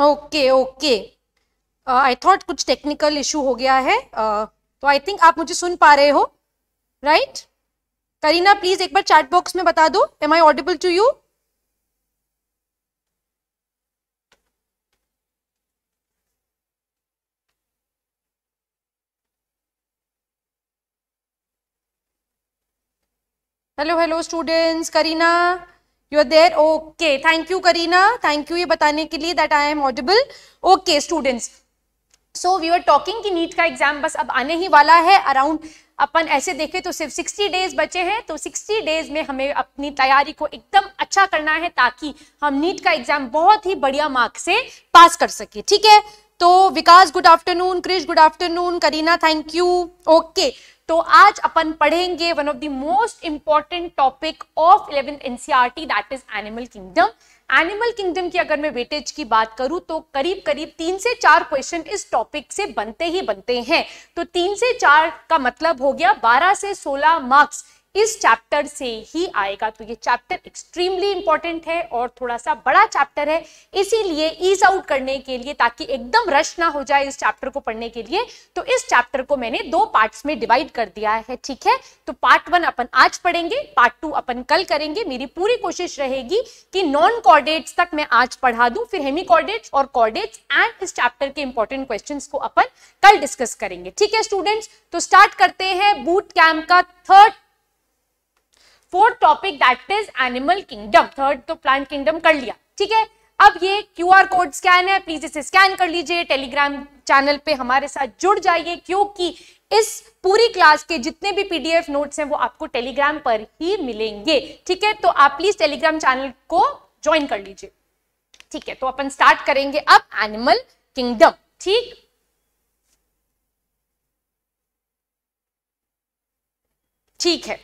Okay okay, I thought कुछ technical issue हो गया है, तो आई थिंक आप मुझे सुन पा रहे हो, राइट? करीना प्लीज एक बार चैट बॉक्स में बता दो, am I audible to you? Hello hello students, Kareena you are there? Okay, thank you Kareena, thank you ये बताने के लिए that I am audible. Okay students, so we are talking कि नीट का एग्जाम बस अब आने ही वाला है. अराउंड अपन ऐसे देखें तो सिर्फ 60 डेज बचे हैं, तो 60 डेज में हमें अपनी तैयारी को एकदम अच्छा करना है ताकि हम नीट का एग्जाम बहुत ही बढ़िया मार्क से पास कर सके. ठीक है, तो Vikas good afternoon, Krish good afternoon, Kareena thank you. Okay, तो आज अपन पढ़ेंगे one of the most important topic of 11th NCERT, that is animal kingdom. Animal kingdom की अगर मैं वेटेज की बात करूं तो करीब करीब 3 से 4 क्वेश्चन इस टॉपिक से बनते ही बनते हैं. तो 3 से 4 का मतलब हो गया 12 से 16 मार्क्स इस चैप्टर से ही आएगा. तो ये चैप्टर एक्सट्रीमली इंपॉर्टेंट है और थोड़ा सा बड़ा चैप्टर है, इसीलिए ईज आउट करने के लिए ताकि एकदम रश ना हो जाए इस चैप्टर को पढ़ने के लिए, तो इस चैप्टर को मैंने 2 पार्ट्स में डिवाइड कर दिया है. ठीक है, तो पार्ट 1 अपन आज पढ़ेंगे, पार्ट 2 अपन कल करेंगे. मेरी पूरी कोशिश रहेगी कि नॉन कॉर्डेट्स तक मैं आज पढ़ा दूं, फिर हेमिकॉर्डेट्स और कॉर्डेट्स एंड इस चैप्टर के इंपॉर्टेंट क्वेश्चन को अपन कल डिस्कस करेंगे. ठीक है स्टूडेंट्स, तो स्टार्ट करते हैं बूट कैम्प का fourth topic, that is animal kingdom. Third तो प्लांट किंगडम कर लिया. ठीक है, अब ये QR कोड स्कैन है, प्लीज इसे स्कैन कर लीजिए, टेलीग्राम चैनल पे हमारे साथ जुड़ जाइए क्योंकि इस पूरी क्लास के जितने भी PDF नोट्स हैं वो आपको टेलीग्राम पर ही मिलेंगे. ठीक है, तो आप प्लीज टेलीग्राम चैनल को ज्वाइन कर लीजिए. ठीक है, तो अपन स्टार्ट करेंगे अब एनिमल किंगडम. ठीक, ठीक है,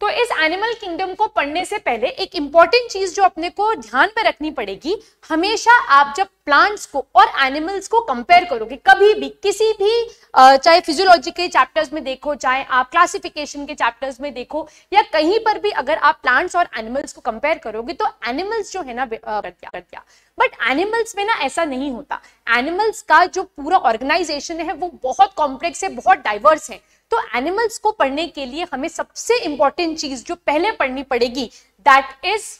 तो इस एनिमल किंगडम को पढ़ने से पहले एक इंपॉर्टेंट चीज जो अपने को ध्यान में रखनी पड़ेगी, हमेशा आप जब प्लांट्स को और एनिमल्स को कंपेयर करोगे कभी भी किसी भी चाहे फिजियोलॉजी के चैप्टर्स में देखो, चाहे आप क्लासिफिकेशन के चैप्टर्स में देखो, या कहीं पर भी अगर आप प्लांट्स और एनिमल्स को कंपेयर करोगे तो एनिमल्स जो है ना बट एनिमल्स में ना ऐसा नहीं होता. एनिमल्स का जो पूरा ऑर्गेनाइजेशन है वो बहुत कॉम्प्लेक्स है, बहुत डाइवर्स है. तो एनिमल्स को पढ़ने के लिए हमें सबसे इंपॉर्टेंट चीज जो पहले पढ़नी पड़ेगी that is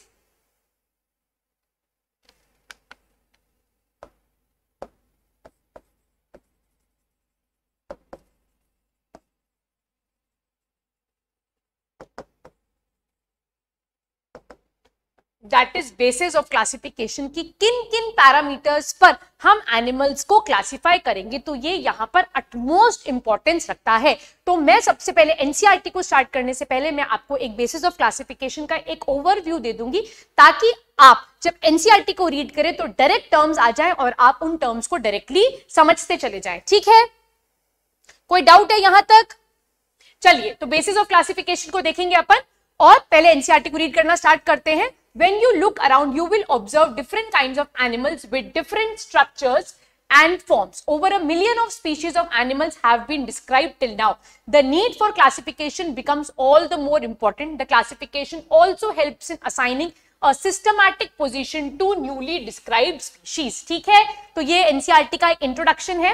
basis of classification, की किन किन पैरामीटर्स पर हम एनिमल्स को क्लासिफाई करेंगे. तो ये यहाँ पर अटमोस्ट इंपॉर्टेंस रखता है. तो मैं सबसे पहले एनसीईआरटी को स्टार्ट करने से पहले मैं आपको एक बेसिस ऑफ क्लासिफिकेशन का एक ओवरव्यू दे दूंगी ताकि आप जब एनसीईआरटी को रीड करें तो डायरेक्ट टर्म्स आ जाए और आप उन टर्म्स को डायरेक्टली समझते चले जाए. ठीक है, कोई डाउट है यहां तक? चलिए, तो बेसिस ऑफ क्लासिफिकेशन को देखेंगे अपन और पहले एनसीईआरटी को रीड करना स्टार्ट करते हैं. When you look around, you will observe different kinds of animals with different structures and forms. Over a million of species of animals have been described till now. The need for classification becomes all the more important. The classification also helps in assigning a systematic position to newly described species. ठीक है, तो ये NCERT का एक introduction है.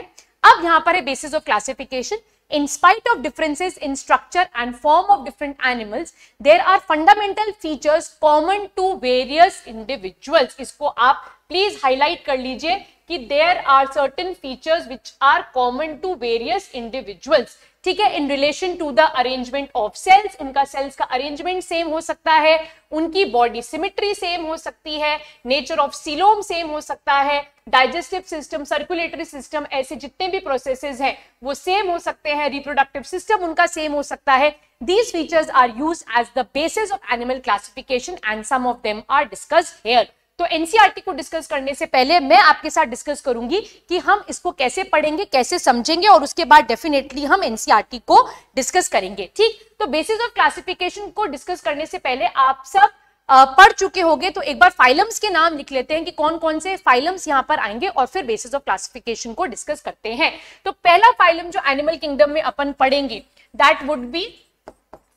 अब यहाँ पर है basis of classification. In spite of differences in structure and form of different animals, there are fundamental features common to various individuals. इसको आप प्लीज हाईलाइट कर लीजिए कि there are certain features which are common to various individuals. ठीक है, in relation to the arrangement of cells, उनका cells का arrangement same हो सकता है, उनकी body symmetry same हो सकती है, nature of coelom same हो सकता है, डाइजेस्टिव सिस्टम, सर्कुलेटरी सिस्टम, ऐसे जितने भी प्रोसेसेस हैं वो सेम हो सकते हैं, रिप्रोडक्टिव सिस्टम उनका सेम हो सकता है. These features are used as the basis of animal classification and some of them are discussed here. तो एनसीईआरटी को डिस्कस करने से पहले मैं आपके साथ डिस्कस करूंगी कि हम इसको कैसे पढ़ेंगे, कैसे समझेंगे और उसके बाद डेफिनेटली हम एनसीईआरटी को डिस्कस करेंगे. ठीक, तो बेसिस ऑफ क्लासिफिकेशन को डिस्कस करने से पहले आप सब पढ़ चुके होंगे, तो एक बार फाइलम्स के नाम लिख लेते हैं कि कौन कौन से फाइलम्स यहाँ पर आएंगे और फिर बेसिस ऑफ क्लासिफिकेशन को डिस्कस करते हैं. तो पहला फाइलम जो एनिमल किंगडम में अपन पढ़ेंगे that would be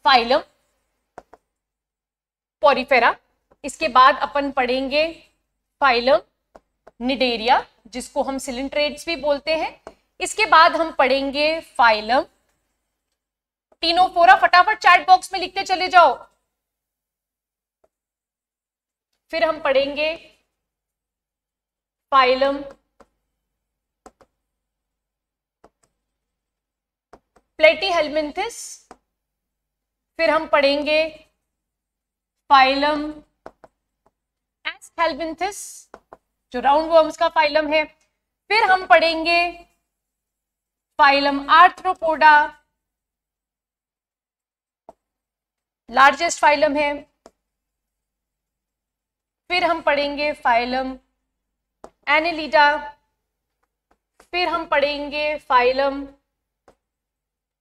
phylum Porifera. इसके बाद अपन पढ़ेंगे फाइलम निडेरिया जिसको हम सिलिंड्रेट्स भी बोलते हैं। इसके बाद हम पढ़ेंगे फाइलम क्टिनोफोरा। फटाफट चैट बॉक्स में लिखते चले जाओ। फिर हम पढ़ेंगे फाइलम प्लेटीहेल्मिन्थिस, फिर हम पढ़ेंगे फाइलम एस्केल्मिन्थिस जो राउंड वर्म्स का फाइलम है, फिर हम पढ़ेंगे फाइलम आर्थ्रोपोडा लार्जेस्ट फाइलम है, फिर हम पढ़ेंगे फाइलम एनेलिडा, फिर हम पढ़ेंगे phylum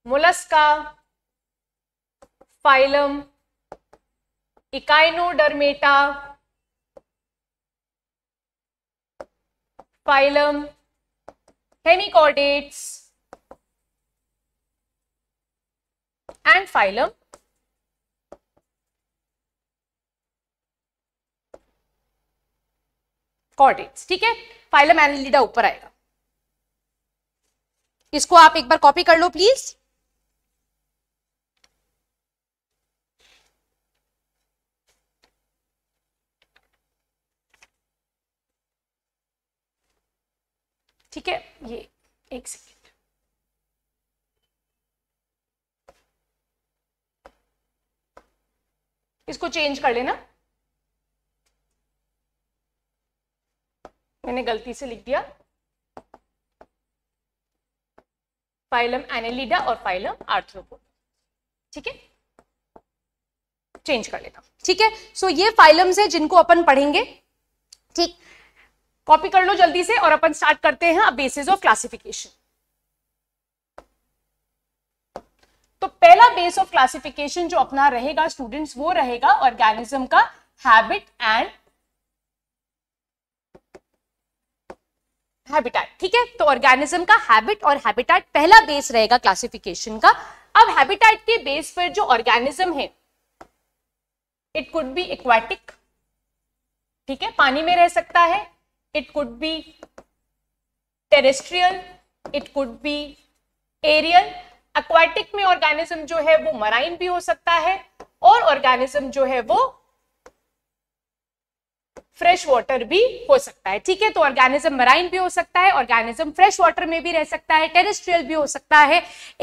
Mollusca, phylum Echinodermata, phylum hemichordates and phylum chordates. ठीक है, फाइलम एनालिडा ऊपर आएगा। इसको आप एक बार कॉपी कर लो प्लीज। ठीक है, ये एक सेकेंड। इसको चेंज कर लेना, मैंने गलती से लिख दिया फाइलम एनेलिडा और फाइलम आर्थ्रोपोडा। ठीक है, चेंज कर लेता हूं। ठीक है, सो ये फाइलम्स है जिनको अपन पढ़ेंगे। ठीक, कॉपी कर लो जल्दी से और अपन स्टार्ट करते हैं बेसिस ऑफ क्लासिफिकेशन। तो पहला बेस ऑफ क्लासिफिकेशन जो अपना रहेगा स्टूडेंट्स, वो रहेगा ऑर्गेनिज्म का हैबिट एंड हैबिटेट। ठीक है, तो ऑर्गेनिज्म का हैबिट और हैबिटेट पहला बेस रहेगा क्लासिफिकेशन का। अब हैबिटेट के बेस पर जो ऑर्गेनिज्म है, इट कुड बी एक्वाटिक, ठीक है, पानी में रह सकता है, it could be terrestrial, it could be aerial. Aquatic में ऑर्गेनिज्म जो है वो मराइन भी हो सकता है, और ऑर्गेनिज्म जो है वो फ्रेश वाटर भी हो सकता है। ठीक है, तो ऑर्गेनिज्म मराइन भी हो सकता है, ऑर्गेनिज्म फ्रेश वाटर में भी रह सकता है, टेरेस्ट्रियल भी हो सकता है,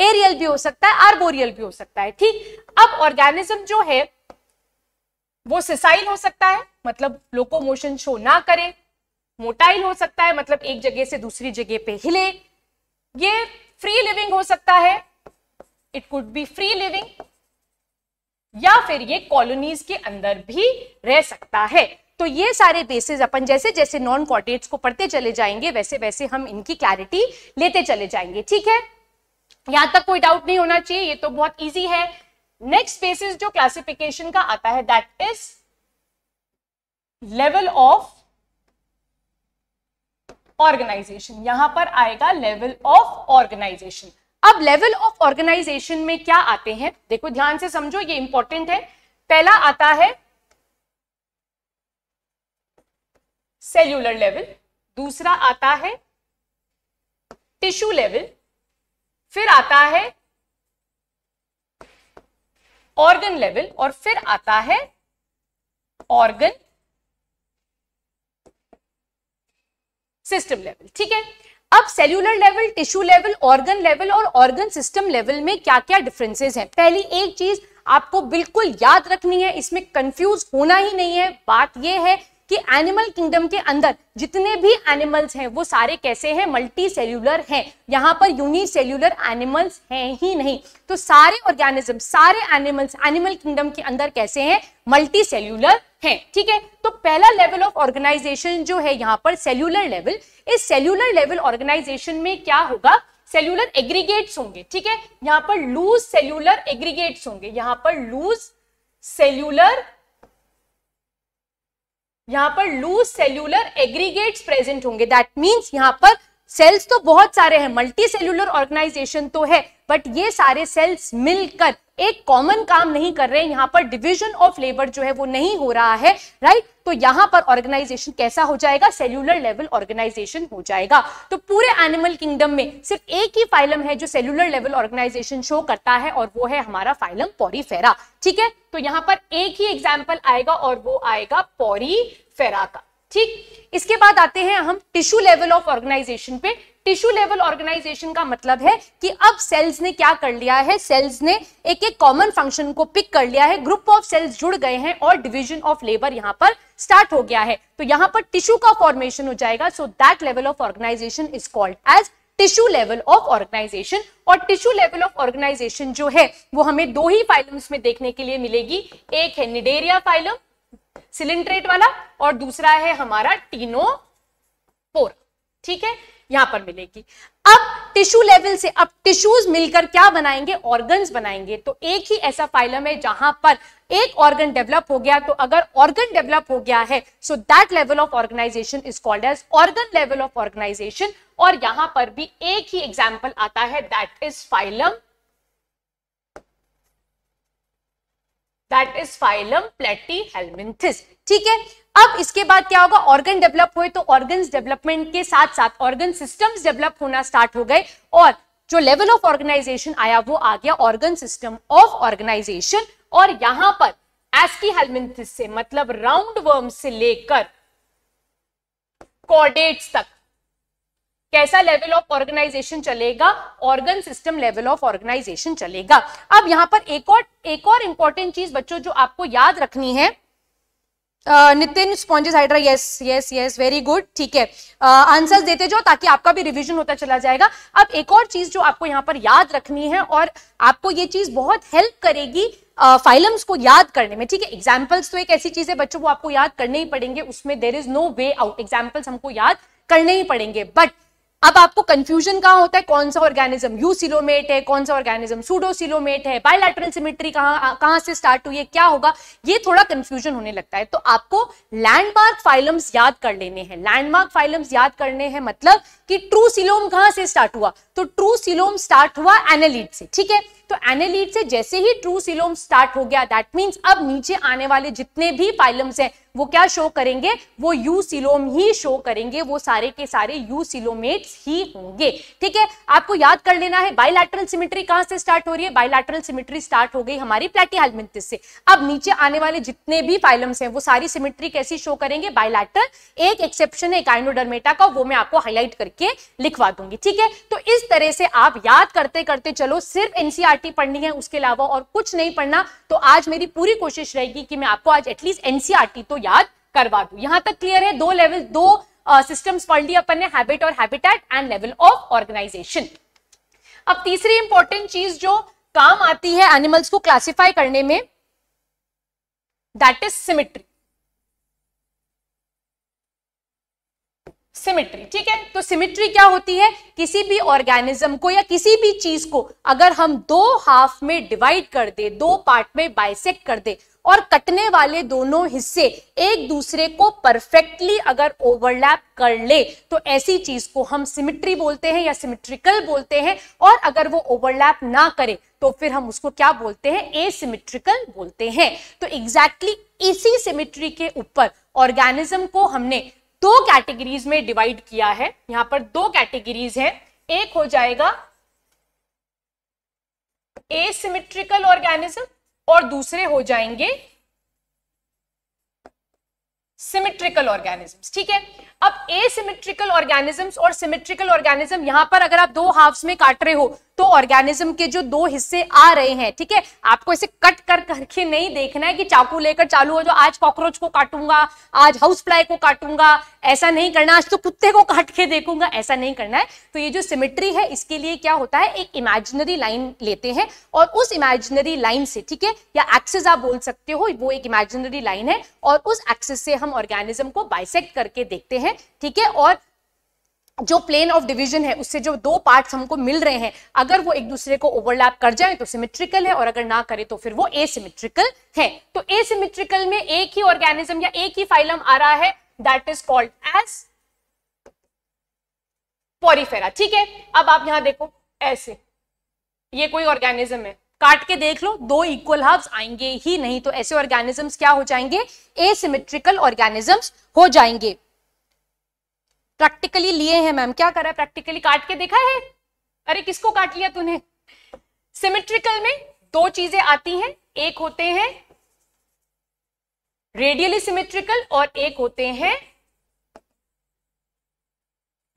एरियल भी हो सकता है, आर्बोरियल भी हो सकता है। ठीक, अब ऑर्गेनिज्म जो है वो सिसाइल हो सकता है, मतलब लोकोमोशन शो ना करे, मोटाइल हो सकता है, मतलब एक जगह से दूसरी जगह पे हिले, ये फ्री लिविंग हो सकता है, it could be free living, या फिर ये कॉलोनीज के अंदर भी रह सकता है। तो ये सारे बेसिस अपन जैसे जैसे नॉन कॉर्डेट्स को पढ़ते चले जाएंगे वैसे वैसे हम इनकी क्लैरिटी लेते चले जाएंगे। ठीक है, यहां तक कोई डाउट नहीं होना चाहिए, ये तो बहुत इजी है। नेक्स्ट बेसिस जो क्लासिफिकेशन का आता है, that is level of organisation. यहां पर आएगा लेवल ऑफ ऑर्गेनाइजेशन। अब लेवल ऑफ ऑर्गेनाइजेशन में क्या आते हैं, देखो ध्यान से समझो, ये इंपॉर्टेंट है। पहला आता है सेल्यूलर लेवल, दूसरा आता है टिश्यू लेवल, फिर आता है ऑर्गन लेवल, और फिर आता है ऑर्गन सिस्टम लेवल। ठीक है, अब सेल्यूलर लेवल, टिश्यू लेवल और ऑर्गन सिस्टम लेवल में क्या क्या डिफरेंसेस हैं। पहली एक चीज आपको बिल्कुल याद रखनी है, इसमें कंफ्यूज होना ही नहीं है। बात यह है कि एनिमल किंगडम के अंदर जितने भी एनिमल्स हैं वो सारे कैसे हैं, मल्टी सेल्यूलर हैं। यहाँ पर यूनिसेल्यूलर एनिमल्स हैं ही नहीं। तो सारे ऑर्गेनिज्म, सारे एनिमल्स एनिमल किंगडम के अंदर कैसे हैं, मल्टी सेल्यूलर हैं। ठीक है, तो पहला लेवल ऑफ ऑर्गेनाइजेशन जो है यहाँ पर सेल्यूलर लेवल। इस सेल्यूलर लेवल ऑर्गेनाइजेशन में क्या होगा, सेल्यूलर एग्रीगेट्स होंगे। ठीक है, यहाँ पर लूज सेल्यूलर एग्रीगेट्स होंगे, यहाँ पर लूज सेल्यूलर एग्रीगेट्स प्रेजेंट होंगे। दैट मीन्स यहाँ पर सेल्स तो बहुत सारे हैं, मल्टी सेल्यूलर ऑर्गेनाइजेशन तो है, बट ये सारे सेल्स मिलकर एक कॉमन काम नहीं कर रहे हैं, यहाँ पर डिविजन ऑफ लेबर जो है वो नहीं हो रहा है, राइट। तो यहाँ पर ऑर्गेनाइजेशन कैसा हो जाएगा, सेल्यूलर लेवल ऑर्गेनाइजेशन हो जाएगा। तो पूरे एनिमल किंगडम में सिर्फ एक ही फाइलम है जो सेल्यूलर लेवल ऑर्गेनाइजेशन शो करता है और वो है हमारा फाइलम पॉरीफेरा, ठीक है। तो यहाँ पर एक ही एग्जाम्पल आएगा और वो आएगा पॉरीफेरा का, ठीक। इसके बाद आते हैं हम टिश्यू लेवल ऑफ ऑर्गेनाइजेशन पे। टिश्यू लेवल ऑर्गेनाइजेशन का मतलब है कि अब सेल्स ने क्या कर लिया है, सेल्स ने एक एक कॉमन फंक्शन को पिक कर लिया है, ग्रुप ऑफ सेल्स जुड़ गए हैं और डिवीजन ऑफ लेबर यहाँ पर स्टार्ट हो गया है। तो यहाँ पर टिश्यू का फॉर्मेशन हो जाएगा। So that level of organisation is called as tissue level of organisation. और टिश्यू लेवल ऑफ ऑर्गेनाइजेशन जो है वो हमें दो ही फाइलम्स में देखने के लिए मिलेगी। एक है निडेरिया फाइलम सिलिंड्रेट वाला और दूसरा है हमारा टीनोपोरा, ठीक है, यहां पर मिलेगी। अब टिश्यू लेवल से अब टिश्यूज मिलकर क्या बनाएंगे, ऑर्गन्स बनाएंगे। तो एक ही ऐसा फाइलम है जहां पर एक ऑर्गन डेवलप हो गया। तो अगर ऑर्गन डेवलप हो गया है so that level of organisation is called as organ level of organisation. और यहां पर भी एक ही एग्जाम्पल आता है, दैट इज फाइलम प्लैटीहेल्मिन्थिस, ठीक है। अब इसके बाद क्या होगा, ऑर्गन डेवलप हुए तो ऑर्गन्स डेवलपमेंट के साथ साथ ऑर्गन सिस्टम्स डेवलप होना स्टार्ट हो गए और जो लेवल ऑफ ऑर्गेनाइजेशन आया वो आ गया ऑर्गन सिस्टम ऑफ ऑर्गेनाइजेशन। और यहां पर एस्कीहेल्मिन्थिस से मतलब राउंड वर्म से लेकर कॉर्डेट्स तक कैसा लेवल ऑफ ऑर्गेनाइजेशन चलेगा, organ system level of organisation चलेगा। अब यहां पर एक और इंपॉर्टेंट चीज बच्चों जो आपको याद रखनी है, Nitin sponges hydra, yes yes yes, very good, ठीक है, आंसर्स देते जाओ ताकि आपका भी रिवीजन होता चला जाएगा। अब एक और चीज जो आपको यहाँ पर याद रखनी है और आपको ये चीज बहुत हेल्प करेगी फाइलम्स को याद करने में, ठीक है। एग्जाम्पल्स तो एक ऐसी चीज है बच्चों वो आपको याद करने ही पड़ेंगे, उसमें there is no way out, examples हमको याद करने ही पड़ेंगे। बट अब आपको कंफ्यूजन कहाँ होता है, कौन सा ऑर्गेनिज्म यूसिलोमेट है, कौन सा ऑर्गेनिज्म सूडोसिलोमेट है, बायलैटरल सिमेट्री कहाँ से स्टार्ट हुई है, क्या होगा, ये थोड़ा कंफ्यूजन होने लगता है। तो आपको लैंडमार्क फाइलम्स याद कर लेने हैं। लैंडमार्क फाइलम्स याद करने हैं मतलब कि ट्रू सिलोम कहाँ से स्टार्ट हुआ, तो ट्रू सिलोम स्टार्ट हुआ एनालिड से, ठीक है। तो एनालिड से जैसे ही ट्रू सिलोम स्टार्ट हो गया दैट मीन्स अब नीचे आने वाले जितने भी फाइलम्स हैं वो क्या शो करेंगे, वो यू सिलोम ही शो करेंगे, वो सारे के सारे यू सिलोमेट्स ही होंगे, ठीक है। आपको याद कर लेना है बायलैटरल सिमेट्री कहां से स्टार्ट हो रही है, बायलैटरल सिमेट्री स्टार्ट हो गई हमारी प्लैटीहेल्मिन्थिस से। अब नीचे आने वाले जितने भी फाइलम्स हैं वो सारी सिमेट्री कैसी शो करेंगे, बायलैटरल। एक एक्सेप्शन है एकाइनोडर्मेटा का, वो मैं आपको हाईलाइट करके लिखवा दूंगी, ठीक है। तो इस तरह से आप याद करते करते चलो, सिर्फ एनसीईआरटी पढ़नी है, उसके अलावा और कुछ नहीं पढ़ना। तो आज मेरी पूरी कोशिश रहेगी कि मैं आपको आज एटलीस्ट एनसीईआरटी तो याद करवा दूं। यहां तक क्लियर है? दो लेवल, दो सिस्टम्स पढ़ लिए अपन ने, हैबिट और habitat and level of organisation. अब तीसरी इंपॉर्टेंट चीज जो काम आती है एनिमल्स को क्लासिफाई करने में, दैट इज सिमेट्री। सिमेट्री, ठीक है। तो सिमेट्री क्या होती है, किसी भी ऑर्गेनिज्म को या किसी भी चीज को अगर हम दो हाफ में डिवाइड कर दे, दो पार्ट में बाइसेक्ट कर दे और कटने वाले दोनों हिस्से एक दूसरे को परफेक्टली अगर ओवरलैप कर ले तो ऐसी चीज को हम सिमेट्री बोलते हैं या सिमेट्रिकल बोलते हैं। और अगर वो ओवरलैप ना करे तो फिर हम उसको क्या बोलते हैं, एसिमेट्रिकल बोलते हैं। तो एग्जैक्टली इसी सिमेट्री के ऊपर ऑर्गेनिज्म को हमने दो कैटेगरीज में डिवाइड किया है। यहां पर दो कैटेगरीज है, एक हो जाएगा एसिमेट्रिकल ऑर्गेनिज्म और दूसरे हो जाएंगे सिमेट्रिकल ऑर्गेनिजम्स, ठीक है। अब एसिमेट्रिकल ऑर्गेनिजम्स और सिमेट्रिकल ऑर्गेनिज्म, यहां पर अगर आप दो हाफ्स में काट रहे हो तो ऑर्गेनिज्म के जो दो हिस्से आ रहे हैं, ठीक है, आपको इसे कट कर करके नहीं देखना है कि चाकू लेकर चालू हो जो आज कॉकरोच को काटूंगा, आज हाउस फ्लाई को काटूंगा, ऐसा नहीं करना, आज तो कुत्ते को काट के देखूंगा, ऐसा नहीं करना है। तो ये जो सिमेट्री है इसके लिए क्या होता है, एक इमेजिनरी लाइन लेते हैं और उस इमेजिनरी लाइन से, ठीक है, या एक्सिस आप बोल सकते हो, वो एक इमेजिनरी लाइन है और उस एक्सिस से हम ऑर्गेनिज्म को बाइसेक्ट करके देखते हैं, ठीक है। और जो प्लेन ऑफ डिवीजन है उससे जो दो पार्ट्स हमको मिल रहे हैं अगर वो एक दूसरे को ओवरलैप कर जाए तो सिमेट्रिकल है और अगर ना करे तो फिर वो एसिमेट्रिकल है। तो एसिमेट्रिकल में एक ही ऑर्गेनिज्म या एक ही फाइलम आ रहा है, that is called as Porifera. ठीक है, अब आप यहां देखो ऐसे, ये कोई ऑर्गेनिज्म है, काट के देख लो, दो इक्वल हाफ्स आएंगे ही नहीं, तो ऐसे ऑर्गेनिजम्स क्या हो जाएंगे, एसिमेट्रिकल ऑर्गेनिजम्स हो जाएंगे। प्रैक्टिकली लिए हैं मैम, क्या करा है प्रैक्टिकली, काट के देखा है, अरे किसको काट लिया तूने। सिमेट्रिकल में दो चीजें आती हैं, एक होते हैं रेडियली सिमेट्रिकल और एक होते हैं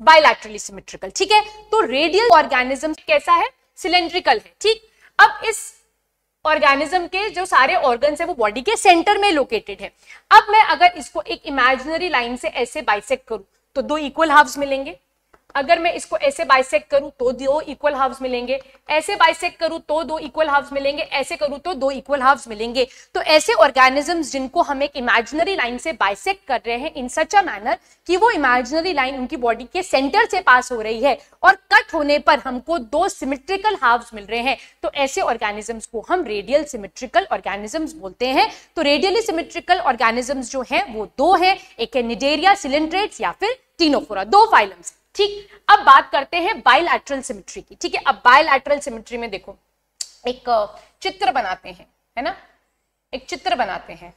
बायलैटरली सिमेट्रिकल। ठीक है, तो रेडियल ऑर्गेनिज्म कैसा है, सिलेंड्रिकल है। ठीक, अब इस ऑर्गेनिज्म के जो सारे ऑर्गन्स है वो बॉडी के सेंटर में लोकेटेड है। अब मैं अगर इसको एक इमेजिनरी लाइन से ऐसे बाइसेक्ट करूं तो दो इक्वल हाफ्स मिलेंगे, अगर मैं इसको ऐसे बाइसेक्ट करूं तो दो इक्वल हाफ्स मिलेंगे, ऐसे बाइसेक्ट करूं तो दो इक्वल हाफ्स मिलेंगे, ऐसे करूं तो दो इक्वल हाफ्स मिलेंगे। तो ऐसे ऑर्गेनिजम्स जिनको हम एक इमेजिनरी लाइन से बाइसेक्ट कर रहे हैं इन सच अ मैनर कि वो इमेजिनरी लाइन उनकी बॉडी के सेंटर से पास हो रही है और कट होने पर हमको दो सिमेट्रिकल हाफ्स मिल रहे हैं, तो ऐसे ऑर्गेनिजम्स को हम रेडियल सिमेट्रिकल ऑर्गेनिजम्स बोलते हैं। तो रेडियली सिमेट्रिकल ऑर्गेनिजम्स जो हैं वो दो हैं, एक है निडेरिया सिलेंट्रेट्स या फिर क्टिनोफोरा, दो फाइलम्स। ठीक, अब बात करते हैं बायलैटरल सिमेट्री की। ठीक है, अब बायलैटरल सिमेट्री में देखो एक चित्र बनाते हैं, है ना, एक चित्र बनाते हैं।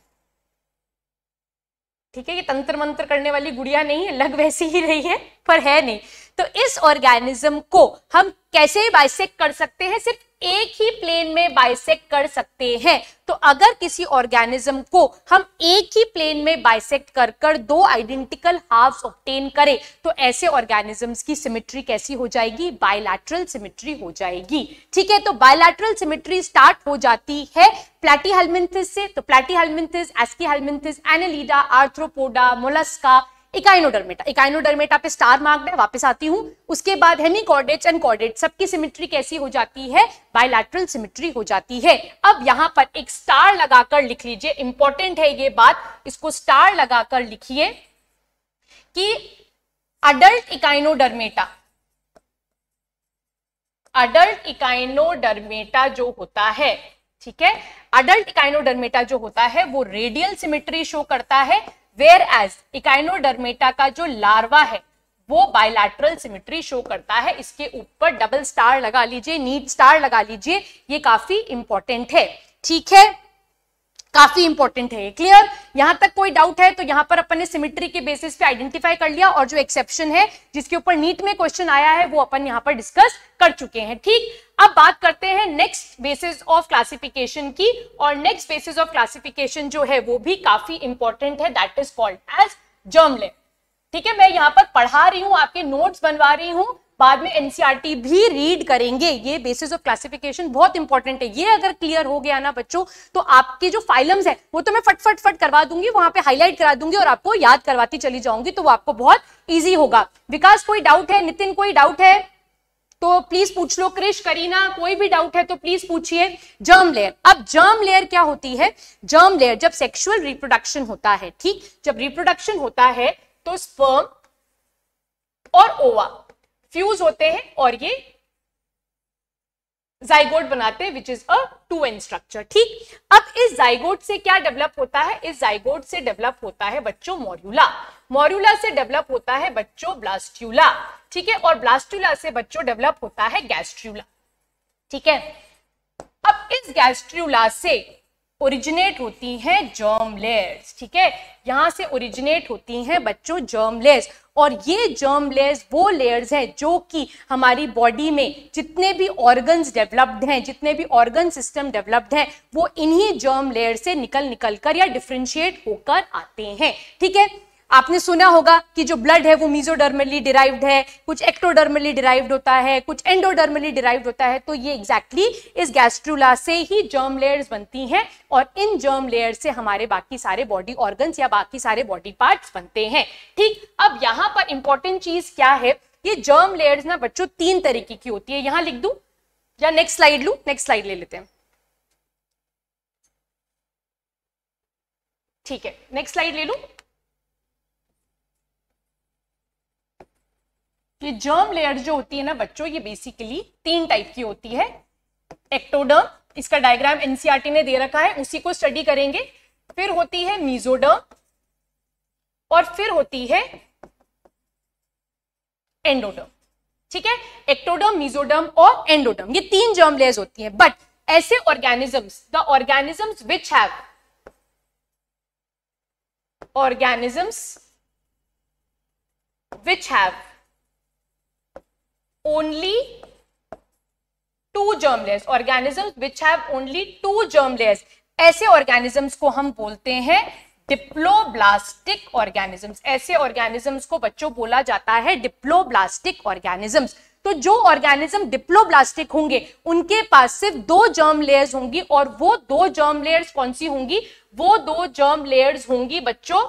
ठीक है, ये तंत्र मंत्र करने वाली गुड़िया नहीं है, लग वैसी ही रही है पर है नहीं। तो इस ऑर्गेनिज्म को हम कैसे बाइसेक्ट कर सकते हैं, सिर्फ एक ही प्लेन में बाइसेक्ट कर सकते हैं। तो अगर किसी ऑर्गेनिज्म को हम एक ही प्लेन में बाइसेक्ट कर दो आइडेंटिकल हाफ्स ऑब्टेन करें तो ऐसे ऑर्गेनिजम्स की सिमेट्री कैसी हो जाएगी, बायलैटरल सिमेट्री हो जाएगी। ठीक है, तो बायलैटरल सिमेट्री स्टार्ट हो जाती है प्लैटीहेल्मिन्थिस से, तो Platyhelminthes, एस्कीहेल्मिन्थिस, Annelida, arthropoda, Mollusca, Echinodermata. Echinodermata पे स्टार मार्क्ड है, वापस आती हूँ। उसके बाद हेमिकॉर्डेट्स एंड कॉर्डेट्स, सबकी सिमेट्री कैसी हो जाती है, बायलैटरल सिमेट्री हो जाती है। अब यहाँ पर एक स्टार लगाकर लिख लीजिए, इंपॉर्टेंट है ये बात, इसको स्टार लगाकर लिखिए कि अडल्ट इकाइनोडर्मेटा जो होता है, ठीक है, अडल्ट इकाइनोडर्मेटा जो होता है वो रेडियल सिमेट्री शो करता है, वेयर एज इकाइनोडर्मेटा का जो लार्वा है वो बायलैटरल सिमेट्री शो करता है। इसके ऊपर डबल स्टार लगा लीजिए, नीट स्टार लगा लीजिए, ये काफी इंपॉर्टेंट है। ठीक है, काफी इंपॉर्टेंट है, क्लियर। यहां तक कोई डाउट है तो यहां पर अपन ने सिमेट्री के बेसिस पे आइडेंटिफाई कर लिया और जो एक्सेप्शन है जिसके ऊपर नीट में क्वेश्चन आया है वो अपन यहां पर डिस्कस कर चुके हैं। ठीक, अब बात करते हैं नेक्स्ट बेसिस ऑफ क्लासिफिकेशन की, और नेक्स्ट बेसिस ऑफ क्लासिफिकेशन जो है वो भी काफी इंपॉर्टेंट है, that is called as germ layer. ठीक है, मैं यहाँ पर पढ़ा रही हूँ, आपके नोट्स बनवा रही हूँ, बाद में एनसीईआरटी भी रीड करेंगे। ये बेसिस ऑफ क्लासिफिकेशन बहुत इंपॉर्टेंट है, ये अगर क्लियर हो गया ना बच्चों तो आपके जो फाइलम्स है वो तो मैं फट करवा दूंगी, वहां पे हाईलाइट करा दूंगी और आपको याद करवाती चली जाऊंगी, तो वो आपको बहुत इजी होगा। विकास कोई डाउट है, नितिन कोई डाउट है तो प्लीज पूछ लो, क्रिश, करीना कोई भी डाउट है तो प्लीज पूछिए। जर्म लेयर, अब जर्म लेयर क्या होती है, जर्म लेयर जब सेक्सुअल रिप्रोडक्शन होता है, ठीक, जब रिप्रोडक्शन होता है तो स्पर्म और ओवा फ्यूज होते हैं और ये जाइगोट बनाते हैं which is a 2n structure. ठीक, अब इस जाइगोट से क्या डेवलप होता है, इस जाइगोट से डेवलप होता है बच्चों मॉर्यूला, मॉर्यूला से डेवलप होता है बच्चों ब्लास्ट्यूला, ठीक है, और ब्लास्ट्यूला से बच्चों डेवलप होता है गैस्ट्रूला। ठीक है, अब इस गैस्ट्रूला से ओरिजिनेट होती हैं जर्म लेयर्स। ठीक है, यहां से ओरिजिनेट होती हैं बच्चों जर्म लेयर्स, और ये जर्म लेयर्स वो लेयर्स हैं जो कि हमारी बॉडी में जितने भी ऑर्गन्स डेवलप्ड हैं, जितने भी ऑर्गन सिस्टम डेवलप्ड हैं, वो इन्हीं जर्म लेयर से निकल कर या डिफ्रेंशिएट होकर आते हैं। ठीक है, आपने सुना होगा कि जो ब्लड है वो मीजोडर्मली डिराइव्ड है, कुछ एक्टोडर्मली डिराइव्ड होता है, कुछ एंडोडर्मली डिराइव्ड होता है, तो ये एग्जैक्टली इस गैस्ट्रूला से ही जर्म लेयर्स बनती हैं और इन जर्म लेयर्स से हमारे बाकी सारे बॉडी ऑर्गन्स या बाकी सारे बॉडी पार्ट्स बनते हैं। ठीक, अब यहाँ पर इंपॉर्टेंट चीज क्या है, ये जर्म लेयर्स ना बच्चों तीन तरीके की होती है, यहां लिख दूं या नेक्स्ट स्लाइड लू, नेक्स्ट स्लाइड ले लेते हैं। ठीक है, नेक्स्ट स्लाइड ले लू। ये जर्म लेयर जो होती है ना बच्चों, ये बेसिकली तीन टाइप की होती है। एक्टोडर्म, इसका डायग्राम एनसीईआरटी ने दे रखा है, उसी को स्टडी करेंगे। फिर होती है मीजोडर्म और फिर होती है एंडोडर्म। ठीक है, एक्टोडर्म, मेसोडर्म और एंडोडर्म, ये तीन जर्म लेयर्स होती हैं। बट ऐसे organisms, the organisms which have only two germ layers, organisms which have only two germ layers, ऐसे organisms को हम बोलते हैं डिप्लोब्लास्टिक organisms। ऐसे organisms को बच्चों बोला जाता है डिप्लोब्लास्टिक organisms। तो जो organism डिप्लोब्लास्टिक होंगे उनके पास सिर्फ दो germ layers होंगी, और वो दो germ layers कौन सी होंगी? वो दो germ layers होंगी बच्चों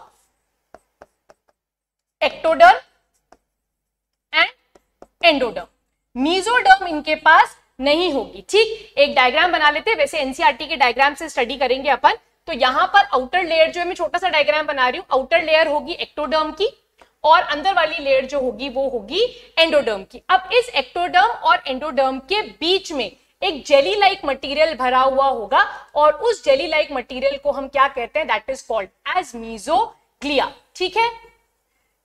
एक्टोडर्म एंड एंडोडर्म। मेसोडर्म इनके पास नहीं होगी। ठीक, एक डायग्राम बना लेते हैं, वैसे एनसीईआरटी के डायग्राम से स्टडी करेंगे अपन। तो यहां पर आउटर लेयर जो है, मैं छोटा सा डायग्राम बना रही हूँ, आउटर लेयर होगी एक्टोडर्म की और अंदर वाली लेयर जो होगी वो होगी एंडोडर्म की। अब इस एक्टोडर्म और एंडोडर्म के बीच में एक जेली लाइक मटीरियल भरा हुआ होगा, और उस जेली लाइक मटीरियल को हम क्या कहते हैं? That is called as mesoglea. ठीक है,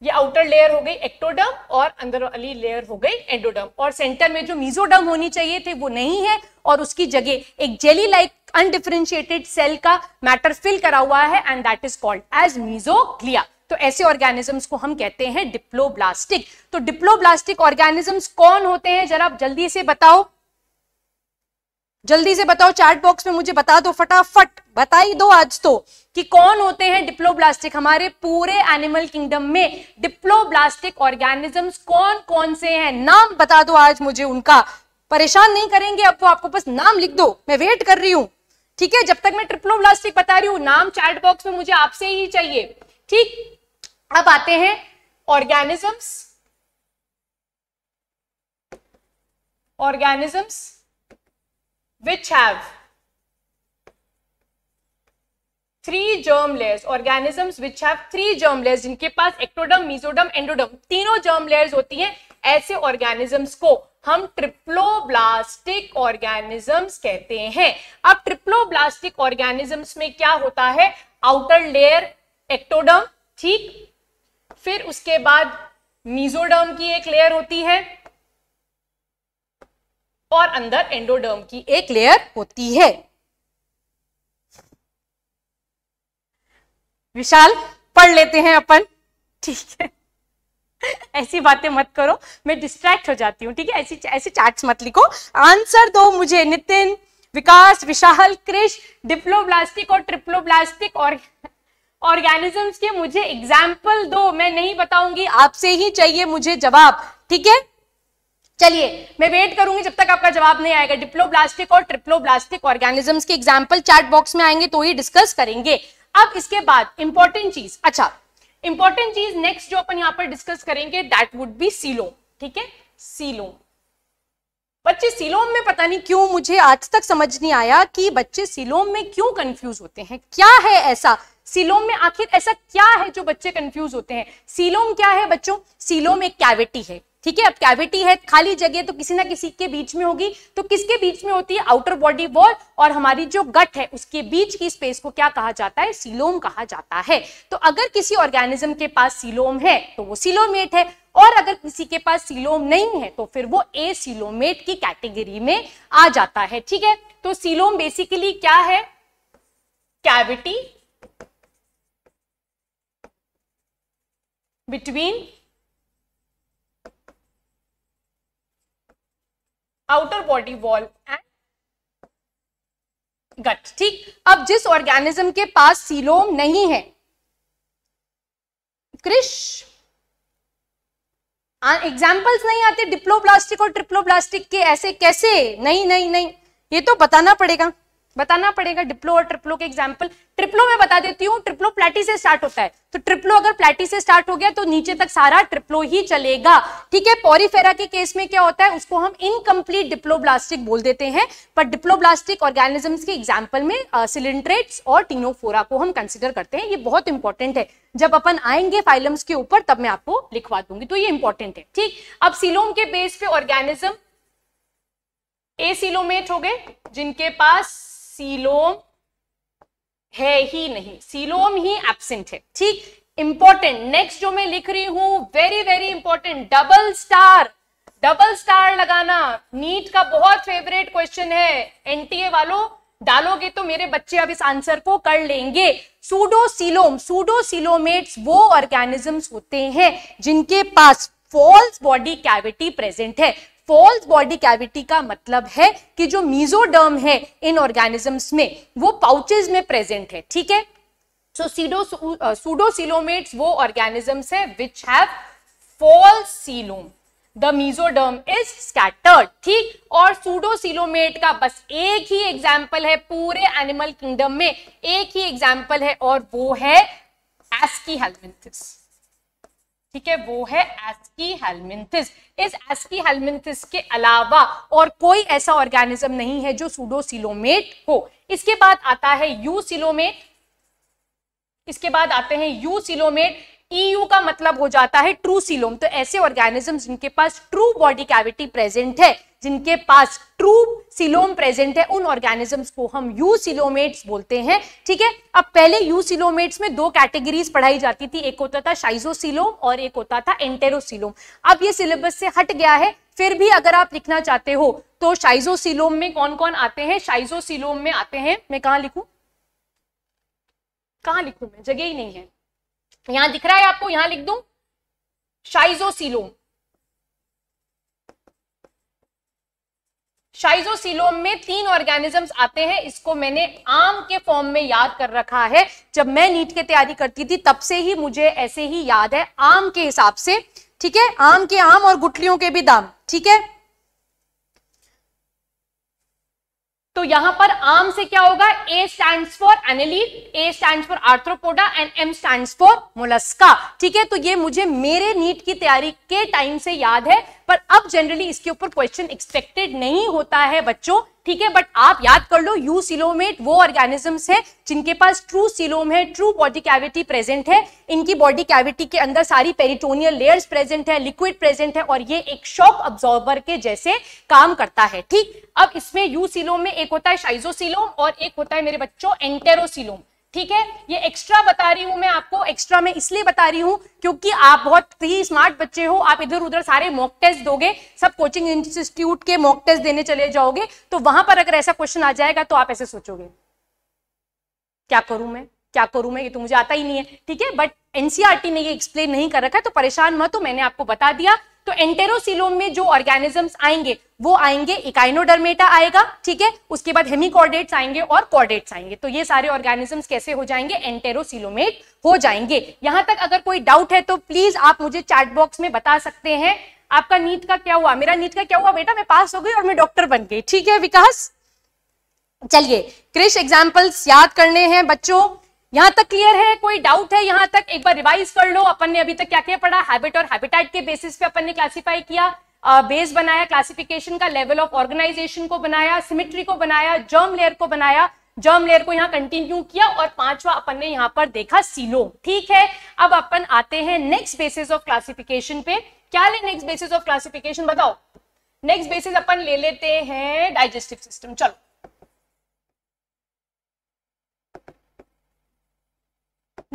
ये आउटर लेयर हो गई एक्टोडर्म और अंदर वाली लेयर हो गई एंडोडर्म, और सेंटर में जो मेसोडर्म होनी चाहिए थी वो नहीं है, और उसकी जगह एक जेली लाइक अनडिफरेंशिएटेड सेल का मैटर फिल करा हुआ है, and that is called as mesoglea. तो ऐसे ऑर्गेनिजम्स को हम कहते हैं डिप्लोब्लास्टिक। तो डिप्लोब्लास्टिक ऑर्गेनिजम्स कौन होते हैं, जरा जल्दी से बताओ, जल्दी से बताओ, चैट बॉक्स में मुझे बता दो, फटाफट बता ही दो आज तो, कि कौन होते हैं डिप्लोब्लास्टिक। हमारे पूरे एनिमल किंगडम में डिप्लोब्लास्टिक ऑर्गेनिजम्स कौन कौन से हैं, नाम बता दो आज मुझे उनका। परेशान नहीं करेंगे अब तो, आपको बस नाम लिख दो, मैं वेट कर रही हूं। ठीक है, जब तक मैं डिप्लोब्लास्टिक बता रही हूँ, नाम चैट बॉक्स में मुझे आपसे ही चाहिए। ठीक, अब आते हैं organisms which have three germ layers, organisms which have three germ layers, जिनके पास एक्टोडर्म, मेसोडर्म, एंडोडर्म तीनों germ layers होती हैं, ऐसे organisms को हम ट्रिप्लोब्लास्टिक organisms कहते हैं। अब ट्रिप्लोब्लास्टिक organisms में क्या होता है? आउटर लेयर एक्टोडर्म, ठीक, फिर उसके बाद मेसोडर्म की एक लेयर होती है और अंदर एंडोडर्म की एक लेयर होती है। विशाल, पढ़ लेते हैं अपन, ठीक है? ऐसी बातें मत करो, मैं डिस्ट्रैक्ट हो जाती हूँ। ठीक है, ऐसी चैट्स मत लिखो, आंसर दो मुझे। नितिन, विकास, विशाल, कृष, डिप्लोब्लास्टिक और ट्रिप्लोब्लास्टिक ऑर्गेनिजम्स के मुझे एग्जाम्पल दो, मैं नहीं बताऊंगी, आपसे ही चाहिए मुझे जवाब। ठीक है, चलिए मैं वेट करूंगी जब तक आपका जवाब नहीं आएगा। डिप्लोब्लास्टिक और ट्रिप्लोब्लास्टिक ऑर्गेनिजम्स के एग्जाम्पल चैट बॉक्स में आएंगे तो ही डिस्कस करेंगे। अब इसके बाद इंपॉर्टेंट चीज, अच्छा इंपॉर्टेंट चीज नेक्स्ट जो अपन यहाँ पर डिस्कस करेंगे, दैट वुड बी सीलोम। ठीक है, सीलोम। बच्चे सीलोम में पता नहीं क्यों मुझे आज तक समझ नहीं आया कि बच्चे सीलोम में क्यों कंफ्यूज होते हैं, क्या है ऐसा सीलोम में, आखिर ऐसा क्या है जो बच्चे कंफ्यूज होते हैं? सीलोम क्या है बच्चों? सीलोम एक कैविटी है। ठीक है, अब कैविटी है, खाली जगह तो किसी ना किसी के बीच में होगी, तो किसके बीच में होती है? आउटर बॉडी वॉल और हमारी जो गट है उसके बीच की स्पेस को क्या कहा जाता है? सीलोम कहा जाता है। तो अगर किसी ऑर्गेनिज्म के पास सीलोम है तो वो सीलोमेट है, और अगर किसी के पास सीलोम नहीं है तो फिर वो एसीलोमेट की कैटेगरी में आ जाता है। ठीक है, तो सीलोम बेसिकली क्या है? Cavity between outer body wall and gut. ठीक, अब जिस ऑर्गेनिज्म के पास सीलोम नहीं है, क्रिश एग्जाम्पल्स नहीं आते डिप्लोब्लास्टिक और ट्रिप्लोब्लास्टिक के, ऐसे कैसे? नहीं, ये तो बताना पड़ेगा, बताना पड़ेगा। डिप्लो और ट्रिप्लो के एग्जाम्पल, ट्रिप्लो में बता देती हूँ, ट्रिप्लो प्लैटी से स्टार्ट होता है, तो ट्रिप्लो अगर प्लैटी से स्टार्ट हो गया तो नीचे तक सारा ट्रिप्लो ही चलेगा। ठीक है, पोरीफेरा के केस में क्या होता है, उसको हम इनकम्प्लीट डिप्लोब्लास्टिक बोल देते हैं, पर डिप्लोब्लास्टिक ऑर्गेनिजम्स के एग्जाम्पल में सिलिंड्रेट्स और टिनोफोरा को हम कंसिडर करते हैं। ये बहुत इंपॉर्टेंट है, जब अपन आएंगे फाइलम्स के ऊपर तब मैं आपको लिखवा दूंगी, तो ये इंपॉर्टेंट है। ठीक, अब सीलोम के बेस पे ऑर्गेनिज्म एसीलोमेट हो गए, जिनके पास सीलोम है ही नहीं, सीलोम ही एब्सेंट है। ठीक, इंपॉर्टेंट नेक्स्ट जो मैं लिख रही हूं, very very important, double star, double star लगाना नीट का बहुत फेवरेट क्वेश्चन है। एनटीए वालों डालोगे तो मेरे बच्चे अब इस आंसर को कर लेंगे। सूडोसीलोम, सूडोसीलोमेट्स वो ऑर्गेनिजम्स होते हैं जिनके पास फॉल्स बॉडी कैविटी प्रेजेंट है। फॉल्स बॉडी कैविटी का मतलब है कि जो मीजोडर्म है इन ऑर्गेनिजम्स में वो पाउचेज में प्रेजेंट है, ठीक है। सो सूडोसीलोमेट्स वो ऑर्गेनिजम्स है which have false coelom, the mesoderm is scattered, ठीक। और सूडोसीलोमेट का बस एक ही एग्जाम्पल है पूरे एनिमल किंगडम में, एक ही एग्जाम्पल है और वो है एस्कीहेलमिंथिस, ठीक है, वो है एस्कीहेलमिंथिस। इस एस्कीहेलमिंथिस के अलावा और कोई ऐसा ऑर्गेनिज्म नहीं है जो सूडोसीलोमेट हो। इसके बाद आता है यूसीलोमेट, इसके बाद आते हैं यूसीलोमेट। ईयू का मतलब हो जाता है ट्रू सीलोम। तो ऐसे ऑर्गेनिजम्स जिनके पास ट्रू बॉडी कैविटी प्रेजेंट है, जिनके पास ट्रू सीलोम प्रेजेंट है, उन ऑर्गेनिजम्स को हम यूसीलोमेट्स बोलते हैं, ठीक है। अब पहले यूसीलोमेट्स में दो कैटेगरीज पढ़ाई जाती थी, एक होता था शाइजोसीलोम और एक होता था एंटेरोसीलोम। अब ये सिलेबस से हट गया है, फिर भी अगर आप लिखना चाहते हो तो शाइजोसीलोम में कौन कौन आते हैं? शाइजोसीलोम में आते हैं, मैं कहाँ लिखूं, कहाँ लिखूं, मैं जगह ही नहीं है। यहां दिख रहा है आपको, यहां लिख दूं शाइजोसीलोम। शाइजोसीलोम में तीन ऑर्गेनिजम्स आते हैं, इसको मैंने आम के फॉर्म में याद कर रखा है। जब मैं नीट की तैयारी करती थी तब से ही मुझे ऐसे ही याद है, आम के हिसाब से, ठीक है, आम के आम और गुठलियों के भी दाम, ठीक है। तो यहां पर आम से क्या होगा? A stands for annelid, A stands for arthropoda and M stands for mollusca, ठीक है। तो ये मुझे मेरे नीट की तैयारी के टाइम से याद है, पर अब जनरली इसके ऊपर क्वेश्चन एक्सपेक्टेड नहीं होता है बच्चों, ठीक है। बट आप याद कर लो, यूसीलोमेट वो ऑर्गेनिजम्स है जिनके पास ट्रू सीलोम है, ट्रू बॉडी कैविटी प्रेजेंट है, इनकी बॉडी कैविटी के अंदर सारी पेरिटोनियल लेयर्स प्रेजेंट है, लिक्विड प्रेजेंट है और ये एक शॉक अब्जॉर्बर के जैसे काम करता है, ठीक। अब इसमें यूसीलोम में एक होता है शाइजोसीलोम और एक होता है मेरे बच्चों एंटेरोसीलोम, ठीक है। ये एक्स्ट्रा बता रही हूं मैं आपको, एक्स्ट्रा मैं इसलिए बता रही हूं क्योंकि आप बहुत ही स्मार्ट बच्चे हो, आप इधर उधर सारे मॉक टेस्ट दोगे, सब कोचिंग इंस्टीट्यूट के मॉक टेस्ट देने चले जाओगे, तो वहां पर अगर ऐसा क्वेश्चन आ जाएगा तो आप ऐसे सोचोगे क्या करूं मैं, क्या करूं मैं, ये तो मुझे आता ही नहीं है, ठीक है। बट एनसीईआरटी ने ये एक्सप्लेन नहीं कर रखा है, तो परेशान मत हो, मैंने आपको बता दिया। तो एंटेरोसीलोम में जो ऑर्गेनिजम्स आएंगे वो आएंगे, इकाइनोडर्मेटा आएगा, ठीक है, उसके बाद हेमिकॉर्डेट्स आएंगे और कॉर्डेट्स आएंगे। तो ये सारे ऑर्गेनिजम्स कैसे हो जाएंगे? एंटेरोसीलोमेट हो जाएंगे। यहां तक अगर कोई डाउट है तो प्लीज आप मुझे चैट बॉक्स में बता सकते हैं। आपका नीट का क्या हुआ? मेरा नीट का क्या हुआ बेटा? मैं पास हो गई और मैं डॉक्टर बन गई, ठीक है विकास। चलिए, क्रिश एग्जाम्पल्स याद करने हैं बच्चों। यहां तक क्लियर है? कोई डाउट है यहां तक? एक बार रिवाइज कर लो। अपन ने अभी तक क्या क्या पढ़ा? हैबिट और हैबिटेट के बेसिस पे अपन ने क्लासिफाई किया, बेस बनाया, क्लासिफिकेशन का लेवल ऑफ ऑर्गेनाइजेशन को बनाया, सिमेट्री को बनाया, जर्म लेयर को बनाया, जर्म लेयर को यहाँ कंटिन्यू किया और पांचवा अपन ने यहाँ पर देखा सीलोम, ठीक है। अब अपन आते हैं नेक्स्ट बेसिस ऑफ क्लासिफिकेशन पे। क्या ले नेक्स्ट बेसिस ऑफ क्लासिफिकेशन? बताओ। नेक्स्ट बेसिस अपन ले लेते हैं डाइजेस्टिव सिस्टम। चलो,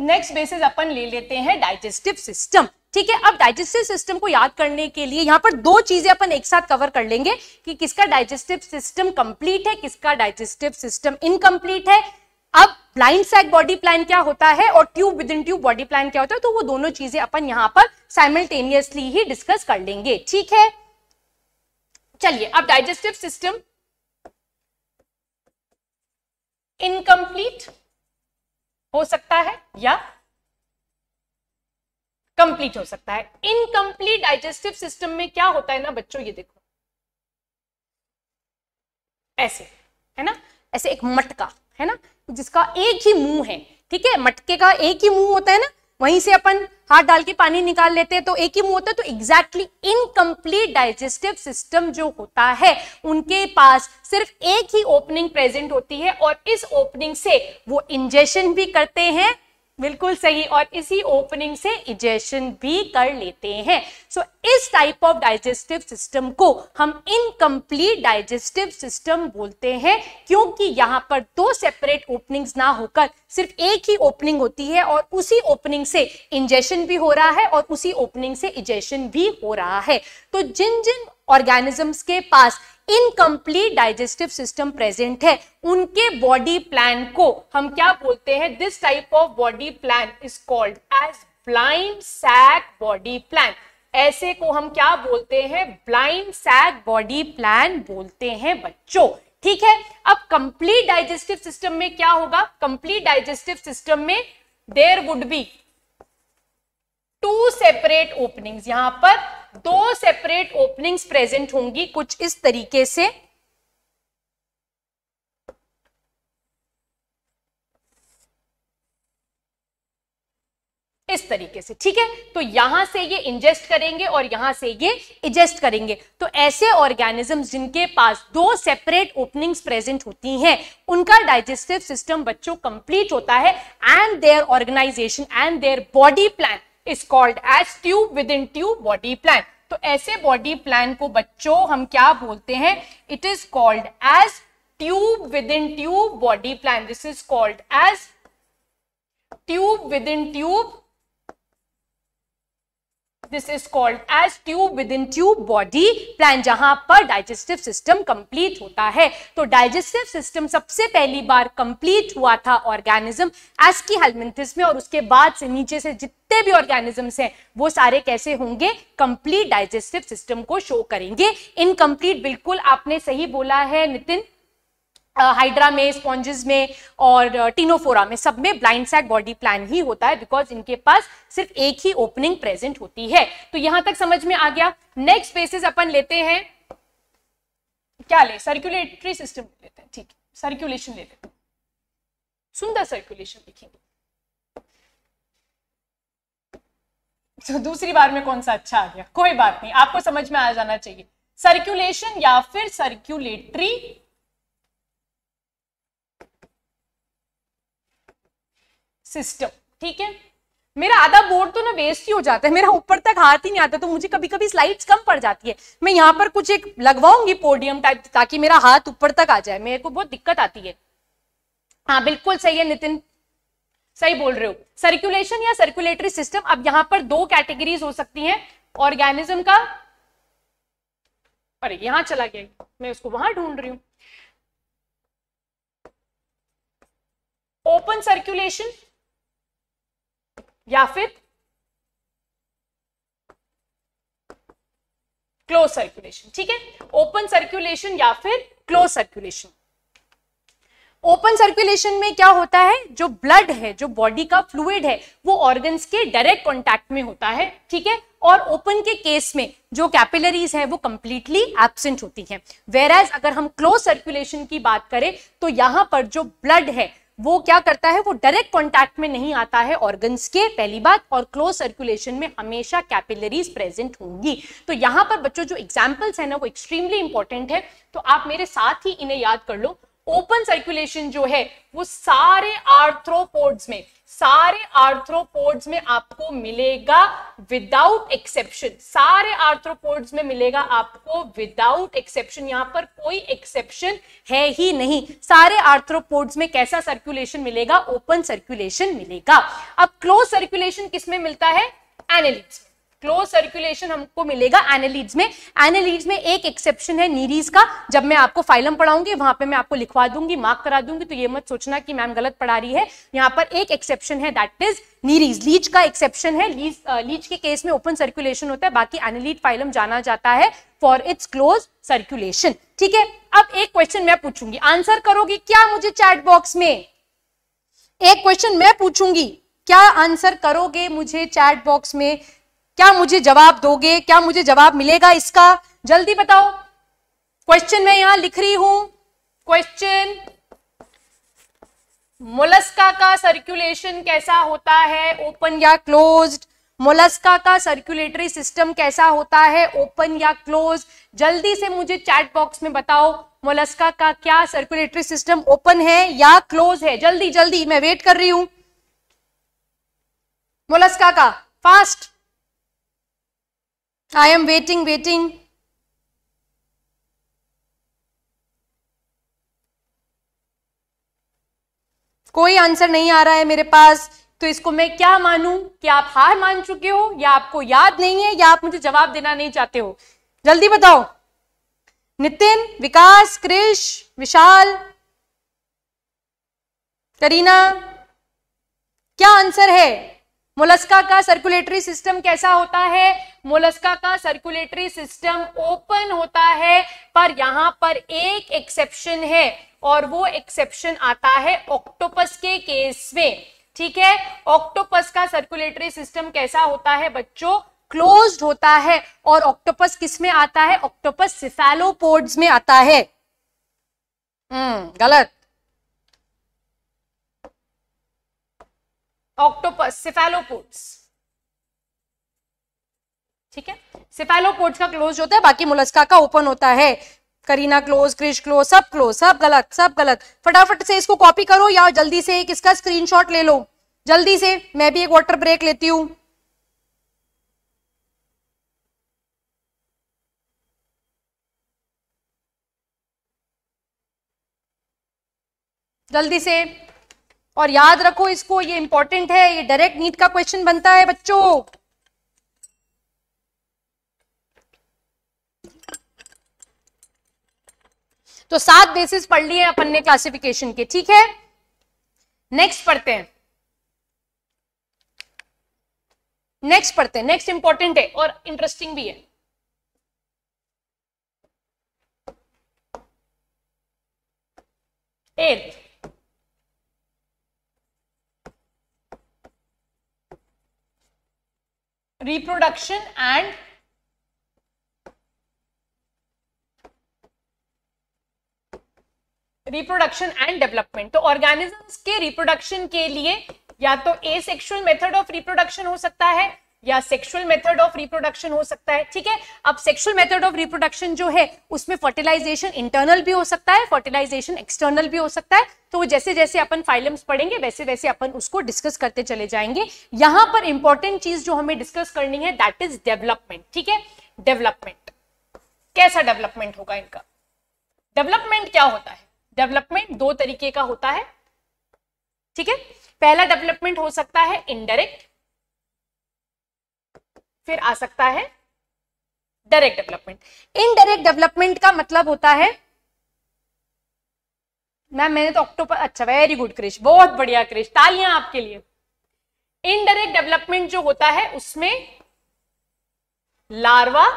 नेक्स्ट बेसिस अपन ले लेते हैं डाइजेस्टिव सिस्टम, ठीक है। अब डाइजेस्टिव सिस्टम को याद करने के लिए यहाँ पर दो चीजें अपन एक साथ कवर कर लेंगे कि किसका डाइजेस्टिव सिस्टम कंप्लीट है, किसका डाइजेस्टिव सिस्टम इनकम्प्लीट है। अब ब्लाइंड सैक बॉडी प्लान क्या होता है और tube within tube body plan क्या होता है, तो वो दोनों चीजें अपन यहाँ पर साइमल्टेनियसली ही डिस्कस कर लेंगे, ठीक है। चलिए, अब डाइजेस्टिव सिस्टम इनकम्प्लीट हो सकता है या कंप्लीट हो सकता है। इनकम्प्लीट डाइजेस्टिव सिस्टम में क्या होता है ना बच्चों, ये देखो ऐसे है ना, ऐसे एक मटका है ना जिसका एक ही मुंह है, ठीक है, मटके का एक ही मुंह होता है ना, वहीं से अपन हाथ डाल के पानी निकाल लेते हैं, तो एक ही मुंह होता है। तो एग्जैक्टली इनकम्प्लीट डाइजेस्टिव सिस्टम जो होता है उनके पास सिर्फ एक ही ओपनिंग प्रेजेंट होती है और इस ओपनिंग से वो इंजेशन भी करते हैं बिल्कुल सही, और इसी ओपनिंग से इजेशन भी कर लेते हैं। सो इस टाइप ऑफ डाइजेस्टिव सिस्टम को हम इनकम्प्लीट डाइजेस्टिव सिस्टम बोलते हैं, क्योंकि यहाँ पर दो सेपरेट ओपनिंग्स ना होकर सिर्फ एक ही ओपनिंग होती है और उसी ओपनिंग से इंजेशन भी हो रहा है और उसी ओपनिंग से इजेशन भी हो रहा है। तो जिन जिन ऑर्गेनिजम्स के पास इनकम्प्लीट डाइजेस्टिव सिस्टम प्रेजेंट है, उनके बॉडी प्लान को हम क्या बोलते हैं? This type of body plan is called as blind sac body plan. ऐसे को हम क्या बोलते हैं? ब्लाइंड सैक बॉडी प्लान बोलते हैं बच्चों, ठीक है। अब कंप्लीट डाइजेस्टिव सिस्टम में क्या होगा? कंप्लीट डाइजेस्टिव सिस्टम में there would be two separate openings, यहां पर दो सेपरेट ओपनिंग्स प्रेजेंट होंगी कुछ इस तरीके से। इस तरीके से, ठीक है। तो यहां से ये इंजेस्ट करेंगे और यहां से ये इजेस्ट करेंगे। तो ऐसे ऑर्गेनिजम्स जिनके पास दो सेपरेट ओपनिंग्स प्रेजेंट होती हैं, उनका डाइजेस्टिव सिस्टम बच्चों कंप्लीट होता है, and their organisation and their body plan is called as tube within tube body plan. तो ऐसे बॉडी प्लान को बच्चों हम क्या बोलते हैं? It is called as tube within tube body plan. This is called as tube within tube, this is called as tube within tube body plan, जहां पर डाइजेस्टिव सिस्टम कंप्लीट होता है। तो digestive system सबसे पहली बार complete हुआ था organism एस्कीहेलमिंथिस में, और उसके बाद से नीचे से जितने भी ऑर्गेनिजम्स हैं वो सारे कैसे होंगे? कंप्लीट डाइजेस्टिव सिस्टम को शो करेंगे। इनकम्प्लीट, बिल्कुल आपने सही बोला है नितिन, हाइड्रा में, स्पॉन्जेस में और टीनोफोरा में, सब में ब्लाइंड सैक बॉडी प्लान ही होता है, बिकॉज इनके पास सिर्फ एक ही ओपनिंग प्रेजेंट होती है। तो यहां तक समझ में आ गया। नेक्स्ट स्पेसिस अपन लेते हैं, क्या ले? सर्कुलेटरी सिस्टम लेते हैं, ठीक है, सर्कुलेशन लेते हैं, सुंदर सर्कुलेशन लिखेंगे। तो दूसरी बार में कौन सा अच्छा आ गया, कोई बात नहीं, आपको समझ में आ जाना चाहिए। सर्कुलेशन या फिर सर्कुलेटरी सिस्टम, ठीक है। मेरा आधा बोर्ड तो ना वेस्ट ही हो जाता है, मेरा ऊपर तक हाथ ही नहीं आता, तो मुझे कभी कभी स्लाइड्स कम पड़ जाती है। मैं यहाँ पर कुछ एक लगवाऊंगी पोडियम टाइप, ताकि मेरा हाथ ऊपर तक आ जाए, मेरे को बहुत दिक्कत आती है। हाँ बिल्कुल सही है नितिन, सही बोल रहे हो। सर्कुलेशन या सर्कुलेटरी सिस्टम, अब यहाँ पर दो कैटेगरीज हो सकती है ऑर्गेनिज्म का। अरे यहाँ चला गया, मैं उसको वहां ढूंढ रही हूँ। ओपन सर्कुलेशन या फिर क्लोज सर्कुलेशन, ठीक है। ओपन सर्कुलेशन या फिर क्लोज सर्कुलेशन। ओपन सर्कुलेशन में क्या होता है? जो ब्लड है, जो बॉडी का फ्लूइड है, वो ऑर्गन्स के डायरेक्ट कांटेक्ट में होता है, ठीक है। और ओपन के केस में जो कैपिलरीज है वो कंप्लीटली एब्सेंट होती है। वेयर एज अगर हम क्लोज सर्कुलेशन की बात करें तो यहाँ पर जो ब्लड है वो क्या करता है? वो डायरेक्ट कांटेक्ट में नहीं आता है ऑर्गन्स के, पहली बात, और क्लोज सर्कुलेशन में हमेशा कैपिलरीज प्रेजेंट होंगी। तो यहाँ पर बच्चों जो एग्जांपल्स है ना वो एक्सट्रीमली इंपॉर्टेंट है, तो आप मेरे साथ ही इन्हें याद कर लो। ओपन सर्कुलेशन जो है वो सारे आर्थ्रोपोड्स में, सारे आर्थ्रोपोड्स में आपको मिलेगा विदाउट एक्सेप्शन, सारे आर्थ्रोपोड्स में मिलेगा आपको विदाउट एक्सेप्शन। यहाँ पर कोई एक्सेप्शन है ही नहीं, सारे आर्थ्रोपोड्स में कैसा सर्कुलेशन मिलेगा? ओपन सर्कुलेशन मिलेगा। अब क्लोज सर्कुलेशन किसमें मिलता है? एनालिड्स। क्लोज सर्कुलेशन हमको मिलेगा एनालिड्स में। एनालिड्स में एक एक्सेप्शन है नीरीज का, जब मैं आपको फाइलम पढ़ाऊंगी वहां पे मैं आपको लिखवा दूंगी, मार्क करा दूंगी, तो ये मत सोचना कि मैम गलत पढ़ा रही है। यहाँ पर एक एक्सेप्शन है, दैट इज नीरीज, लीच का एक्सेप्शन है। लीच के केस में ओपन सर्कुलेशन होता है, बाकी एनालिड फाइलम जाना जाता है फॉर इट्स क्लोज सर्कुलेशन, ठीक है। अब एक क्वेश्चन मैं पूछूंगी, आंसर करोगे क्या मुझे चैट बॉक्स में? एक क्वेश्चन मैं पूछूंगी, क्या आंसर करोगे मुझे चैट बॉक्स में? क्या मुझे जवाब दोगे? क्या मुझे जवाब मिलेगा इसका? जल्दी बताओ। क्वेश्चन मैं यहां लिख रही हूं, क्वेश्चन मोलस्का का सर्कुलेशन कैसा होता है, ओपन या क्लोज्ड? मोलस्का का सर्कुलेटरी सिस्टम कैसा होता है, ओपन या क्लोज? जल्दी से मुझे चैट बॉक्स में बताओ, मोलस्का का क्या सर्कुलेटरी सिस्टम ओपन है या क्लोज है? जल्दी जल्दी, मैं वेट कर रही हूं। मोलस्का का fast. I am waiting waiting. कोई आंसर नहीं आ रहा है मेरे पास, तो इसको मैं क्या मानूं कि आप हार मान चुके हो या आपको याद नहीं है या आप मुझे जवाब देना नहीं चाहते हो? जल्दी बताओ। नितिन, विकास, क्रिश, विशाल, करीना, क्या आंसर है? मोलस्का का सर्कुलेटरी सिस्टम कैसा होता है? मोलस्का का सर्कुलेटरी सिस्टम ओपन होता है, पर यहां पर एक एक्सेप्शन है और वो एक्सेप्शन आता है ऑक्टोपस के केस में। ठीक है, ऑक्टोपस का सर्कुलेटरी सिस्टम कैसा होता है बच्चों? क्लोज्ड होता है। और ऑक्टोपस किस में आता है? ऑक्टोपस सिफेलोपोड्स में आता है। गलत। ऑक्टोपस सिफेलोपोड्स, ठीक है, सिफेलोपोड्स का क्लोज होता है, बाकी मोलस्का का ओपन होता है। करीना क्लोज, क्रिश क्लोज, सब गलत, सब गलत। फटाफट से इसको कॉपी करो या जल्दी से इसका स्क्रीनशॉट ले लो जल्दी से। मैं भी एक वाटर ब्रेक लेती हूं। जल्दी से, और याद रखो इसको, ये इंपॉर्टेंट है, ये डायरेक्ट नीट का क्वेश्चन बनता है बच्चों। तो 7 बेसिस पढ़ लिए अपन ने क्लासिफिकेशन के। ठीक है, नेक्स्ट पढ़ते हैं, नेक्स्ट पढ़ते हैं। नेक्स्ट इंपॉर्टेंट है और इंटरेस्टिंग भी है। Eight, reproduction and development. तो ऑर्गेनिजम्स के रिप्रोडक्शन के लिए या तो एसेक्सुअल मेथड ऑफ रिप्रोडक्शन हो सकता है या सेक्सुअल मेथड ऑफ रिप्रोडक्शन हो सकता है। ठीक है, अब सेक्सुअल मेथड ऑफ रिप्रोडक्शन जो है उसमें फर्टिलाइजेशन इंटरनल भी हो सकता है, फर्टिलाइजेशन एक्सटर्नल भी हो सकता है। तो जैसे जैसे अपन फाइलम्स पढ़ेंगे वैसे वैसे अपन उसको डिस्कस करते चले जाएंगे। यहां पर इंपॉर्टेंट चीज जो हमें डिस्कस करनी है दैट इज डेवलपमेंट। ठीक है, डेवलपमेंट कैसा डेवलपमेंट होगा इनका? डेवलपमेंट क्या होता है? डेवलपमेंट 2 तरीके का होता है। ठीक है, पहला डेवलपमेंट हो सकता है इनडायरेक्ट, फिर आ सकता है डायरेक्ट डेवलपमेंट। इनडायरेक्ट डेवलपमेंट का मतलब होता है, मैम मैंने तो ऑक्टोपस, अच्छा वेरी गुड क्रिश, बहुत बढ़िया क्रिश, तालियां आपके लिए। इनडायरेक्ट डेवलपमेंट जो होता है उसमें लार्वा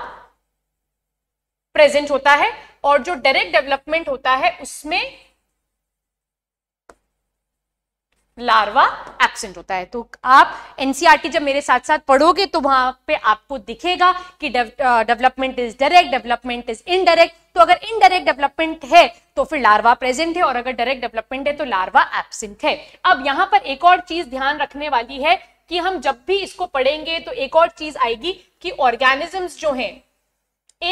प्रेजेंट होता है, और जो डायरेक्ट डेवलपमेंट होता है उसमें लार्वा एब्सेंट होता है। तो आप एनसीईआरटी जब मेरे साथ साथ पढ़ोगे तो वहां पे आपको दिखेगा कि development is direct, development is indirect. तो अगर इनडायरेक्ट डेवलपमेंट है तो फिर लार्वा प्रेजेंट है, और अगर डायरेक्ट डेवलपमेंट है तो लार्वा एब्सेंट है। अब यहां पर एक और चीज ध्यान रखने वाली है कि हम जब भी इसको पढ़ेंगे तो एक और चीज आएगी कि ऑर्गेनिजम्स जो हैं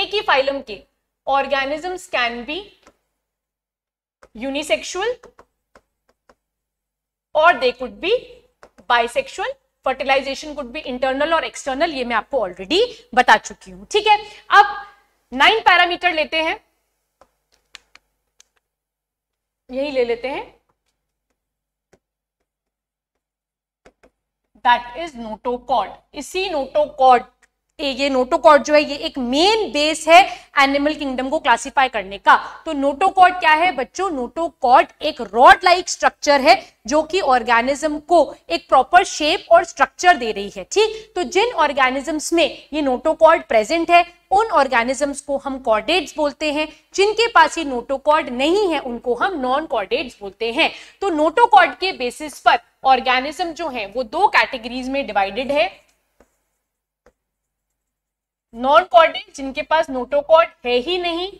एक ही फाइलम के ऑर्गेनिजम्स कैन बी यूनिसेक्सुअल और they could be bisexual, fertilisation could be internal और एक्सटर्नल, ये मैं आपको ऑलरेडी बता चुकी हूं। ठीक है, अब 9 पैरामीटर लेते हैं, यही ले लेते हैं, दैट इज नोटोकॉर्ड। इसी नोटोकॉर्ड, ये नोटोकॉर्ड जो है ये एक मेन बेस है एनिमल किंगडम को क्लासिफाई करने का। तो नोटोकॉर्ड क्या है बच्चों? नोटोकॉर्ड एक रॉड लाइक स्ट्रक्चर है जो कि ऑर्गेनिज्म को एक प्रॉपर शेप और स्ट्रक्चर दे रही है। ठीक, तो जिन ऑर्गेनिजम्स में ये नोटोकॉर्ड प्रेजेंट है उन ऑर्गेनिजम्स को हम कॉर्डेट्स बोलते हैं, जिनके पास ये नोटोकॉर्ड नहीं है उनको हम नॉन कॉर्डेट्स बोलते हैं। तो नोटोकॉर्ड के बेसिस पर ऑर्गेनिज्म जो है वो 2 कैटेगरीज में डिवाइडेड है, नॉन कॉर्डेट जिनके पास नोटोकॉर्ड है ही नहीं,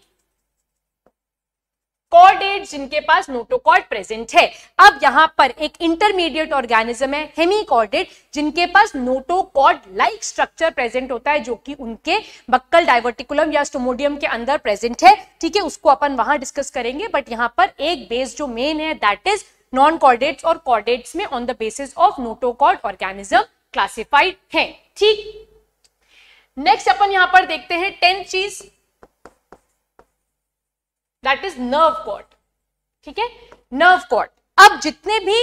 कॉर्डेट जिनके पास नोटोकॉर्ड प्रेजेंट है। अब यहां पर एक इंटरमीडिएट ऑर्गेनिज्म है हेमीकॉर्डेट, जिनके पास नोटोकॉर्ड लाइक स्ट्रक्चर प्रेजेंट होता है जो कि उनके बक्कल, डायवर्टिकुलम या स्टोमोडियम के अंदर प्रेजेंट है। ठीक है, उसको अपन वहां डिस्कस करेंगे, बट यहां पर एक बेस जो मेन है दैट इज नॉन कॉर्डेट्स और कॉर्डेट्स में on the basis of notochord organism classified हैं। ठीक, नेक्स्ट अपन यहां पर देखते हैं 10th चीज दैट इज नर्व कॉर्ड। ठीक है, नर्व कॉर्ड। अब जितने भी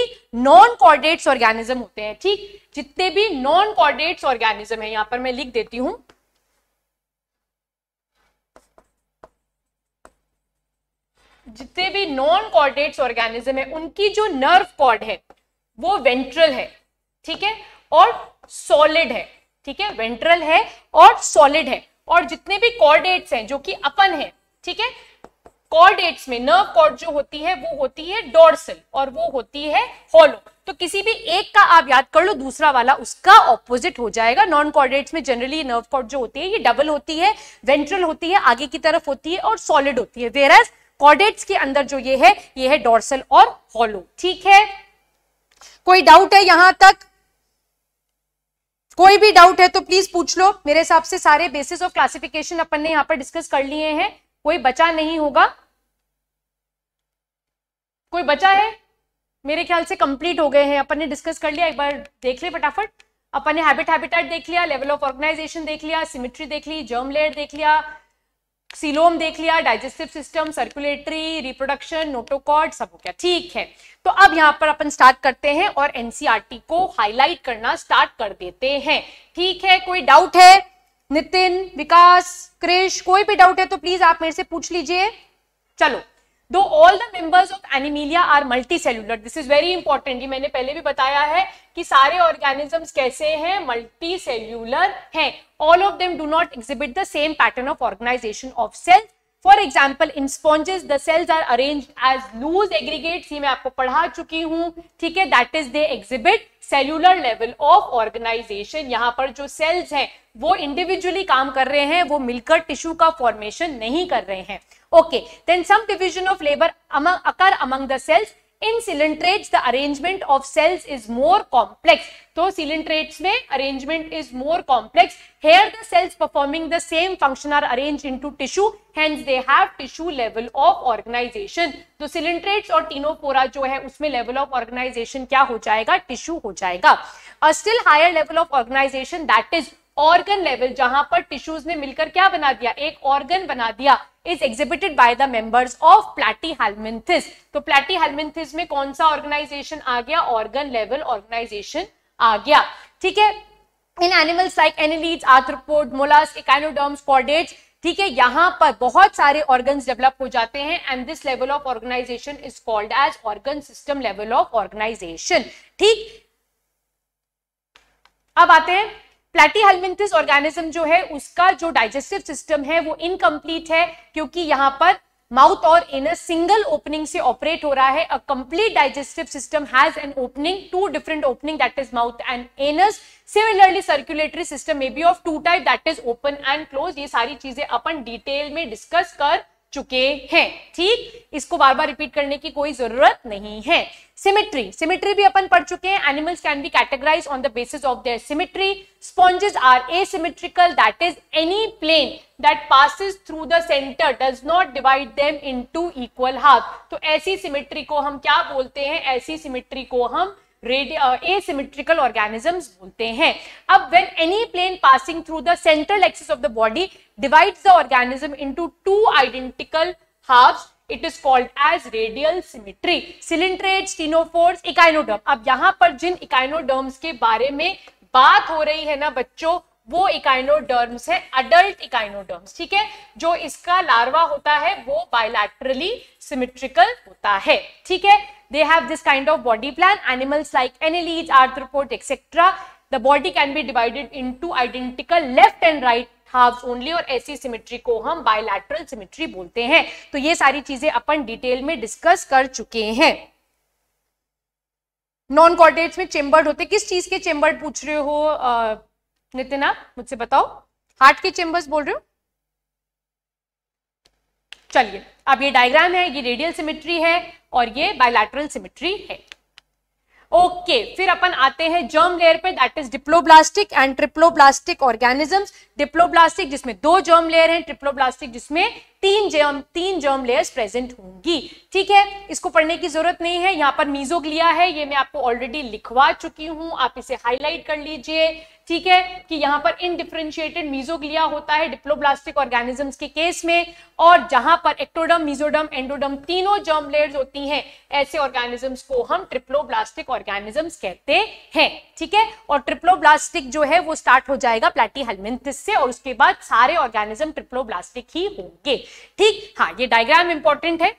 नॉन कॉर्डेट्स ऑर्गेनिज्म होते हैं, ठीक, जितने भी नॉन कॉर्डेट्स ऑर्गेनिज्म है, यहां पर मैं लिख देती हूं जितने भी नॉन कॉर्डेट्स ऑर्गेनिज्म है उनकी जो नर्व कॉर्ड है वो वेंट्रल है, ठीक है, और सॉलिड है। ठीक है, वेंट्रल है और सॉलिड है। और जितने भी कॉर्डेट्स हैं जो कि अपन है, ठीक है, कॉर्डेट्स में नर्व कॉर्ड जो होती है वो होती है डोर्सल और वो होती है हॉलो। तो किसी भी एक का आप याद कर लो, दूसरा वाला उसका ऑपोजिट हो जाएगा। नॉन कॉर्डेट्स में जनरली नर्व कॉर्ड जो होती है ये डबल होती है, वेंट्रल होती है, आगे की तरफ होती है और सॉलिड होती है। वेयरएज कॉर्डेट्स के अंदर जो ये है डोर्सल और हॉलो। ठीक है, कोई डाउट है यहां तक? कोई भी डाउट है तो प्लीज पूछ लो। मेरे हिसाब से सारे बेसिस ऑफ क्लासिफिकेशन अपन ने यहां पर डिस्कस कर लिए हैं, कोई बचा नहीं होगा। कोई बचा है? मेरे ख्याल से कंप्लीट हो गए हैं, अपन ने डिस्कस कर लिया। एक बार देख ले फटाफट। अपन ने हैबिटेट देख लिया, लेवल ऑफ ऑर्गेनाइजेशन देख लिया, सिमेट्री देख ली, जर्म लेयर देख लिया, सीलोम देख लिया, digestive system, circulatory, reproduction, notochord, सब हो गया। ठीक है, तो अब यहां पर अपन स्टार्ट करते हैं और एनसीईआरटी को हाईलाइट करना स्टार्ट कर देते हैं। ठीक है, कोई डाउट है? नितिन, विकास, क्रिश, कोई भी डाउट है तो प्लीज आप मेरे से पूछ लीजिए। चलो, दो all the members of Animalia are multi cellular, this is very important. ये मैंने पहले भी बताया है कि सारे ऑर्गेनिजम्स कैसे हैं, मल्टी सेल्यूलर हैं। All of them do not exhibit the same pattern of organisation of cells. For example, in sponges the cells are arranged as loose aggregates, ये मैं आपको पढ़ा चुकी हूँ। ठीक है, that is they exhibit cellular level of organisation. यहाँ पर जो सेल्स हैं वो इंडिविजुअली काम कर रहे हैं, वो मिलकर टिश्यू का फॉर्मेशन नहीं कर रहे हैं। Okay, then some division of labour occur among the cells. In coelenterates the arrangement of cells is more complex, तो सिलेंट्रेट्स में arrangement is more complex. Here the cells performing the same function are arranged into tissue, hence they have tissue level of organisation. तो coelenterates और टीनोपोरा जो है उसमें level of organisation क्या हो जाएगा? टिश्यू हो जाएगा। A still higher level of organisation that is organ level, जहां पर टिश्यूज ने मिलकर क्या बना दिया? एक ऑर्गन बना दिया, is exhibited by the members of Platyhelminthes. तो प्लैटीहेल्मिन्थिस में कौन सा ऑर्गेनाइजेशन आ गया? ऑर्गन लेवल ऑर्गेनाइजेशन आ गया। ठीक है, in animals like annelids, arthropod, mollusc, echinoderms, chordates, ठीक है, यहां पर बहुत सारे ऑर्गन्स डेवलप हो जाते हैं and this level of organisation is called as organ system level of organisation. ठीक, अब आते हैं प्लैटीहेल्मिन्थिस ऑर्गेनिज्म जो है उसका जो डाइजेस्टिव सिस्टम है वो इनकम्प्लीट है, क्योंकि यहाँ पर माउथ और इनर सिंगल ओपनिंग से ऑपरेट हो रहा है। A complete digestive system has an opening, two different opening, that is mouth and anus. Similarly circulatory system may be of two type, that is open and close. ये सारी चीजें अपन detail में discuss कर चुके हैं। ठीक, इसको बार बार रिपीट करने की कोई जरूरत नहीं है। सिमेट्री, सिमेट्री भी अपन पढ़ चुके हैं। Animals can be categorise on the basis of their symmetry. Sponges are asymmetrical, that is any plane that passes through the centre does not divide them into equal half. तो ऐसी symmetry को हम क्या बोलते हैं? ऐसी सिमेट्री को हम एसिमेट्रिकल ऑर्गेनिजम्स बोलते हैं। अब when any plane passing through the central axis of the body divides the organism into two identical halves, it is called as radial symmetry. Coelenterates, ctenophores, echinoderm, अब यहां पर जिन इकाइनोडर्म्स के बारे में बात हो रही है ना बच्चों, वो इकाइनोडर्म्स है, अडल्ट इकाइनोडर्म्स। ठीक है, जो इसका लार्वा होता है वो बायलैटरली सिमेट्रिकल होता है। ठीक है, they have this kind of body plan. Animals like annelids, arthropod etcetera, the body can be divided into identical left and right halves only, और ऐसी सिमेट्री को हम बायलैटरल सिमेट्री बोलते हैं। तो ये सारी चीजें अपन डिटेल में डिस्कस कर चुके हैं। नॉन कॉर्डेट्स में चेम्बर्ड होते, किस चीज के चेम्बर्ड पूछ रहे हो नितिन? आप मुझसे बताओ, हार्ट के चेम्बर्स बोल रहे हो? चलिए, अब ये डायग्राम है, ये रेडियल सिमेट्री है और ये बायलैटरल सिमेट्री है। ओके फिर अपन आते हैं जर्म लेयर पे, that is diploblastic and triploblastic organisms. Diploblastic जिसमें 2 जर्म लेयर हैं, ट्रिप्लोब्लास्टिक जिसमें 3 जर्म लेयर्स प्रेजेंट होंगी। ठीक है, इसको पढ़ने की जरूरत नहीं है। यहाँ पर मीजोग्लिया है, ये मैं आपको ऑलरेडी लिखवा चुकी हूँ, आप इसे हाईलाइट कर लीजिए। ठीक है कि यहाँ पर इनडिफरेंशिएटेड मीजोग्लिया होता है डिप्लोब्लास्टिक ऑर्गेनिजम्स के केस में, और जहां पर एक्टोडर्म, मीजोडर्म, एंडोडर्म तीनों जर्म लेयर्स होती हैं, ऐसे ऑर्गेनिजम्स को हम ट्रिप्लोब्लास्टिक ऑर्गेनिजम्स कहते हैं। ठीक है, और ट्रिप्लोब्लास्टिक जो है वो स्टार्ट हो जाएगा प्लैटीहेल्मिन्थिस से, और उसके बाद सारे ऑर्गेनिज्म ट्रिप्लोब्लास्टिक ही होंगे। ठीक, हाँ ये डायग्राम इंपॉर्टेंट है।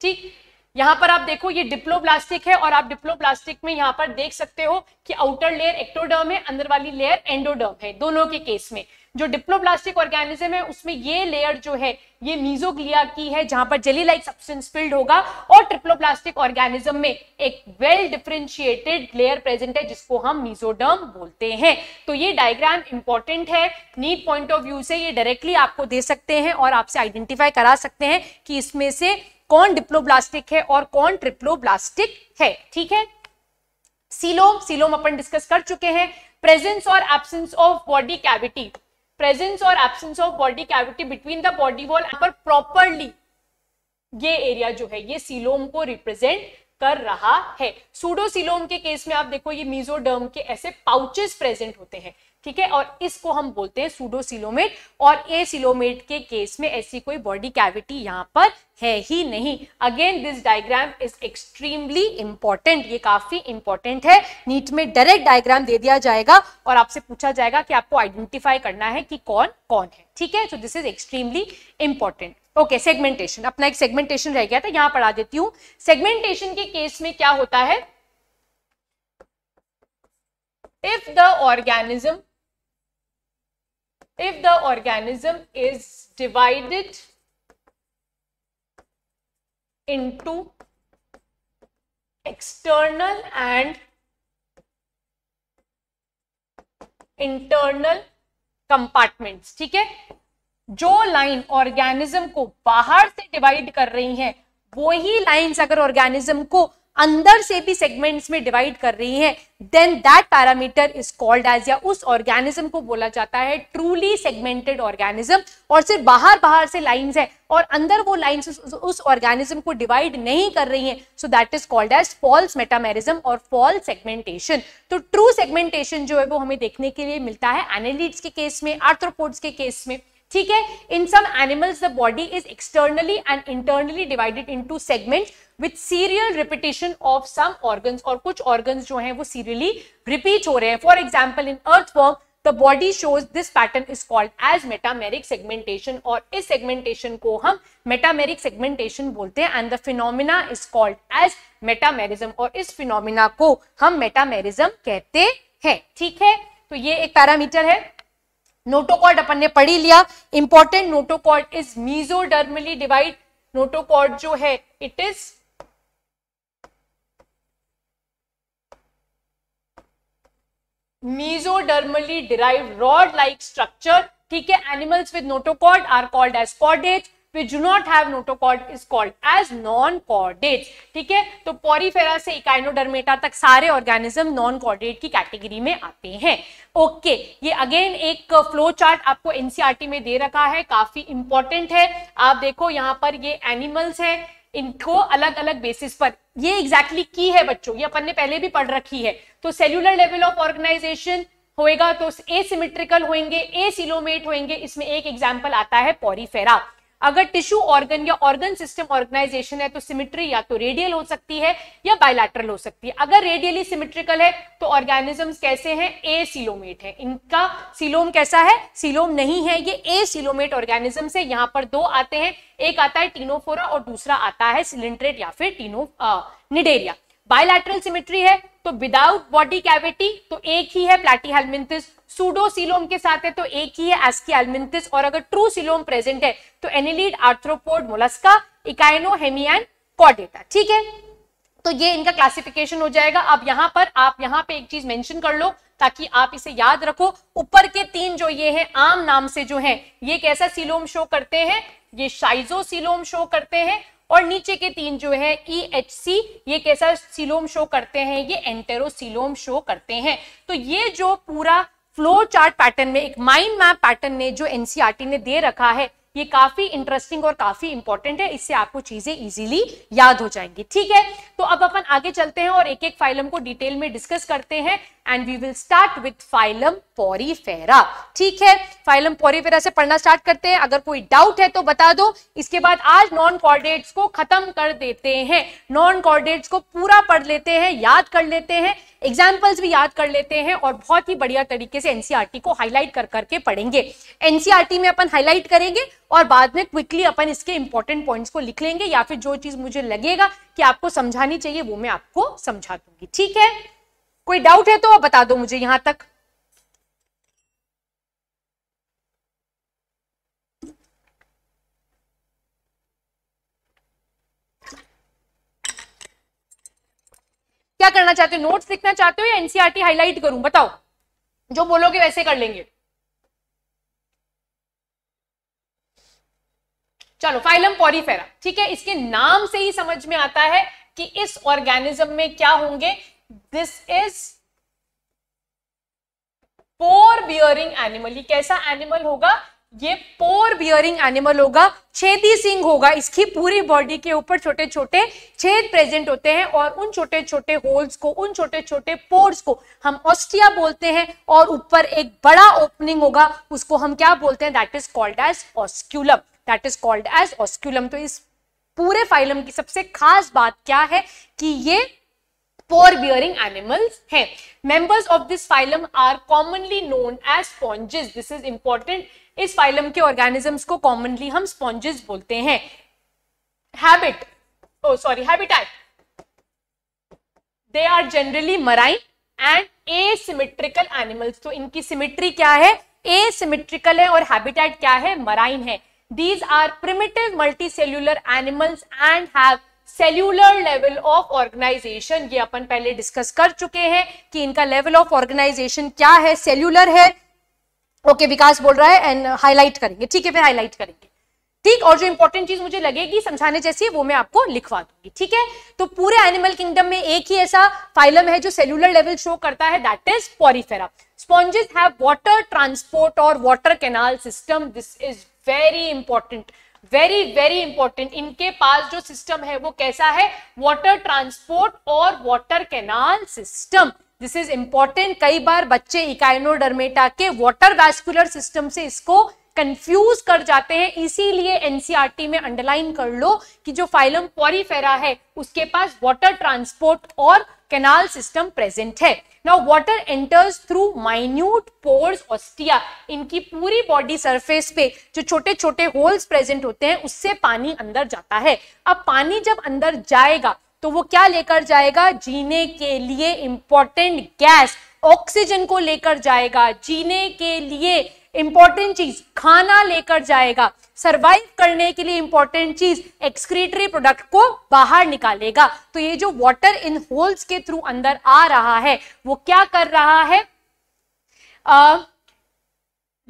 ठीक, यहाँ पर आप देखो ये डिप्लोब्लास्टिक है, और आप डिप्लोब्लास्टिक में यहाँ पर देख सकते हो कि आउटर लेयर एक्टोडर्म है, अंदर वाली लेयर एंडोडर्म है। दोनों के केस में जो डिप्लोब्लास्टिक ऑर्गेनिज्म है उसमें ये लेयर जो है ये मीजोग्लिया की है, जहां पर जेली लाइक सब्सटेंस फिल्ड होगा, और ट्रिप्लोब्लास्टिक ऑर्गेनिज्म में एक वेल डिफरेंशिएटेड लेयर प्रेजेंट है जिसको हम मीजोडर्म बोलते हैं। तो ये डायग्राम इंपॉर्टेंट है, नीट पॉइंट ऑफ व्यू से ये डायरेक्टली आपको दे सकते हैं और आपसे आइडेंटिफाई करा सकते हैं कि इसमें से कौन डिप्लोब्लास्टिक है और कौन ट्रिप्लोब्लास्टिक है। ठीक है, सीलोम, सीलोम अपन डिस्कस कर चुके हैं। प्रेजेंस और absence of body cavity, presence और absence of body cavity between the body wall, यहाँ पर प्रॉपरली ये एरिया जो है ये सीलोम को रिप्रेजेंट कर रहा है। सूडोसीलोम के केस में आप देखो ये मीजोडर्म के ऐसे पाउचेस प्रेजेंट होते हैं। ठीक है, और इसको हम बोलते हैं सूडोसीलोमेट, और एसीलोमेट के केस में ऐसी कोई बॉडी कैविटी यहाँ पर है ही नहीं। Again this diagram is extremely important, ये काफी इंपॉर्टेंट है। नीट में डायरेक्ट डायग्राम दे दिया जाएगा और आपसे पूछा जाएगा कि आपको आइडेंटिफाई करना है कि कौन कौन है। ठीक है, so this is extremely important. Okay, segmentation, अपना एक सेगमेंटेशन रह गया था, यहाँ पढ़ा देती हूँ। सेगमेंटेशन के केस में क्या होता है, if the organism is divided into external and internal compartments, ठीक है, जो लाइन ऑर्गेनिज्म को बाहर से डिवाइड कर रही है वही लाइंस अगर ऑर्गेनिज्म को अंदर से भी सेगमेंट्स में डिवाइड कर रही है, then that parameter is called as, या उस ऑर्गेनिज्म को बोला जाता है ट्रूली सेगमेंटेड ऑर्गेनिज्म। और सिर्फ बाहर बाहर से लाइंस है और अंदर वो लाइंस उस ऑर्गेनिज्म को डिवाइड नहीं कर रही हैं, so that is called as false metamerism और फॉल्स सेगमेंटेशन। तो ट्रू सेगमेंटेशन जो है वो हमें देखने के लिए मिलता है एनेलिड्स के केस में, आर्थ्रोपोड्स के केस में। ठीक है, in some animals the body is externally and internally divided into segments with serial repetition of some organs, और कुछ ऑर्गन्स जो हैं वो सीरियली रिपीट हो रहे हैं। For example in earthworm the body shows this pattern is called as metameric segmentation, और इस सेगमेंटेशन को हम मेटामेरिक सेगमेंटेशन बोलते हैं, and the phenomena is called as metamerism, और इस फिनोमिना को हम मेटामेरिज्म कहते हैं। ठीक है, तो ये एक पैरामीटर है। नोटोकॉर्ड अपन ने पढ़ी लिया, important. Notochord is mesodermally divide, notochord जो है it is mesodermally derived rod like structure. ठीक है, animals with notochord are called as chordate, which do not have notochord is called as non-chordates। ठीक है, तो पोरीफेरा से इकाइनोडर्मेटा तक सारे ऑर्गेनिज्म नॉन कॉर्डेट की कैटेगरी में आते हैं। ओके, ये अगेन एक फ्लो चार्ट आपको एनसीईआरटी में दे रखा है, काफी इंपॉर्टेंट है। आप देखो यहाँ पर ये एनिमल्स है, इनको अलग अलग बेसिस पर, ये एग्जैक्टली की है बच्चों, ये अपन ने पहले भी पढ़ रखी है। तो सेल्यूलर लेवल ऑफ ऑर्गेनाइजेशन होएगा तो एसिमेट्रिकल होएंगे, एसिलोमेट होएंगे, इसमें एक एग्जाम्पल आता है पोरीफेरा। अगर टिश्यू ऑर्गन या ऑर्गन सिस्टम ऑर्गेनाइजेशन है तो सिमेट्री या तो रेडियल हो सकती है या बायलैटरल हो सकती है। अगर रेडियली सिमेट्रिकल है तो ऑर्गेनिजम्स कैसे हैं, एसिलोमेट है। इनका सीलोम कैसा है, सीलोम नहीं है, ये एसिलोमेट ऑर्गेनिजम्स है। यहाँ पर 2 आते हैं, एक आता है टीनोफोरा और दूसरा आता है सिलिंड्रेट या फिर निडेरिया। बायलैटरल सिमेट्री है तो विदाउट बॉडी कैविटी तो एक ही है प्लैटीहेल्मिन्थिस, सूडो सीलोम के साथ है तो एक ही है एस्केल्मिन्थिस, और अगर ट्रू सीलोम प्रेजेंट है तो annelid, arthropod, Mollusca, Echino, Hemi and Chordata. ठीक है, तो ये इनका क्लासिफिकेशन हो जाएगा। अब यहाँ पर आप यहाँ पे एक चीज मेंशन कर लो ताकि आप इसे याद रखो, ऊपर के 3 जो ये हैं आम नाम से जो हैं, ये कैसा सीलोम शो करते हैं, ये शाइजोसीलोम शो करते हैं, और नीचे के तीन जो है EHC, ये कैसा सीलोम शो करते हैं, ये एंटेरोसीलोम शो करते हैं। तो ये जो पूरा फ्लो चार्ट पैटर्न में एक माइंड मैप पैटर्न में जो एनसीईआरटी ने दे रखा है, ये काफी इंटरेस्टिंग और काफी इंपॉर्टेंट है, इससे आपको चीजें इजीली याद हो जाएंगी। ठीक है, तो अब अपन आगे चलते हैं और एक एक फाइलम को डिटेल में डिस्कस करते हैं and we will start with phylum Porifera. ठीक है, फाइलम पोरीफेरा से पढ़ना स्टार्ट करते हैं, अगर कोई डाउट है तो बता दो। इसके बाद आज नॉन कॉर्डेट्स को खत्म कर देते हैं, नॉन कॉर्डेट्स को पूरा पढ़ लेते हैं, याद कर लेते हैं, एग्जाम्पल्स भी याद कर लेते हैं और बहुत ही बढ़िया तरीके से एनसीईआरटी को हाईलाइट कर करके पढ़ेंगे। एनसीईआरटी में अपन हाईलाइट करेंगे और बाद में क्विकली अपन इसके इंपॉर्टेंट पॉइंट्स को लिख लेंगे या फिर जो चीज मुझे लगेगा कि आपको समझानी चाहिए वो मैं आपको समझा दूंगी। ठीक है, कोई डाउट है तो बता दो मुझे यहां तक। क्या करना चाहते हो, नोट्स लिखना चाहते हो या एनसीईआरटी हाईलाइट करूं? बताओ, जो बोलोगे वैसे कर लेंगे। चलो, फाइलम पोरीफेरा, ठीक है, इसके नाम से ही समझ में आता है कि इस ऑर्गेनिज्म में क्या होंगे। This is pore bearing animal, ये कैसा एनिमल होगा, ये पोर बियरिंग एनिमल होगा, छेदी सिंग होगा, इसकी पूरी बॉडी के ऊपर छोटे छोटे छेद प्रेजेंट होते हैं और उन छोटे छोटे होल्स को, उन छोटे छोटे पोर्स को हम ऑस्टिया बोलते हैं और ऊपर एक बड़ा ओपनिंग होगा, उसको हम क्या बोलते हैं, that is called as osculum, that is called as osculum. तो इस पूरे फाइलम की सबसे खास बात क्या है कि ये पोर बियरिंग एनिमल्स हैं। Members of this phylum are commonly known as sponges, this is important, इस फाइलम के ऑर्गेनिजम्स को कॉमनली हम स्पॉन्जेस बोलते हैं। Habitat, they are generally marine and asymmetrical animals, तो इनकी सिमेट्री क्या है, एसिमेट्रिकल है, और हैबिटेट क्या है, मराइन है। These are primitive multicellular animals and have cellular level of organization, ये अपन पहले डिस्कस कर चुके हैं कि इनका लेवल ऑफ ऑर्गेनाइजेशन क्या है, सेल्यूलर है। ओके, विकास बोल रहा है एंड हाईलाइट करेंगे, ठीक है, फिर हाईलाइट करेंगे। ठीक, और जो इंपॉर्टेंट चीज मुझे लगेगी समझाने जैसी वो मैं आपको लिखवा दूंगी। ठीक है, तो पूरे एनिमल किंगडम में एक ही ऐसा फाइलम है जो सेल्यूलर लेवल शो करता है, that is Porifera. Sponges have water transport और water canal system, this is very important, very very important. इनके पास जो सिस्टम है वो कैसा है, वाटर ट्रांसपोर्ट और water canal system, this is important. कई बार बच्चे इकाइनोडर्मेटा के वाटर वैस्कुलर सिस्टम से इसको कंफ्यूज कर जाते हैं, इसीलिए एनसीईआरटी में अंडरलाइन कर लो कि जो फाइलम पोरीफेरा है उसके पास वाटर ट्रांसपोर्ट और कैनाल सिस्टम प्रेजेंट है। Now water enters through minute pores ostia, इनकी पूरी बॉडी सरफेस पे जो छोटे छोटे होल्स प्रेजेंट होते हैं उससे पानी अंदर जाता है। अब पानी जब अंदर जाएगा तो वो क्या लेकर जाएगा, जीने के लिए इंपॉर्टेंट गैस, ऑक्सीजन को लेकर जाएगा, जीने के लिए इंपॉर्टेंट चीज खाना लेकर जाएगा, सर्वाइव करने के लिए इंपॉर्टेंट चीज एक्सक्रीटरी प्रोडक्ट को बाहर निकालेगा। तो ये जो वाटर इन होल्स के थ्रू अंदर आ रहा है वो क्या कर रहा है,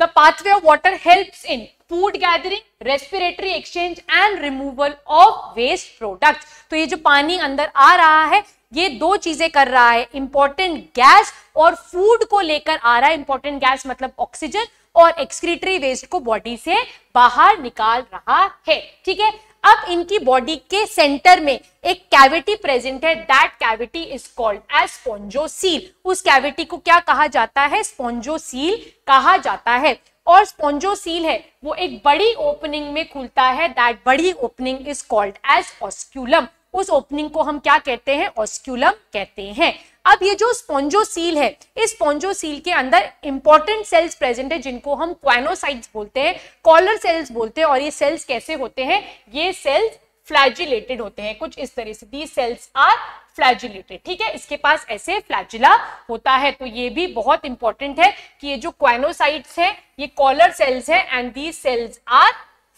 the pathway of water helps in food gathering, respiratory exchange and removal of waste product. तो ये जो पानी अंदर आ रहा है ये दो चीजें कर रहा है, इंपॉर्टेंट गैस और फूड को लेकर आ रहा है, इंपॉर्टेंट गैस मतलब ऑक्सीजन, और एक्सक्रीटरी वेस्ट को बॉडी से बाहर निकाल रहा है। ठीक है, अब इनकी बॉडी के सेंटर में एक कैविटी प्रेजेंट है, that cavity is called as spongocoel, उस कैविटी को क्या कहा जाता है, स्पॉन्जोसील कहा जाता है। और स्पॉन्जोसील है वो एक बड़ी ओपनिंग में खुलता है, दैट बड़ी opening is called as osculum, उस ओपनिंग को हम क्या कहते हैं, ऑस्क्यूलम कहते हैं। अब ये जो स्पॉन्जोसील है, इस स्पॉन्जोसील के अंदर इंपॉर्टेंट सेल्स प्रेजेंट है जिनको हम क्वाइनोसाइट्स बोलते हैं, कॉलर सेल्स बोलते हैं, और ये सेल्स कैसे होते हैं, ये सेल्स फ्लैजिलेटेड होते हैं कुछ इस तरह से, दीज सेल्स आर फ्लैजिलेटेड। ठीक है, इसके पास ऐसे फ्लैजिला होता है। तो ये भी बहुत इंपॉर्टेंट है कि ये जो क्वाइनोसाइट्स है ये कॉलर सेल्स है and these cells are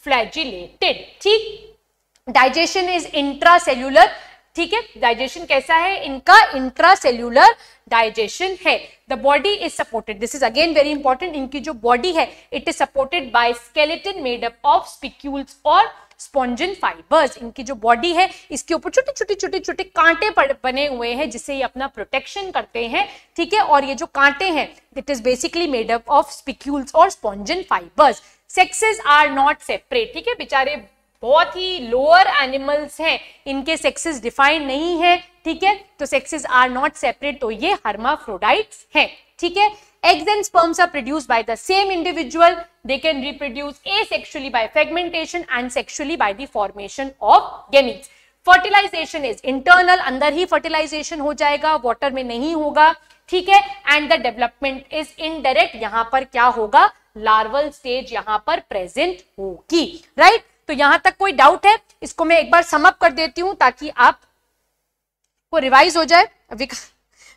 flagellated. ठीक, डाइजेशन इज इंट्रासेल्यूलर, ठीक है, डाइजेशन कैसा है, इनका इंट्रासेल्यूलर डाइजेशन है। The body is supported, this is again very important, इनकी जो बॉडी है it is supported by skeleton made up of spicules और स्पॉन्जिन फाइबर्स, इनकी जो बॉडी है इसके ऊपर छोटे छोटे छोटे छोटे कांटे बने हुए हैं जिससे ये अपना प्रोटेक्शन करते हैं, ठीक है। और ये जो कांटे हैं it is basically made up of spicules और spongin fibres. Sexes are not separate, ठीक है, बेचारे बहुत ही लोअर एनिमल्स हैं, इनके सेक्सेस डिफाइंड नहीं है, ठीक है, तो सेक्सेस आर नॉट सेपरेट, तो ये हर्माफ्रोडाइट्स हैं, ठीक है। Eggs and sperms are produced by the same individual. They can reproduce asexually by fragmentation and sexually by the formation of gametes. Fertilization is internal, अंदर ही fertilization हो जाएगा, water में नहीं होगा, ठीक है। And the development is indirect, यहाँ पर क्या होगा, larval stage यहाँ पर present होगी, right? तो यहाँ तक कोई doubt है? इसको मैं एक बार sum up कर देती हूँ ताकि आप को revise हो जाए।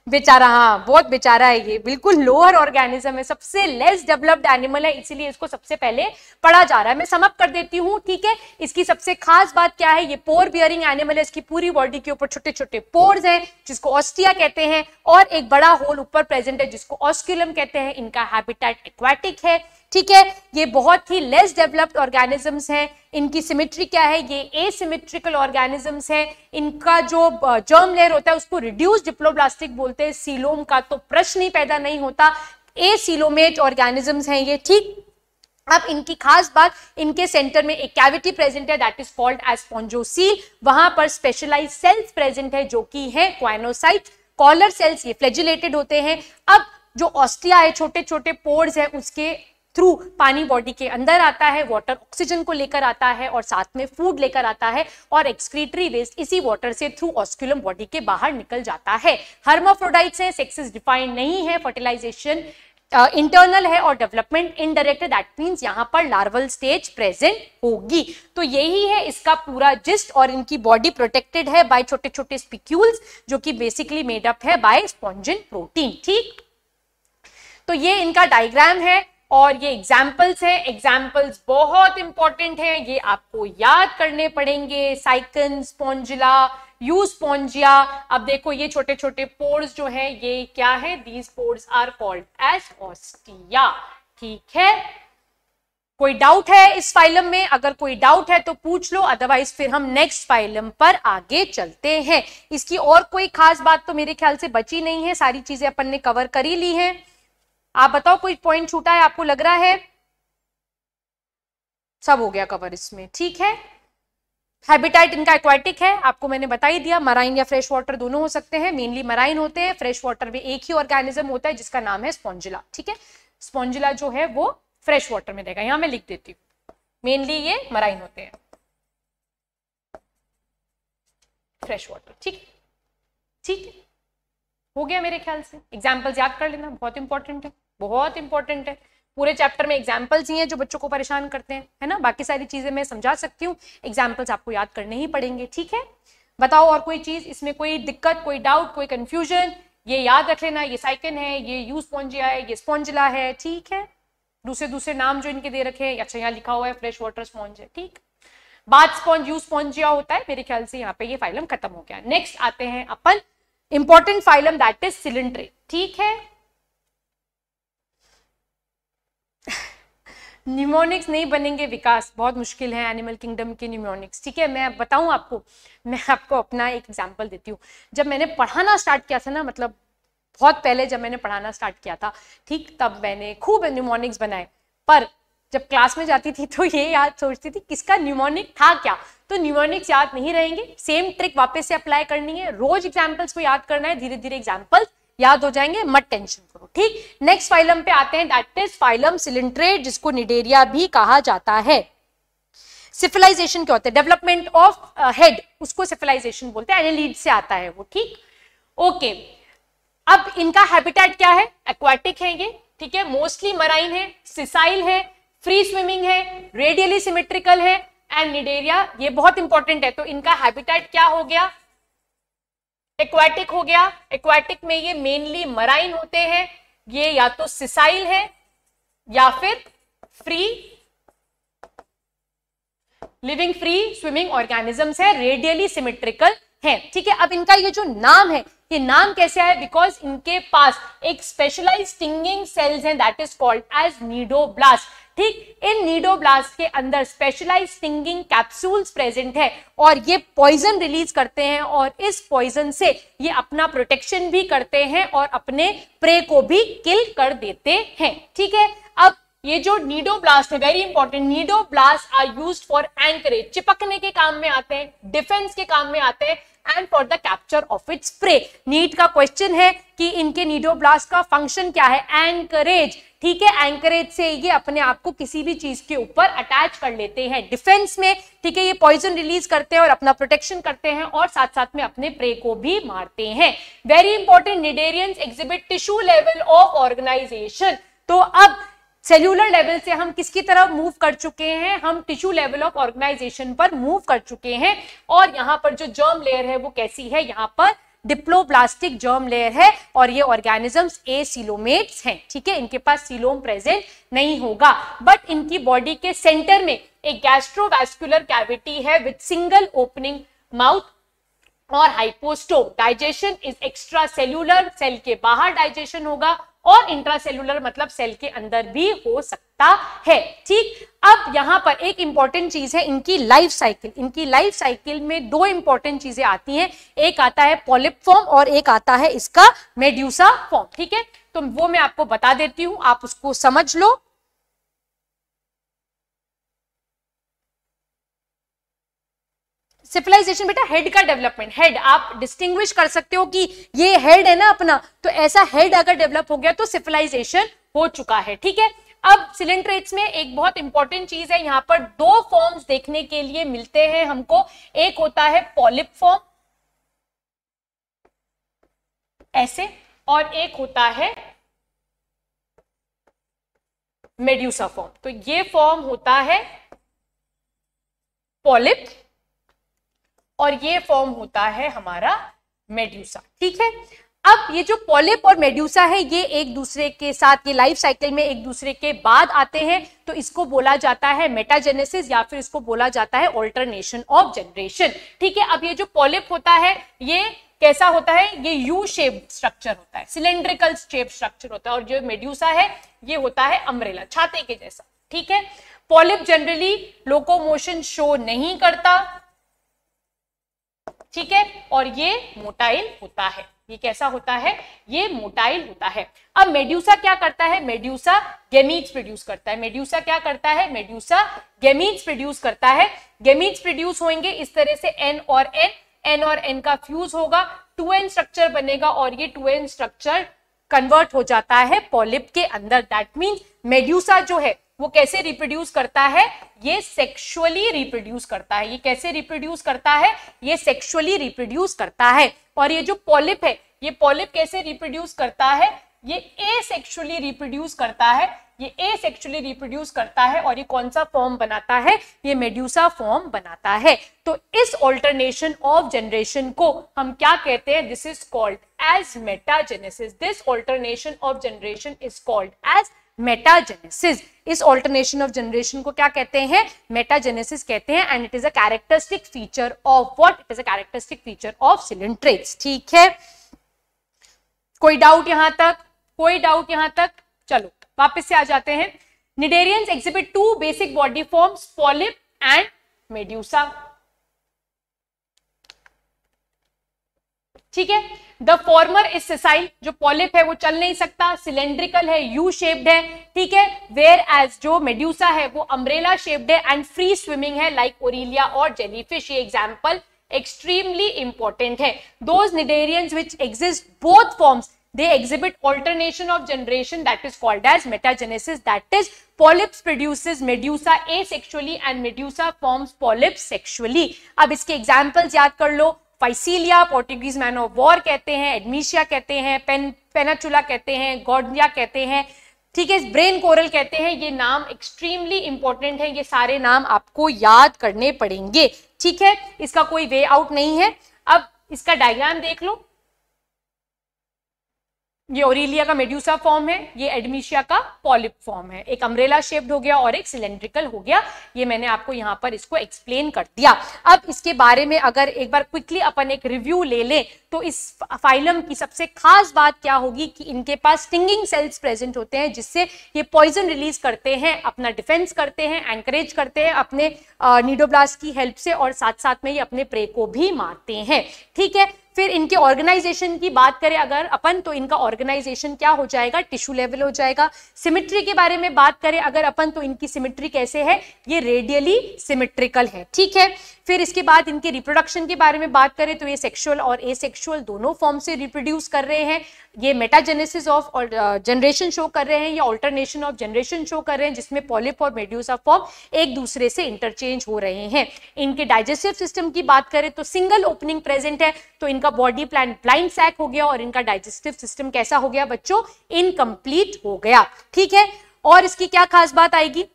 बेचारा, हाँ बहुत बेचारा है, ये बिल्कुल लोअर ऑर्गेनिज्म है, सबसे लेस डेवलप्ड एनिमल है, इसीलिए इसको सबसे पहले पढ़ा जा रहा है। मैं सम अप कर देती हूँ, ठीक है। इसकी सबसे खास बात क्या है, ये पोर बियरिंग एनिमल है, इसकी पूरी बॉडी के ऊपर छोटे छोटे पोर्स हैं जिसको ऑस्टिया कहते हैं, और एक बड़ा होल ऊपर प्रेजेंट है जिसको ऑस्क्यूलम कहते हैं। इनका हैबिटेट एक्वाटिक है, ठीक है। ये बहुत ही लेस डेवलप्ड ऑर्गेनिजम्स हैं, इनकी सिमेट्री क्या है, ये एसिमेट्रिकल ऑर्गेनिजम्स हैं। इनका जो जर्म लेयर होता है उसको रिड्यूस डिप्लोब्लास्टिक बोलते हैं, सीलोम का तो प्रश्न ही पैदा नहीं होता, एसीलोमेट ऑर्गेनिजम्स हैं ये, ठीक। अब इनकी खास बात, इनके सेंटर में एक कैविटी प्रेजेंट है that is called as spongocoel, वहां पर स्पेशलाइज सेल्स प्रेजेंट है जो कि है क्वाइनोसाइट, कॉलर सेल्स, ये फ्लैजिलेटेड होते हैं। अब जो ऑस्टिया है, छोटे छोटे पोर्स है, उसके थ्रू पानी बॉडी के अंदर आता है, वाटर ऑक्सीजन को लेकर आता है और साथ में फूड लेकर आता है, और एक्सक्रीटरी वेस्ट इसी वाटर से थ्रू ऑस्क्यूलम बॉडी के बाहर निकल जाता है। हर्माफ्रोडाइट्स हैं, सेक्सेस डिफाइंड नहीं है, फर्टिलाइजेशन इंटरनल है और डेवलपमेंट इनडायरेक्ट है, दैट मीन्स यहाँ पर लार्वल स्टेज प्रेजेंट होगी। तो यही है इसका पूरा जिस्ट, और इनकी बॉडी प्रोटेक्टेड है बाय छोटे छोटे स्पिक्यूल्स जो कि बेसिकली मेडअप है बाय स्पॉन्जिन प्रोटीन, ठीक। तो ये इनका डायग्राम है और ये एग्जाम्पल्स हैं, एग्जाम्पल्स बहुत इंपॉर्टेंट हैं, ये आपको याद करने पड़ेंगे। Sycon, Spongilla, Euspongia. अब देखो ये छोटे छोटे पोर्स जो हैं ये क्या है, these pores are called as ostia, ठीक है। कोई डाउट है इस फाइलम में? अगर कोई डाउट है तो पूछ लो, अदरवाइज फिर हम नेक्स्ट फाइलम पर आगे चलते हैं। इसकी और कोई खास बात तो मेरे ख्याल से बची नहीं है, सारी चीजें अपन ने कवर कर ही ली हैं। आप बताओ कोई पॉइंट छूटा है आपको लग रहा है? सब हो गया कवर इसमें, ठीक है। हैबिटेट इनका एक्वाटिक है, आपको मैंने बता ही दिया, मराइन या फ्रेश वाटर दोनों हो सकते हैं, मेनली मराइन होते हैं। फ्रेश वाटर में एक ही ऑर्गेनिज्म होता है जिसका नाम है स्पॉन्जिला, ठीक है। स्पॉन्जिला जो है वो फ्रेश वाटर में रहेगा, यहां मैं लिख देती हूँ, मेनली ये मराइन होते हैं, फ्रेश वाटर, ठीक है, ठीक है। हो गया मेरे ख्याल से, एग्जाम्पल्स याद कर लेना, बहुत इंपॉर्टेंट है, बहुत इंपॉर्टेंट है। पूरे चैप्टर में एग्जाम्पल्स ही हैं जो बच्चों को परेशान करते हैं, है ना। बाकी सारी चीजें मैं समझा सकती हूँ, एग्जाम्पल्स आपको याद करने ही पड़ेंगे, ठीक है। बताओ और कोई चीज इसमें, कोई दिक्कत, कोई डाउट, कोई कंफ्यूजन? ये याद रख लेना, ये साइकन है, ये यूस्पॉन्जिया है, ये स्पॉन्जिला है, ठीक है। दूसरे दूसरे नाम जो इनके दे रखे हैं, अच्छा यहाँ लिखा हुआ है फ्रेश वाटर स्पॉन्ज है, ठीक। बाथ स्पॉन्ज, यूस्पॉन्जिया होता है। मेरे ख्याल से यहाँ पे ये फाइलम खत्म हो गया। नेक्स्ट आते हैं अपन important phylum that is Coelenterata, ठीक है। न्यूमोनिक्स नहीं बनेंगे विकास, बहुत मुश्किल है एनिमल किंगडम के न्यूमोनिक्स, ठीक है। मैं बताऊं आपको, मैं आपको अपना एक एग्जांपल देती हूँ। जब मैंने पढ़ाना स्टार्ट किया था ना, मतलब बहुत पहले जब मैंने पढ़ाना स्टार्ट किया था, ठीक, तब मैंने खूब न्यूमोनिक्स बनाए, पर जब क्लास में जाती थी तो ये याद सोचती थी किसका न्यूमोनिक था क्या, तो न्यूमोनिक्स याद नहीं रहेंगे। सेम ट्रिक वापस से अप्लाई करनी है, रोज एग्जाम्पल्स को याद करना है, धीरे धीरे एग्जाम्पल्स याद हो जाएंगे, मत टेंशन करो, ठीक। नेक्स्ट फाइलम पे आते हैं दैट इज फाइलम सिलेंट्रे, जिसको निडेरिया भी कहा जाता है। सिफिलाइजेशन क्या होता है? डेवलपमेंट ऑफ हेड, उसको सिफिलाइजेशन बोलते हैं, एनेलिड से आता है वो, ठीक, ओके। अब इनका हैबिटेट क्या है? एक्वाटिक है ये, ठीक है, मोस्टली मराइन है, सिसाइल है, फ्री स्विमिंग है, रेडियली सिमेट्रिकल है, एंड निडेरिया, ये बहुत इंपॉर्टेंट है। तो इनका हैबिटेट क्या हो गया? एक्वाटिक हो गया। एक्वाटिक में ये मेनली मराइन होते हैं, ये या तो सिसाइल है या फिर free living, free swimming organisms है, रेडियली सिमेट्रिकल है, ठीक है। अब इनका ये जो नाम है, ये नाम कैसे आया? बिकॉज इनके पास एक स्पेशलाइज्ड स्टिंगिंग सेल्स हैं that is called as cnidoblast, ठीक, इन नीडोब्लास्ट के अंदर स्पेशलाइज्ड स्टिंगिंग कैप्सूल्स प्रेजेंट है और ये पॉइजन रिलीज करते हैं और इस पॉइजन से ये अपना प्रोटेक्शन भी करते हैं और अपने प्रे को भी किल कर देते हैं। ठीक है, अब ये जो नीडोब्लास्ट है very important, cnidoblast are used for anchorage, चिपकने के काम में आते हैं, डिफेंस के काम में आते हैं and for the capture of its prey. NEET का क्वेश्चन है कि इनके नीडोब्लास्ट का फंक्शन क्या है, एंकरेज। ठीक है, एंकरेज से ये अपने आप को किसी भी चीज के ऊपर अटैच कर लेते हैं डिफेंस में। ठीक है, ये पॉइजन रिलीज करते हैं और अपना प्रोटेक्शन करते हैं और साथ साथ में अपने प्रे को भी मारते हैं। Very important, cnidarians exhibit tissue level of organisation. तो अब सेल्यूलर लेवल से हम किसकी तरफ मूव कर चुके हैं, हम टिश्यू लेवल ऑफ ऑर्गेनाइजेशन पर मूव कर चुके हैं। और यहाँ पर जो जर्म लेयर है वो कैसी है, यहाँ पर डिप्लोब्लास्टिक जर्म लेयर है और ये ऑर्गेनिजम्स एसीलोमेट्स हैं। ठीक है, इनके पास सीलोम प्रेजेंट नहीं होगा, बट इनकी बॉडी के सेंटर में एक गैस्ट्रोवैस्कुलर कैविटी है विद सिंगल ओपनिंग माउथ और hypostome. Digestion is extracellular, cell के बाहर डाइजेशन होगा और इंट्रासेल्यूलर मतलब सेल के अंदर भी हो सकता है। ठीक, अब यहाँ पर एक इंपॉर्टेंट चीज है इनकी लाइफ साइकिल। इनकी लाइफ साइकिल में दो इंपॉर्टेंट चीजें आती हैं, एक आता है पॉलिप फॉर्म और एक आता है इसका मेड्यूसा फॉर्म। ठीक है, तो वो मैं आपको बता देती हूँ, आप उसको समझ लो। सिविलाइजेशन बेटा हेड का डेवलपमेंट, हेड आप डिस्टिंग्विश कर सकते हो कि ये हेड है ना अपना, तो ऐसा हेड अगर डेवलप हो गया तो सिविलाइजेशन हो चुका है। ठीक है, अब सिलेंट्रेट्स में एक बहुत इंपॉर्टेंट चीज है, यहाँ पर दो फॉर्म्स देखने के लिए मिलते हैं हमको, एक होता है पॉलिप फॉर्म ऐसे और एक होता है मेड्यूसा फॉर्म। तो ये फॉर्म होता है पॉलिप और ये फॉर्म होता है हमारा मेड्यूसा। ठीक है, अब ये जो पॉलिप और मेड्यूसा है ये एक दूसरे के साथ, ये लाइफ साइकिल में एक दूसरे के बाद आते हैं, तो इसको बोला जाता है मेटाजेनेसिस या फिर इसको बोला जाता है ऑल्टरनेशन ऑफ जनरेशन। ठीक है, अब ये जो पॉलिप होता है ये कैसा होता है, ये यू शेप स्ट्रक्चर होता है, सिलेंड्रिकल शेप स्ट्रक्चर होता है, और जो मेड्यूसा है ये होता है अम्ब्रेला, छाते के जैसा। ठीक है, पॉलिप जनरली लोकोमोशन शो नहीं करता। ठीक है, और ये मोटाइल होता है, ये कैसा होता है, ये मोटाइल होता है। अब मेड्यूसा क्या करता है, मेड्यूसा गेमीट्स प्रोड्यूस करता है। मेड्यूसा क्या करता है, मेड्यूसा गेमीट्स प्रोड्यूस करता है। गेमीट्स प्रोड्यूस होंगे इस तरह से, एन और एन का फ्यूज होगा, 2n स्ट्रक्चर बनेगा और ये 2n स्ट्रक्चर कन्वर्ट हो जाता है पॉलिप के अंदर। दैट मीन्स मेड्यूसा जो है वो कैसे रिप्रोड्यूस करता है, ये सेक्सुअली रिप्रोड्यूस करता है। ये कैसे रिप्रोड्यूस करता है, ये सेक्सुअली रिप्रोड्यूस करता है। और ये जो पॉलिप है, ये पॉलिप कैसे रिप्रोड्यूस करता है, ये एसेक्सुअली रिप्रोड्यूस करता है, ये एसेक्सुअली रिप्रोड्यूस करता है। और ये कौन सा फॉर्म बनाता है, ये मेड्यूसा फॉर्म बनाता है। तो इस ऑल्टरनेशन ऑफ जनरेशन को हम क्या कहते हैं, this is called as metagenesis. This alternation of generation is called as metagenesis. इस ऑल्टरनेशन ऑफ जनरेशन को क्या कहते हैं, मेटाजेनेसिस कहते हैं। And it is a characteristic feature of what, it is a characteristic feature of coelenterates. ठीक है, कोई डाउट यहां तक, कोई डाउट यहां तक? चलो वापस से आ जाते हैं। Cnidarians exhibit two basic body forms, polyp and medusa. ठीक है, द फॉर्मर इज सिसाइल, जो पॉलिप है वो चल नहीं सकता, सिलेंड्रिकल है, यू शेप्ड है। ठीक है, वेयर एज जो मेड्यूसा है वो अम्ब्रेला शेप्ड है एंड फ्री स्विमिंग है लाइक ओरेलिया और जेलीफिश। ये एग्जांपल एक्सट्रीमली इंपॉर्टेंट है। Those cnidarians which exist both forms, they exhibit alternation of generation that is called as metagenesis, that is polyps produces medusa asexually and medusa forms polyps sexually। ab iske examples yaad kar lo, Physalia Portuguese man of war कहते हैं, Adamsia कहते हैं, Pennatula कहते हैं, Gorgonia कहते हैं। ठीक है, ब्रेन कोरल कहते हैं। ये नाम एक्सट्रीमली इंपॉर्टेंट है, ये सारे नाम आपको याद करने पड़ेंगे। ठीक है, इसका कोई वे आउट नहीं है। अब इसका डायग्राम देख लो, ये ओरेलिया का मेड्यूसा फॉर्म है, ये एडमिशिया का पॉलिप फॉर्म है, एक अम्ब्रेला शेप्ड हो गया और एक सिलेंड्रिकल हो गया। ये मैंने आपको यहाँ पर इसको एक्सप्लेन कर दिया। अब इसके बारे में अगर एक बार क्विकली अपन एक रिव्यू ले लें तो इस फाइलम की सबसे खास बात क्या होगी कि इनके पास स्टिंगिंग सेल्स प्रेजेंट होते हैं जिससे ये पॉइजन रिलीज करते हैं, अपना डिफेंस करते हैं, एंकरेज करते हैं अपने नीडोब्लास्ट की हेल्प से और साथ साथ में ये अपने प्रे को भी मारते हैं। ठीक है, फिर इनके ऑर्गेनाइजेशन की बात करें अगर अपन तो इनका ऑर्गेनाइजेशन क्या हो जाएगा, टिश्यू लेवल हो जाएगा। सिमेट्री के बारे में बात करें अगर अपन तो इनकी सिमेट्री कैसे है, ये रेडियली सिमेट्रिकल है। ठीक है, फिर इसके बाद इनके रिप्रोडक्शन के बारे में बात करें तो ये सेक्सुअल और एसेक्सुअल दोनों फॉर्म से रिप्रोड्यूस कर रहे हैं। ये मेटाजेनेसिस ऑफ जनरेशन शो कर रहे हैं या ऑल्टरनेशन ऑफ जनरेशन शो कर रहे हैं जिसमें पॉलिप और मेड्यूसा फॉर्म एक दूसरे से इंटरचेंज हो रहे हैं। इनके डाइजेस्टिव सिस्टम की बात करें तो सिंगल ओपनिंग प्रेजेंट है, तो इनका बॉडी ब्लाइंड सैक हो गया और इनका डाइजेस्टिव सिस्टम कैसा हो गया बच्चों, इनकम्प्लीट हो गया। ठीक है, और इसकी क्या खास बात आएगी,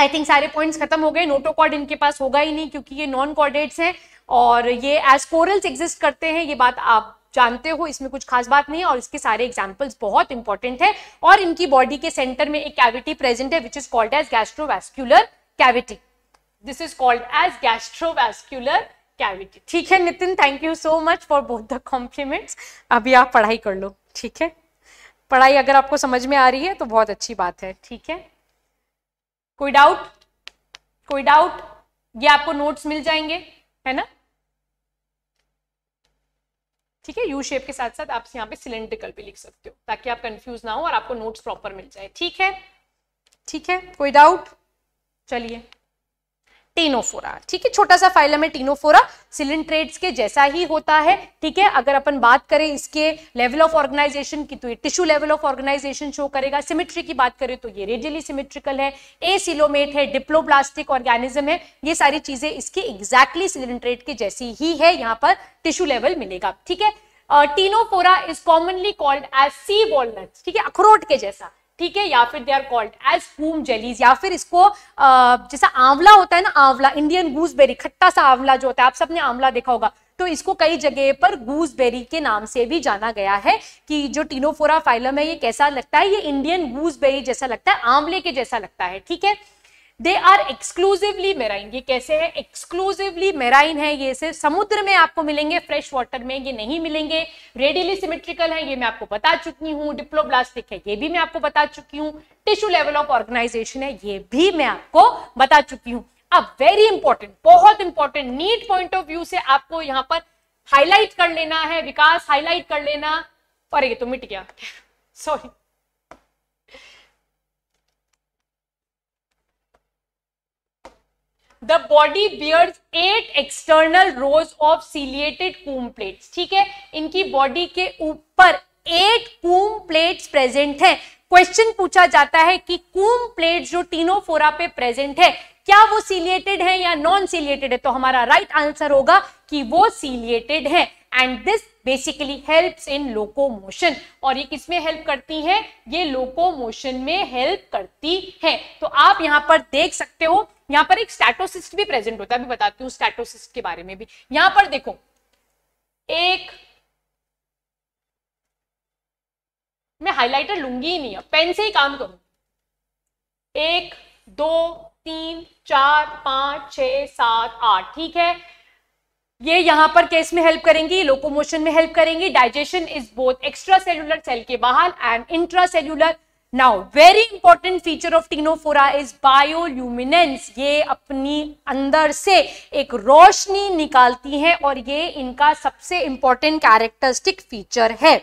आई थिंक सारे पॉइंट्स खत्म हो गए। नोटोकॉर्ड इनके पास होगा ही नहीं क्योंकि ये नॉन कॉर्डेट्स हैं और ये एज कोरल्स एग्जिस्ट करते हैं, ये बात आप जानते हो, इसमें कुछ खास बात नहीं है। और इसके सारे एग्जांपल्स बहुत इंपॉर्टेंट है। और इनकी बॉडी के सेंटर में एक कैविटी प्रेजेंट है which is called as gastrovascular cavity, this is called as gastrovascular cavity. ठीक है Nitin, thank you so much for both the compliments. अभी आप पढ़ाई कर लो, ठीक है, पढ़ाई अगर आपको समझ में आ रही है तो बहुत अच्छी बात है। ठीक है, कोई डाउट, कोई डाउट? ये आपको नोट्स मिल जाएंगे, है ना? ठीक है, यू शेप के साथ साथ आप यहाँ पे सिलेंड्रिकल भी लिख सकते हो ताकि आप कंफ्यूज ना हो और आपको नोट्स प्रॉपर मिल जाए। ठीक है, ठीक है, कोई डाउट? चलिए, टीनोफोरा। ठीक है, छोटा सा फाइलम है टीनोफोरा, सिलेंट्रेट्स के जैसा ही होता है। ठीक है, अगर अपन बात करें इसके लेवल ऑफ ऑर्गेनाइजेशन की तो ये tissue level of organisation show करेगा। सिमेट्री की बात करें तो ये रेडियली सिमेट्रिकल है, एसिलोमेट है, डिप्लोब्लास्टिक ऑर्गेनिज्म है। ये सारी चीजें इसकी एग्जैक्टली सिलेंट्रेट के जैसी ही है, यहाँ पर टिश्यू लेवल मिलेगा। ठीक है, Ctenophora is commonly called as sea walnut, ठीक है, अखरोट के जैसा। ठीक है, या फिर दे आर कॉल्ड एज पूम जेलीज, या फिर इसको जैसा आंवला होता है ना, आंवला, इंडियन गूसबेरी, खट्टा सा आंवला जो होता है, आप सबने आंवला देखा होगा, तो इसको कई जगह पर गूसबेरी के नाम से भी जाना गया है। कि जो टीनोफोरा फाइलम है ये कैसा लगता है, ये इंडियन गूसबेरी जैसा लगता है, आंवले के जैसा लगता है। ठीक है, दे आर एक्सक्लूसिवली मेराइन, ये कैसे है, एक्सक्लूसिवली मेराइन है, ये सिर्फ समुद्र में आपको मिलेंगे, फ्रेश वाटर में ये नहीं मिलेंगे। रेडियली सिमेट्रिकल है, ये मैं आपको बता चुकी हूँ। डिप्लोब्लास्टिक है, ये भी मैं आपको बता चुकी हूँ। टिश्यू लेवल ऑफ ऑर्गेनाइजेशन है, ये भी मैं आपको बता चुकी हूँ। अब वेरी इंपॉर्टेंट, बहुत important, NEET point of view से आपको यहाँ पर हाईलाइट कर लेना है, विकास हाईलाइट कर लेना। और ये तो मिट गया, sorry. The body bears 8 external rows of ciliated comb plates. ठीक है, इनकी बॉडी के ऊपर 8 comb plates प्रेजेंट है। क्वेश्चन पूछा जाता है कि comb plates जो टीनोफोरा पे प्रेजेंट है क्या वो ciliated है या नॉन ciliated है, तो हमारा राइट आंसर होगा कि वो ciliated है। And this basically helps in locomotion, और ये किसमें हेल्प करती है, ये लोकोमोशन में हेल्प करती है। तो आप यहाँ पर देख सकते हो, यहाँ पर एक स्टैटोसिस्ट भी प्रेजेंट होता है, अभी बताती हूँ स्टैटोसिस्ट के बारे में भी। यहाँ पर देखो, एक मैं हाईलाइटर लूंगी ही नहीं, अब पेन से ही काम करूं। 1 2 3 4 5 6 7 8, ठीक है, ये यहाँ पर केस में हेल्प करेंगी, लोकोमोशन में हेल्प करेंगी। Digestion is both extracellular, cell के बाहर, and intracellular. Now very important feature of Ctenophora is bioluminescence, ये अपनी अंदर से एक रोशनी निकालती है और ये इनका सबसे इंपॉर्टेंट कैरेक्टरिस्टिक फीचर है।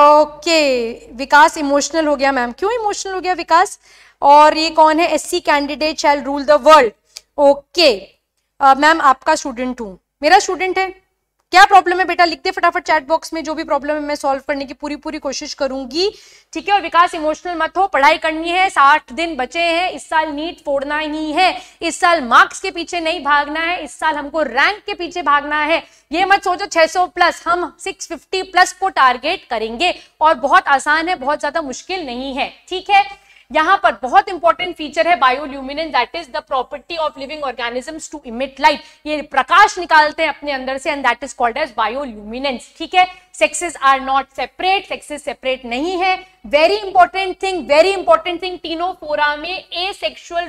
ओके, विकास इमोशनल हो गया मैम, क्यों इमोशनल हो गया विकास? और ये कौन है, SC candidate shall rule the world. Okay ma'am, आपका स्टूडेंट हूँ, मेरा स्टूडेंट है, क्या प्रॉब्लम है बेटा, लिख दे फटाफट चैट बॉक्स में, जो भी प्रॉब्लम है मैं सॉल्व करने की पूरी कोशिश करूंगी। ठीक है, और विकास इमोशनल मत हो, पढ़ाई करनी है, 60 दिन बचे हैं, इस साल नीट फोड़ना ही है, इस साल मार्क्स के पीछे नहीं भागना है, इस साल हमको रैंक के पीछे भागना है। ये मत सोचो 600 प्लस, हम 650 प्लस को टारगेट करेंगे, और बहुत आसान है, बहुत ज्यादा मुश्किल नहीं है। ठीक है, यहाँ पर बहुत इंपॉर्टेंट फीचर है bioluminescence, that is the property of living organisms to emit light, ये प्रकाश निकालते हैं अपने अंदर से, and that is called as bioluminescence. ठीक है, sexes are not separate, sexes separate नहीं है। वेरी इंपॉर्टेंट थिंग टीनोफोरा में एसेक्सुअल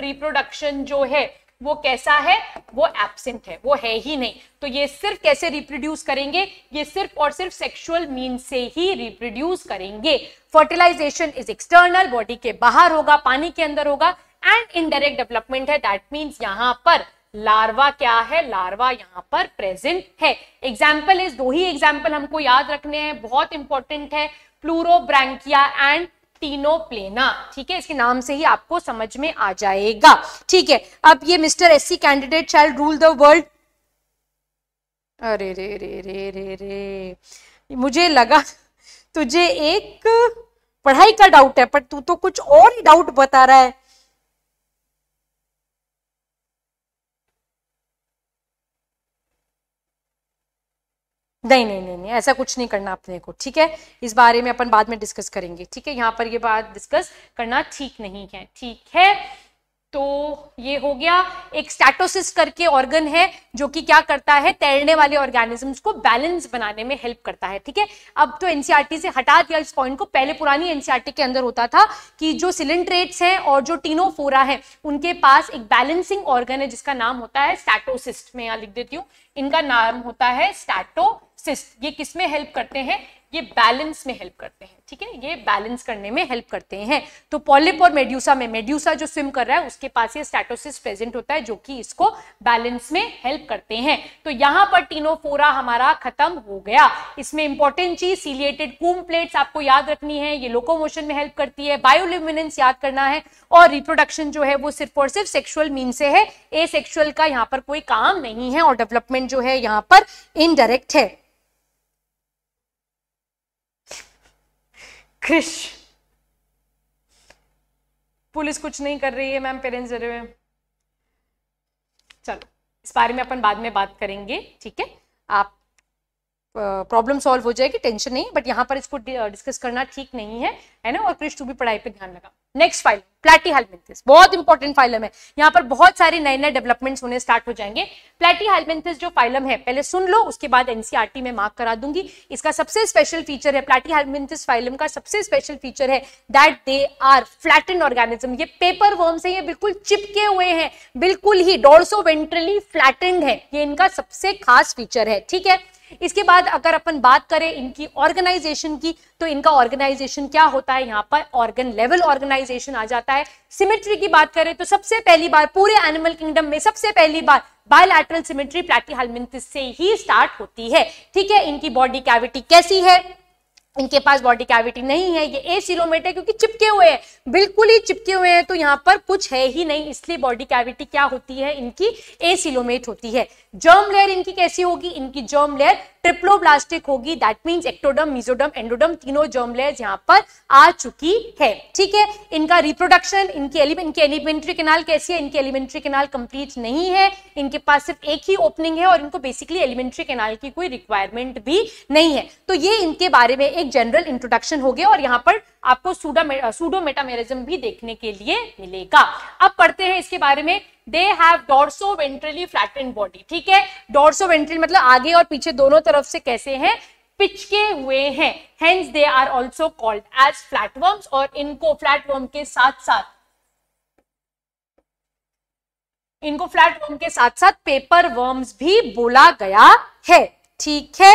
रिप्रोडक्शन, जो है वो कैसा है, वो एब्सेंट है, वो है ही नहीं। तो ये सिर्फ कैसे रिप्रोड्यूस करेंगे, ये सिर्फ और सिर्फ सेक्सुअल मीन से ही रिप्रोड्यूस करेंगे। फर्टिलाइजेशन इज एक्सटर्नल, बॉडी के बाहर होगा, पानी के अंदर होगा, एंड इनडायरेक्ट डेवलपमेंट है, दैट मीन्स यहाँ पर लार्वा क्या है, लार्वा यहाँ पर प्रेजेंट है। एग्जाम्पल इज, दो ही एग्जाम्पल हमको याद रखने हैं, बहुत इंपॉर्टेंट है, प्लूरोब्रैंकिया एंड टीनोप्लेना। ठीक है, इसके नाम से ही आपको समझ में आ जाएगा। ठीक है, अब ये mister SC candidate shall rule the world, अरे रे रे रे रे रे, मुझे लगा तुझे एक पढ़ाई का डाउट है, पर तू तो कुछ और ही डाउट बता रहा है। नहीं, ऐसा कुछ नहीं करना अपने को। ठीक है, इस बारे में अपन बाद में डिस्कस करेंगे। ठीक है, यहाँ पर ये बात डिस्कस करना ठीक नहीं है। ठीक है, तो ये हो गया। एक स्टैटोसिस्ट करके ऑर्गन है जो कि क्या करता है, तैरने वाले ऑर्गेनिजम्स को बैलेंस बनाने में हेल्प करता है। ठीक है, अब तो एनसीईआरटी से हटा दिया इस पॉइंट को, पहले पुरानी एनसीईआरटी के अंदर होता था कि जो सिलेंट्रेट्स हैं और जो टीनोफोरा है उनके पास एक बैलेंसिंग ऑर्गन है जिसका नाम होता है स्टैटोसिस्ट। मैं यहाँ लिख देती हूँ, इनका नाम होता है स्टैटोसिस्ट। ये किस में हेल्प करते हैं, ये बैलेंस में हेल्प करते हैं। ठीक है, ये बैलेंस करने में हेल्प करते हैं। तो पॉलिप और मेड्यूसा में, मेड्यूसा जो स्विम कर रहा है उसके पास ये स्टैटोसिस्ट प्रेजेंट होता है जो कि इसको बैलेंस में हेल्प करते हैं। तो यहाँ पर टीनोफोरा हमारा खत्म हो गया। इसमें इंपॉर्टेंट चीज सीलिएटेड कूम प्लेट्स आपको याद रखनी है, ये लोकोमोशन में हेल्प करती है, बायोल्यूमिनेंस याद करना है, और रिप्रोडक्शन जो है वो सिर्फ और सिर्फ सेक्सुअल मीन से है, एसेक्सुअल का यहाँ पर कोई काम नहीं है, और डेवलपमेंट जो है यहाँ पर इनडायरेक्ट है। क्रिश पुलिस कुछ नहीं कर रही है मैम, पेरेंट्स डरे हुए हैं। चलो, इस बारे में अपन बाद में बात करेंगे। ठीक है, आप प्रॉब्लम सॉल्व हो जाएगी, टेंशन नहीं, बट यहाँ पर इसको डिस्कस करना ठीक नहीं है, है ना। और क्रिश तू भी पढ़ाई पे ध्यान लगा। नेक्स्ट फाइलम प्लैटीहेलमिंथेस, बहुत इंपॉर्टेंट फाइलम है, यहाँ पर बहुत सारे नए नए डेवलपमेंट्स होने स्टार्ट हो जाएंगे। प्लैटीहेलमिंथेस जो फाइलम है पहले सुन लो, उसके बाद एनसीईआरटी में मार्क करा दूंगी। इसका सबसे स्पेशल फीचर है, प्लैटीहेलमिंथेस फाइलम का सबसे स्पेशल फीचर है that they are flattened organism. ये पेपर वर्म्स है, ये बिल्कुल चिपके हुए हैं, बिल्कुल ही डोर्सो वेंट्रली फ्लैटेंड है, ये इनका सबसे खास फीचर है। ठीक है, इसके बाद अगर अपन बात करें इनकी ऑर्गेनाइजेशन की, तो इनका ऑर्गेनाइजेशन क्या होता है, यहाँ पर ऑर्गन लेवल ऑर्गेनाइजेशन आ जाता है। सिमेट्री की बात करें तो सबसे पहली बार पूरे एनिमल किंगडम में सबसे पहली बार बायलैटरल सिमेट्री प्लैटीहेलमिंथेस से ही स्टार्ट होती है। ठीक है, इनकी बॉडी कैविटी कैसी है, इनके पास बॉडी कैविटी नहीं है, ये एसिलोमेट है क्योंकि चिपके हुए हैं, बिल्कुल ही चिपके हुए हैं, तो यहाँ पर कुछ है ही नहीं, इसलिए बॉडी कैविटी क्या होती है इनकी, एसिलोमेट होती है। जर्म लेयर इनकी कैसी होगी, इनकी जर्म लेयर ट्रिप्लोब्लास्टिक होगी, that means ectoderm, mesoderm, endoderm, तीनों जर्म लेयर यहाँ पर आ चुकी है। ठीक है, इनका रिप्रोडक्शन, इनकी एलिमेंट्री कैनाल कैसी है, इनकी एलिमेंट्री कैनाल कंप्लीट नहीं है, इनके पास सिर्फ एक ही ओपनिंग है और इनको बेसिकली एलिमेंट्री कैनाल की कोई रिक्वायरमेंट भी नहीं है। तो ये इनके बारे में एक जनरल इंट्रोडक्शन हो गया, और यहाँ पर आपको सूडो मेटामेरिज्म भी देखने के लिए मिलेगा। अब पढ़ते हैं इसके बारे में। They have dorsoventral flattened body, ठीक है, dorsoventral मतलब आगे और पीछे दोनों तरफ से कैसे हैं, पिचके हुए हैं, hence they are also called as flatworms, और इनको फ्लैटवर्म के साथ साथ पेपर वर्म्स भी बोला गया है। ठीक है,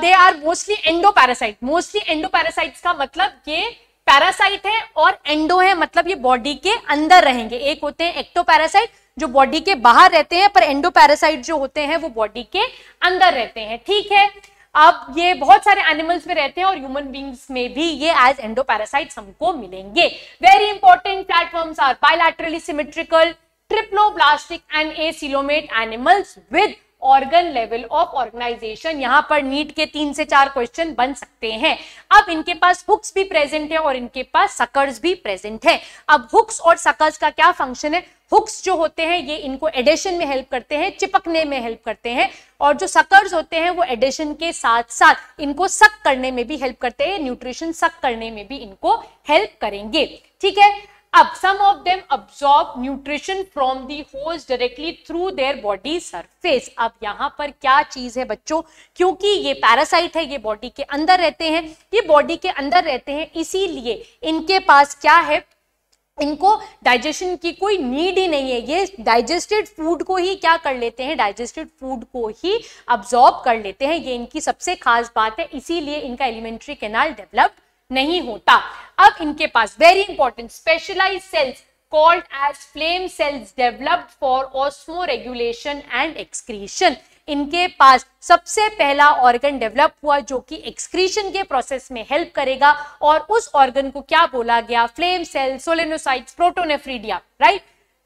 दे आर मोस्टली एंडोपैरासाइट, का मतलब ये पैरासाइट है और एंडो है मतलब ये बॉडी के अंदर रहेंगे। एक होते हैं एक्टोपैरासाइट जो बॉडी के बाहर रहते हैं, पर एंडोपैरासाइट जो होते हैं वो बॉडी के अंदर रहते हैं। ठीक है, अब ये बहुत सारे एनिमल्स में रहते हैं और ह्यूमन बींग्स में भी ये एज एंडोपैरासाइट्स हमको मिलेंगे। Very important, flatworms are bilaterally symmetrical, triploblastic and acoelomate animals with organ level of organisation. यहां पर नीट के 3 से 4 क्वेश्चन बन सकते हैं। अब इनके पास हुक्स भी प्रेजेंट है और इनके पास सकर्स भी प्रेजेंट है। अब हुक्स और सकर्स का क्या फंक्शन है? हुक्स जो होते हैं ये इनको एडेशन में हेल्प करते हैं, चिपकने में हेल्प करते हैं, और जो सकर्स होते हैं वो एडेशन के साथ साथ इनको सक करने में भी हेल्प करते हैं, न्यूट्रिशन सक करने में भी इनको हेल्प करेंगे। ठीक है। अब some of them absorb nutrition from the host directly through their body surface. अब यहाँ पर क्या चीज है बच्चों, क्योंकि ये पैरासाइट है, ये बॉडी के अंदर रहते हैं, ये बॉडी के अंदर रहते हैं, इसीलिए इनके पास क्या है, इनको डाइजेशन की कोई नीड ही नहीं है। ये डाइजेस्टेड फूड को ही क्या कर लेते हैं, डाइजेस्टेड फूड को ही अब्सॉर्ब कर लेते हैं। ये इनकी सबसे खास बात है, इसीलिए इनका एलिमेंट्री कैनाल डेवलप नहीं होता। अब इनके पास very important specialised cells called as flame cells developed for osmoregulation and excretion. इनके पास सबसे पहला ऑर्गन डेवलप हुआ जो कि एक्सक्रीशन के प्रोसेस में हेल्प करेगा, और उस ऑर्गन को क्या बोला गया, flame cell, solenocytes, protonephridia. Right,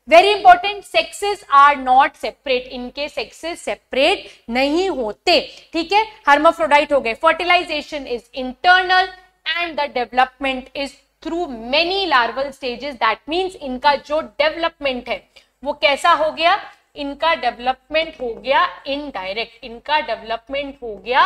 very important. Sexes are not separate, इनके सेक्सेस सेपरेट नहीं होते। ठीक है, हर्माफ्रोडाइट हो गए। Fertilisation is internal and the development is through many larval stages, that means इनका जो development है वो कैसा हो गया, इनका development हो गया indirect, इनका development हो गया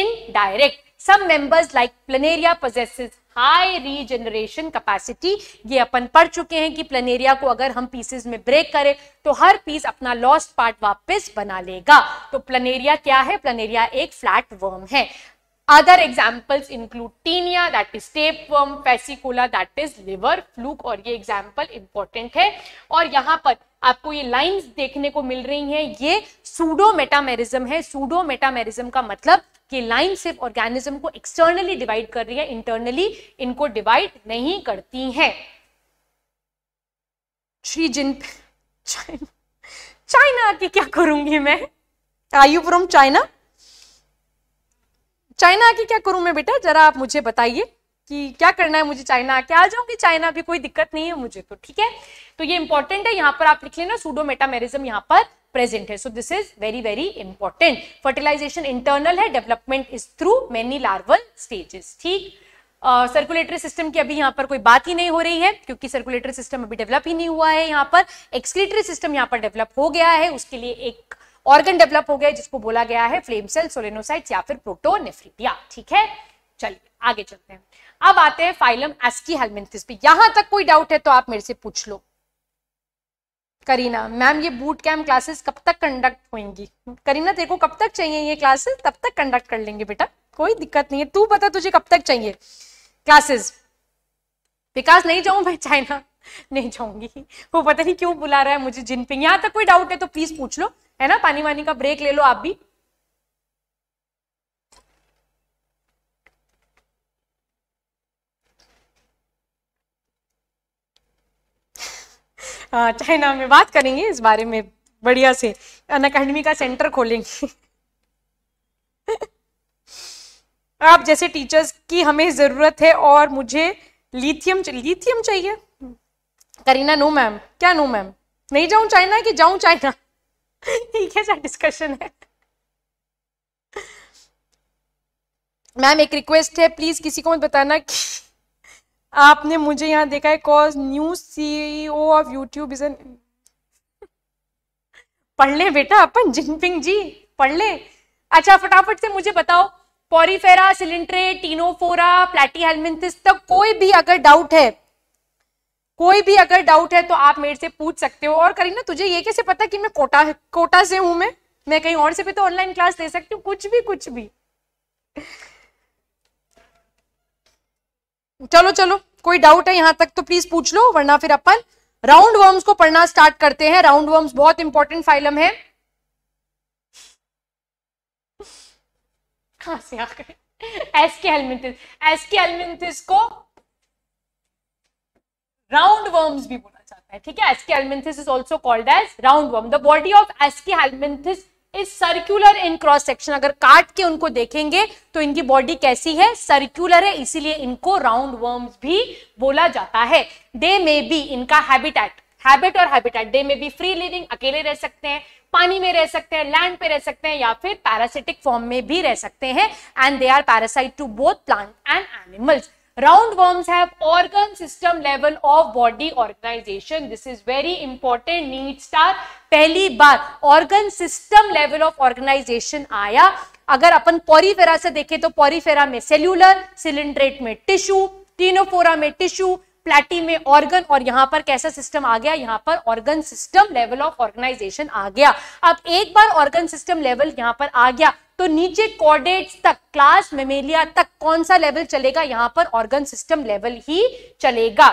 indirect। Some members like planaria possesses high regeneration capacity। ये अपन पढ़ चुके हैं कि प्लेनेरिया को अगर हम पीसेस में ब्रेक करें तो हर पीस अपना लॉस्ट पार्ट वापस बना लेगा। तो प्लेनेरिया क्या है, प्लेनेरिया एक फ्लैट वर्म है। Other examples include tinea, that is tapeworm, fascicola, that is liver fluke। और ये example important है। और यहाँ पर आपको ये lines देखने को मिल रही हैं, ये pseudo metamerism है। pseudo metamerism का मतलब कि लाइन सिर्फ organism को externally divide कर रही है, internally इनको divide नहीं करती है। श्री जिन चाइना की क्या करूंगी मैं, Are you from China? China आके क्या करूं मैं बेटा, जरा आप मुझे बताइए कि क्या करना है मुझे, चाइना आके आ जाऊंगी, चाइना भी कोई दिक्कत नहीं है मुझे तो। ठीक है, तो ये इंपॉर्टेंट है, यहाँ पर आप लिख लेना सूडो मेटामेरिज्म यहाँ पर प्रेजेंट है। So this is very very important. Fertilisation internal है, development is through many larval stages. ठीक, सर्कुलेटरी सिस्टम की अभी यहाँ पर कोई बात ही नहीं हो रही है क्योंकि सर्कुलेटरी सिस्टम अभी डेवलप ही नहीं हुआ है। यहाँ पर एक्सक्रीटरी सिस्टम यहाँ पर डेवलप हो गया है, उसके लिए एक ऑर्गन डेवलप हो गया जिसको बोला गया है फ्लेम सेल, सोलेनोसाइट्स या फिर प्रोटोनेफ्रिटिया। ठीक है, चलिए आगे चलते हैं। अब आते हैं फाइलम एस्कीहेलमिन्थिस पे। यहां तक कोई डाउट है तो आप मेरे से पूछ लो। करीना मैम ये बूट कैंप क्लासेस कब तक कंडक्ट होंगी? करीना तेरे को कब तक चाहिए ये क्लासेस, तब तक कंडक्ट कर लेंगे बेटा, कोई दिक्कत नहीं है। तू बता तुझे कब तक चाहिए क्लासेस? विकास नहीं जाऊं मैं, चाइना नहीं जाऊंगी, वो पता नहीं क्यों बुला रहा है मुझे जिनपिंग। यहां तक कोई डाउट है तो प्लीज पूछ लो, है ना। पानी वानी का ब्रेक ले लो आप भी। चाइना में बात करेंगे इस बारे में, बढ़िया से अन अकेडमी का सेंटर खोलेंगे। आप जैसे टीचर्स की हमें जरूरत है, और मुझे लिथियम चाहिए। करीना नो मैम, क्या नो मैम, नहीं जाऊं चाइना कि जाऊं चाइना? ठीक है, डिस्कशन है। मैम एक रिक्वेस्ट है, प्लीज किसी को मत बताना कि आपने मुझे यहाँ देखा है, cause new CEO of YouTube is an. पढ़ ले बेटा अपन, जिनपिंग जी पढ़ ले। अच्छा फटाफट से मुझे बताओ, पॉरीफेरा, सिलिंट्रे, टीनोफोरा, प्लैटीहेलमिन्थिस तक कोई भी अगर डाउट है, कोई भी अगर डाउट है तो आप मेरे से पूछ सकते हो। और करीना तुझे ये कैसे पता कि मैं कोटा से हूं? मैं कहीं और से भी तो ऑनलाइन क्लास ले सकती हूँ, कुछ भी। चलो कोई डाउट है यहां तक तो प्लीज पूछ लो, वरना फिर अपन राउंड वर्म्स को पढ़ना स्टार्ट करते हैं। राउंड वर्म्स बहुत इंपॉर्टेंट फाइलम है। कहां से आ गए? एस्कीहेलमिन्थिस को राउंड वर्म्स भी बोला जाता है। ठीक है, Aschelminthes is also called as round worm. The body of Aschelminthes is circular in cross section. अगर काट के उनको देखेंगे तो इनकी बॉडी कैसी है, सर्कुलर है, इसीलिए इनको राउंड वर्म्स भी बोला जाता है। दे मे बी, इनका हैबिटेट हैबिट और हैबिटेट, दे में भी फ्री लिविंग, अकेले रह सकते हैं, पानी में रह सकते हैं, लैंड पे रह सकते हैं या फिर पैरासिटिक फॉर्म में भी रह सकते हैं, and they are parasite to both plant and animals. roundworms have organ system level of body organization. This is very important. NEET star पहली बार organ system level of organization आया. अगर अपन पोरीफेरा से देखें तो पोरीफेरा में cellular, cylindrate में tissue, Ctenophora में tissue, प्लेटी में ऑर्गन, और यहाँ पर कैसा सिस्टम आ गया, यहाँ पर organ system level of organisation आ गया. अब एक बार ऑर्गन सिस्टम लेवल यहाँ पर आ गया तो नीचे कॉर्डेट्स तक, क्लास मेमेलिया तक कौन सा लेवल चलेगा, यहाँ पर ऑर्गन सिस्टम लेवल ही चलेगा.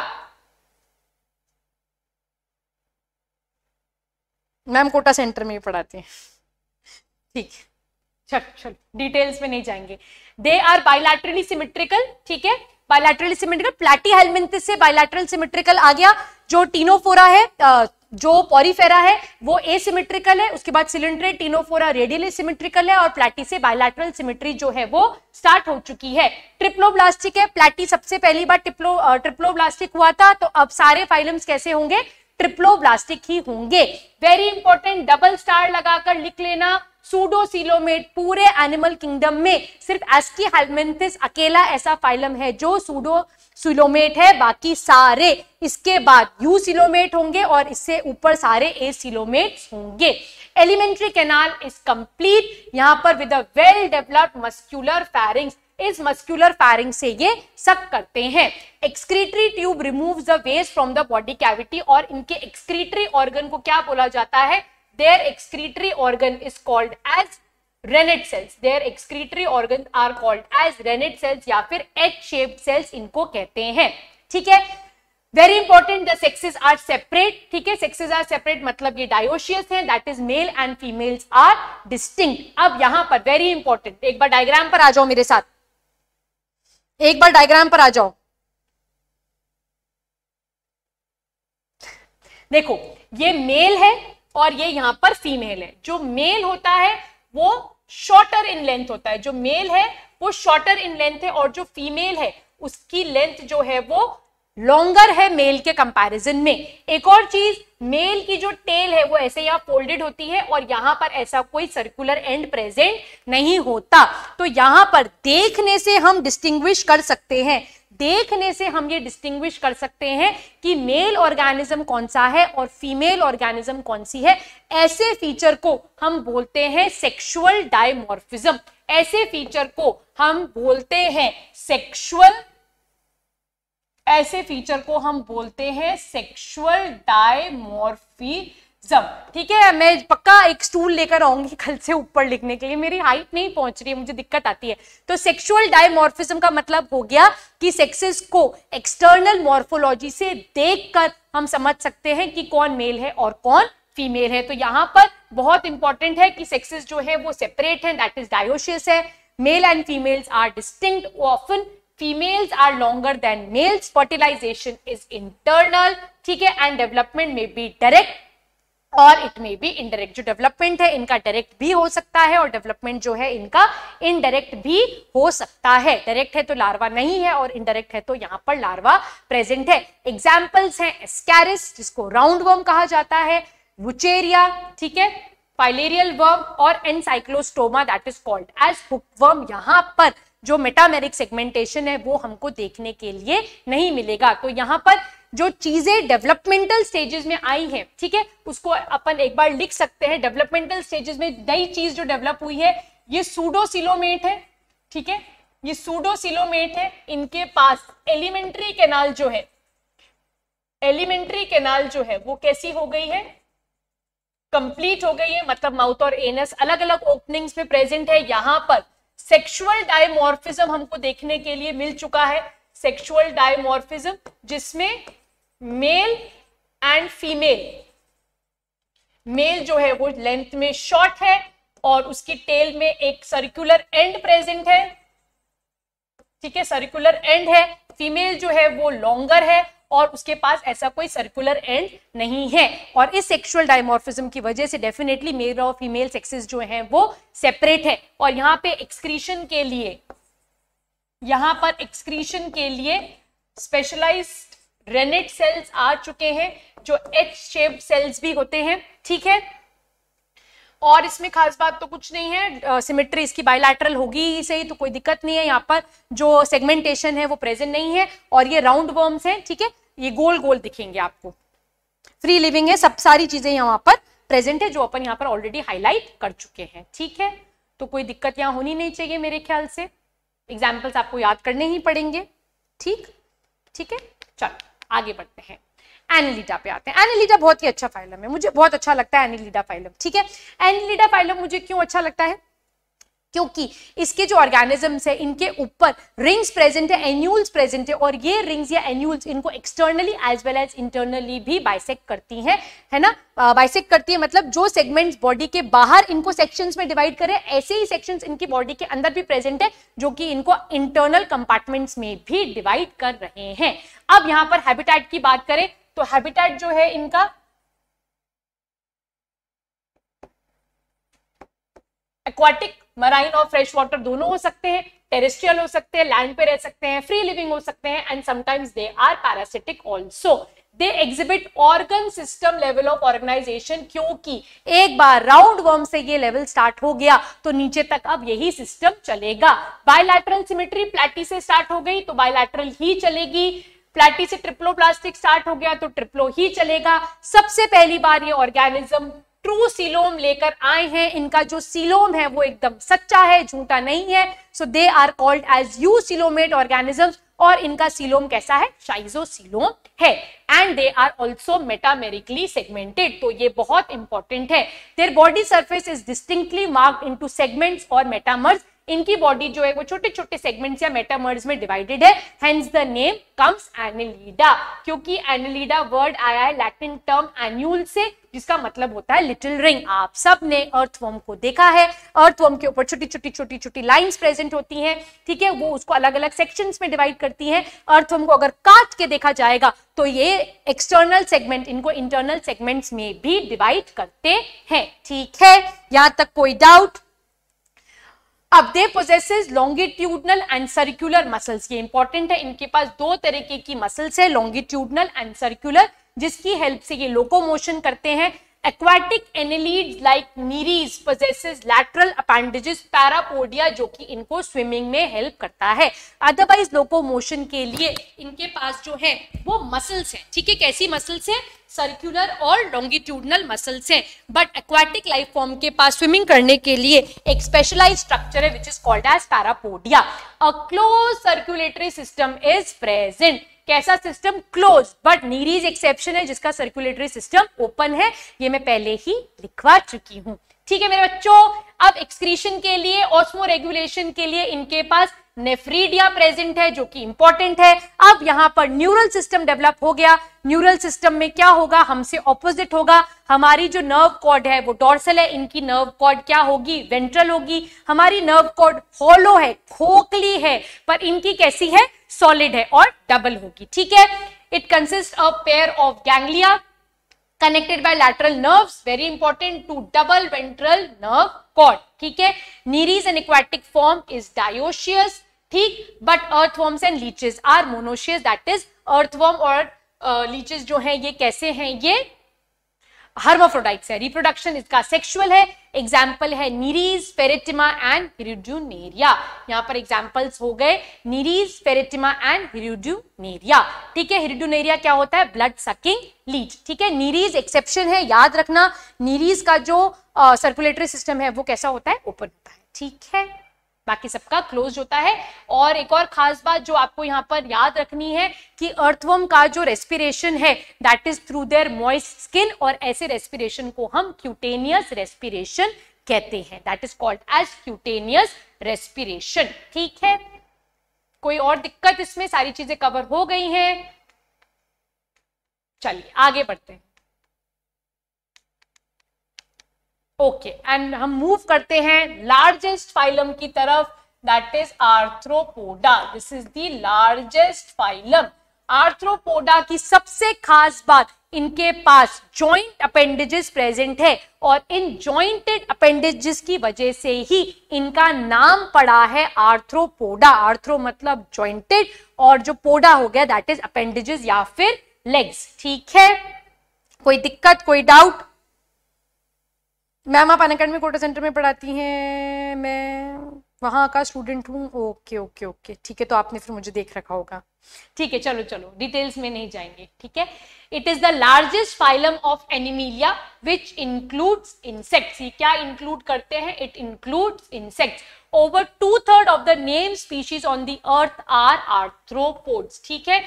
मैम कोटा सेंटर में ही पढ़ाते हैं, ठीक है, चल डिटेल्स में नहीं जाएंगे. दे आर बायलैटरली सिमेट्रिकल, ठीक है, बायलैटरल सिमेट्रिकल. प्लैटीहेल्मिन्थिस से बायलैटरल सिमेट्रिकल आ गया. जो टीनोफोरा है, जो पोरीफेरा है वो एसिमेट्रिकल है, उसके बाद सिलिंड्रेट, टीनोफोरा रेडियली सिमेट्रिकल है, और प्लैटी से बायलैटरल सिमेट्री जो है वो स्टार्ट हो चुकी है. ट्रिप्लोब्लास्टिक है, प्लैटी सबसे पहली बार ट्रिप्लोब्लास्टिक हुआ था, तो अब सारे फाइलम्स कैसे होंगे, ट्रिप्लोब्लास्टिक ही होंगे. वेरी इंपॉर्टेंट, डबल स्टार लगाकर लिख लेना. सूडोसीलोमेट पूरे एनिमल किंगडम में सिर्फ एस्कीहेल्मिन्थिस अकेला ऐसा फाइलम है जो सूडोसीलोमेट है, बाकी सारे इसके बाद यूसीलोमेट होंगे और इससे ऊपर सारे एसीलोमेट्स होंगे. एलिमेंट्री कैनाल इज कंप्लीट यहाँ पर with a well developed muscular pharynx. इस मस्क्यूलर फेरिंग से ये सब करते हैं. Excretory tube removes the waste from the body cavity, और इनके एक्सक्रीटरी ऑर्गन को क्या बोला जाता है, their excretory organ is called as rennet cells. Their excretory organs are called as rennet cells या फिर H-shaped cells इनको कहते हैं, ठीक है. Very important, the sexes are separate, ठीक है. Sexes are separate मतलब ये dioecious हैं, that is male and females are distinct. अब यहाँ पर very important, एक बार diagram पर आ जाओ मेरे साथ, एक बार diagram पर आ जाओ. देखो ये male है और ये यहाँ पर फीमेल है. जो मेल होता है वो शॉर्टर इन लेंथ होता है, जो मेल है वो शॉर्टर इन लेंथ है, और जो फीमेल है उसकी लेंथ जो है वो लॉन्गर है मेल के कंपैरिजन में. एक और चीज, मेल की जो टेल है वो ऐसे यहाँ फोल्डेड होती है और यहाँ पर ऐसा कोई सर्कुलर एंड प्रेजेंट नहीं होता. तो यहाँ पर देखने से हम डिस्टिंग्विश कर सकते हैं, देखने से हम ये डिस्टिंग्विश कर सकते हैं कि मेल ऑर्गेनिज्म कौन सा है और फीमेल ऑर्गेनिज्म कौन सी है. ऐसे फीचर को हम बोलते हैं सेक्सुअल डायमॉर्फिज्म. ऐसे फीचर को हम बोलते हैं सेक्सुअल, ऐसे फीचर को हम बोलते हैं सेक्सुअल डायमॉर्फिज्म, ठीक है. मैं पक्का एक स्टूल लेकर आऊंगी कल से ऊपर लिखने के लिए, मेरी हाइट नहीं पहुंच रही है, मुझे दिक्कत आती है. तो सेक्सुअल डायमॉर्फिज्म का मतलब हो गया कि सेक्सेस को एक्सटर्नल मॉर्फोलॉजी से देखकर हम समझ सकते हैं कि कौन मेल है और कौन फीमेल है. तो यहाँ पर बहुत इंपॉर्टेंट है कि सेक्सेस जो है वो सेपरेट है, दैट इज डायोशियस है, male and females are distinct, often females are longer than males, fertilization is internal, ठीक है, and development may be direct और it may be indirect. जो development है इनका direct भी हो सकता है और development जो है इनका indirect भी हो सकता है. direct है तो larva नहीं है और indirect है तो यहाँ पर larva present है. examples हैं ascaris जिसको roundworm कहा जाता है, wucheria, ठीक है, filarial worm और encyclostoma that is called as hookworm. यहाँ पर जो मेटामेरिक सेगमेंटेशन है वो हमको देखने के लिए नहीं मिलेगा. तो यहाँ पर जो चीजें डेवलपमेंटल स्टेजेस में आई हैं, ठीक है, उसको अपन एक बार लिख सकते हैं. डेवलपमेंटल स्टेजेस में नई चीज जो डेवलप हुई है ये सूडोसीलोमेट है, ठीक है, ये सूडोसीलोमेट है. इनके पास एलिमेंट्री कैनाल जो है, एलिमेंट्री कैनाल जो है वो कैसी हो गई है, कंप्लीट हो गई है, मतलब माउथ और एनस अलग अलग ओपनिंग्स में प्रेजेंट है. यहाँ पर सेक्सुअल डायमॉर्फिज्म हमको देखने के लिए मिल चुका है, सेक्सुअल डायमॉर्फिज्म जिसमें मेल एंड फीमेल, मेल जो है वो लेंथ में शॉर्ट है और उसकी टेल में एक सर्कुलर एंड प्रेजेंट है, ठीक है, सर्कुलर एंड है. फीमेल जो है वो लॉन्गर है और उसके पास ऐसा कोई सर्कुलर एंड नहीं है. और इस सेक्सुअल डायमॉर्फिज्म की वजह से डेफिनेटली मेल और फीमेल सेक्सेस जो हैं वो सेपरेट है. और यहाँ पे एक्सक्रीशन के लिए, यहाँ पर एक्सक्रीशन के लिए स्पेशलाइज्ड रेनेट सेल्स आ चुके हैं जो एच शेप सेल्स भी होते हैं, ठीक है। और इसमें खास बात तो कुछ नहीं है, सिमेट्री इसकी बायलैटरल होगी ही सही, तो कोई दिक्कत नहीं है। यहाँ पर जो सेगमेंटेशन है वो प्रेजेंट नहीं है, और ये राउंड वर्म्स हैं, ठीक है, ये गोल गोल दिखेंगे आपको। फ्री लिविंग है, सब सारी चीजें यहाँ पर प्रेजेंट है जो अपन यहाँ पर ऑलरेडी हाईलाइट कर चुके हैं, ठीक है। तो कोई दिक्कत यहाँ होनी नहीं चाहिए मेरे ख्याल से, एग्जाम्पल्स आपको याद करने ही पड़ेंगे, ठीक ठीक है। चलो आगे बढ़ते हैं, एनालिडा पे आते हैं। एनालिडा बहुत ही अच्छा फाइलम है, मुझे बहुत अच्छा लगता है एनालिडा फाइलम, ठीक है। एनालिडा फाइलम मुझे क्यों अच्छा लगता है, क्योंकि इसके जो ऑर्गेनिजम्स है इनके ऊपर रिंग्स प्रेजेंट है, एन्यूल्स प्रेजेंट है, और ये रिंग्स या एन्यूल्स इनको externally as well as internally भी बाइसेक्ट करती हैं, है ना। बाइसेक्ट करती है मतलब जो सेगमेंट्स बॉडी के बाहर इनको सेक्शंस में डिवाइड करें, ऐसे ही सेक्शंस इनकी बॉडी के अंदर भी प्रेजेंट है जो कि इनको इंटरनल कंपार्टमेंट्स में भी डिवाइड कर रहे हैं। अब यहाँ पर हैबिटेट की बात करें तो हैबिटेट जो है इनका एक्वाटिक, मराइन और फ्रेश वाटर दोनों हो सकते हैं, टेरेस्ट्रियल हो सकते हैं, लैंड पे रह सकते हैं, फ्री लिविंग हो सकते हैं, and sometimes they are parasitic also. They exhibit organ system level of organisation, क्योंकि एक बार राउंड वर्म से ये लेवल स्टार्ट हो गया तो नीचे तक अब यही सिस्टम चलेगा। बायलैटरल सिमेट्री प्लैटी से स्टार्ट हो गई तो बायलैटरल ही चलेगी, प्लैटी से ट्रिप्लोप्लास्टिक स्टार्ट हो गया तो ट्रिप्लो ही चलेगा। सबसे पहली बार ये ऑर्गेनिज्म ट्रू सीलोम लेकर आए हैं, इनका जो सीलोम है वो एकदम सच्चा है, झूठा नहीं है, so they are called as eucoelomate organisms, और इनका सीलोम कैसा है, शाइजोसीलोम है। And they are also metamerically segmented, तो ये बहुत इंपॉर्टेंट है। Their body surface is distinctly marked into segments और मेटामर्स, इनकी बॉडी जो है वो छोटे छोटे सेगमेंट्स या मेटामर्स में डिवाइडेड है, hence the name comes Annelida, क्योंकि एनालिडा वर्ड आया है लैटिन टर्म एन्यूल से जिसका मतलब होता है लिटिल रिंग। आप सब ने अर्थवर्म को देखा है, अर्थवर्म के ऊपर छोटी छोटी छोटी छोटी लाइंस प्रेजेंट होती हैं, ठीक है, वो उसको अलग अलग सेक्शंस में डिवाइड करती हैं। अर्थवर्म को अगर काट के देखा जाएगा तो ये एक्सटर्नल सेगमेंट इनको इंटरनल सेगमेंट्स में भी डिवाइड करते हैं, ठीक है, यहां तक कोई डाउट। अब they possesses longitudinal and circular muscles, ये इंपॉर्टेंट है, इनके पास दो तरीके की मसल्स है, लॉन्गिट्यूडनल एंड सर्क्यूलर, जिसकी हेल्प से ये लोकोमोशन करते हैं। Aquatic annelids like Nereis possesses lateral appendages parapodia, जो कि इनको स्विमिंग में हेल्प करता है। अदरवाइज लोकोमोशन के लिए इनके पास जो है वो मसल्स है, ठीक है, कैसी मसल्स है, सर्कुलर और लॉन्गिट्यूडनल मसल्स हैं। बट एक्वाटिक लाइफ फॉर्म के पास स्विमिंग करने के लिए एक स्पेशलाइज्ड स्ट्रक्चर है which is called as parapodia. A close circulatory system is present, कैसा system, close, but Nereis exception है जिसका सर्कुलेटरी सिस्टम ओपन है, ये मैं पहले ही लिखवा चुकी हूं, ठीक है मेरे बच्चों। अब एक्सक्रीशन के लिए, ऑस्मो रेगुलेशन के लिए इनके पास नेफ्रीडिया प्रेजेंट है जो कि इंपॉर्टेंट है। अब यहाँ पर न्यूरल सिस्टम डेवलप हो गया, न्यूरल सिस्टम में क्या होगा, हमसे ऑपोजिट होगा, हमारी जो नर्व कॉर्ड है वो डॉर्सल है, इनकी नर्व कॉर्ड क्या होगी, वेंट्रल होगी। हमारी नर्व कॉर्ड हॉलो है, खोखली है, पर इनकी कैसी है, सॉलिड है और डबल होगी, ठीक है। It consist of pair of ganglia connected by lateral nerves, very important, to double ventral nerve cord, ठीक है। Nereis and aquatic form is dioecious, ठीक, but earthworms and leeches are monoecious, that is earthworm और leeches जो हैं ये कैसे हैं, ये हर्माफ्रोडाइट्स है, रिप्रोडक्शन इसका सेक्सुअल है। एग्जाम्पल है नीरीज, पेरेटिमा एंड हिरुडुनेरिया, यहाँ पर एग्जाम्पल्स हो गए नीरीज, पेरेटिमा एंड हिरुडुनेरिया, ठीक है। हिरुडुनेरिया क्या होता है, ब्लड सकिंग लीच, ठीक है, नीरीज एक्सेप्शन है, याद रखना। नीरीज का जो सर्कुलेटरी सिस्टम है वो कैसा होता है, ओपन होता है, ठीक है, बाकी सबका क्लोज होता है। और एक और खास बात जो आपको यहाँ पर याद रखनी है कि अर्थवर्म का जो रेस्पिरेशन है that is through their moist skin, और ऐसे रेस्पिरेशन को हम क्यूटेनियस रेस्पिरेशन कहते हैं, that is called as cutaneous respiration, ठीक है। कोई और दिक्कत, इसमें सारी चीजें कवर हो गई हैं, चलिए आगे बढ़ते हैं, ओके। एंड हम मूव करते हैं लार्जेस्ट फाइलम की तरफ, that is Arthropoda, this is the largest phylum. Arthropoda की सबसे खास बात इनके पास जॉइंट अपेंडेजेस प्रेजेंट है और इन जॉइंटेड अपेंडेजेस की वजह से ही इनका नाम पड़ा है आर्थ्रोपोडा। आर्थ्रो मतलब जॉइंटेड और जो पोडा हो गया दैट इज अपेंडेजेस या फिर लेग्स। ठीक है, कोई दिक्कत, कोई डाउट? मैम आप अनअकैडमी कोटा सेंटर में पढ़ाती हैं? मैं वहां का स्टूडेंट हूँ। ओके ओके ओके, ठीक है, तो आपने फिर मुझे देख रखा होगा। ठीक है, चलो चलो डिटेल्स में नहीं जाएंगे। ठीक है, it is the largest phylum of Animalia which includes insects. ये क्या इंक्लूड करते हैं? It includes insects. Over 2/3 of the name species on the earth are arthropods. ठीक है,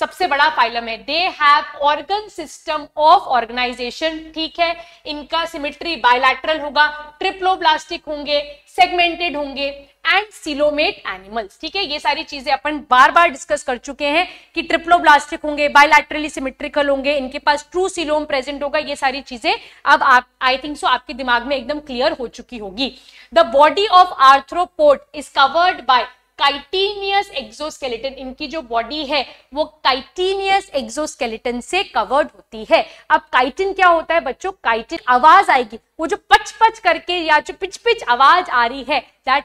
सबसे बड़ा फाइलम है। They have organ system of organisation. ठीक है, इनका सिमेट्री बायलैटरल होगा, ट्रिप्लोब्लास्टिक होंगे, सेगमेंटेड होंगे एंड सिलोमेट एनिमल्स। ठीक है, ये सारी चीजें अपन बार बार डिस्कस कर चुके हैं कि ट्रिप्लोब्लास्टिक होंगे, बायलैटरली सिमेट्रिकल होंगे, इनके पास ट्रू सिलोम प्रेजेंट होगा। ये सारी चीजें अब आप आई थिंक सो आपके दिमाग में एकदम क्लियर हो चुकी होगी। The body of arthropod is covered by chitinous exoskeleton. इनकी जो बॉडी है वो काइटिनियस एक्सोस्केलेटन से कवर्ड होती है। अब काइटिन क्या होता है बच्चों? काइटिन आवाज आएगी, वो जो पच पच करके या जो पिच पिच आवाज आ रही है, दैट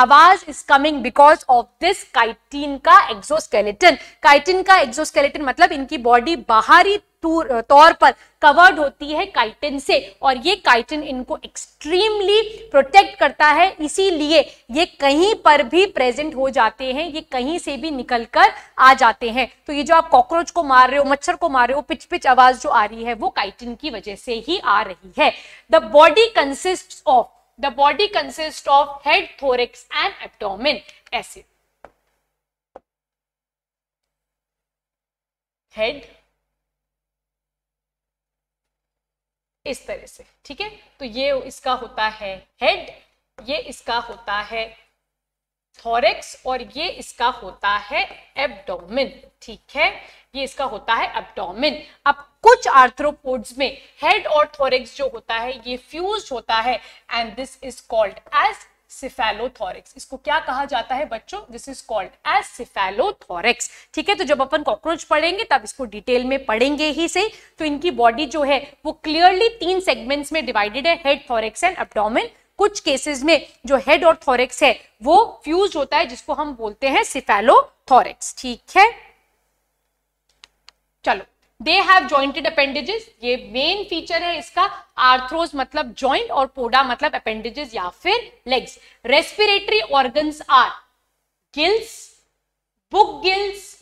आवाज is coming because of this chitin का एक्सोस्केलेटन। काइटिन का एक्सोस्केलेटन मतलब इनकी बॉडी बाहरी तौर पर कवर्ड होती है काइटिन से और ये काइटिन इनको एक्सट्रीमली प्रोटेक्ट करता है, इसीलिए ये कहीं पर भी प्रेजेंट हो जाते हैं, ये कहीं से भी निकल कर आ जाते हैं। तो ये जो आप कॉकरोच को मार रहे हो, मच्छर को मार रहे हो, पिच पिच आवाज जो आ रही है वो काइटिन की वजह से ही आ रही है। The body consist of head, thorax and abdomen. ऐसे हेड इस तरह से, ठीक है, तो ये इसका होता है हेड, ये इसका होता है थोरैक्स और ये इसका होता है एब्डोमेन। ठीक है, ये इसका होता है एब्डोमेन। अब कुछ आर्थ्रोपोड्स में हेड और थोरैक्स जो होता है ये फ्यूज होता है and this is called as cephalothorax. इसको क्या कहा जाता है बच्चों? This is called as cephalothorax. ठीक है, तो जब अपन कॉकरोच पढ़ेंगे तब इसको डिटेल में पढ़ेंगे ही सही। तो इनकी बॉडी जो है वो क्लियरली 3 सेगमेंट्स में डिवाइडेड है, हेड, थोरैक्स एंड एब्डोमेन। कुछ केसेस में जो हेड और थोरैक्स है वो फ्यूज होता है जिसको हम बोलते हैं सिफेलोथोरैक्स। ठीक है, चलो। दे हैव जॉइंटेड अपेंडेजेस, ये मेन फीचर है इसका। आर्थ्रोस मतलब जॉइंट और पोडा मतलब अपेंडेजेस या फिर legs. Respiratory organs are gills, book gills,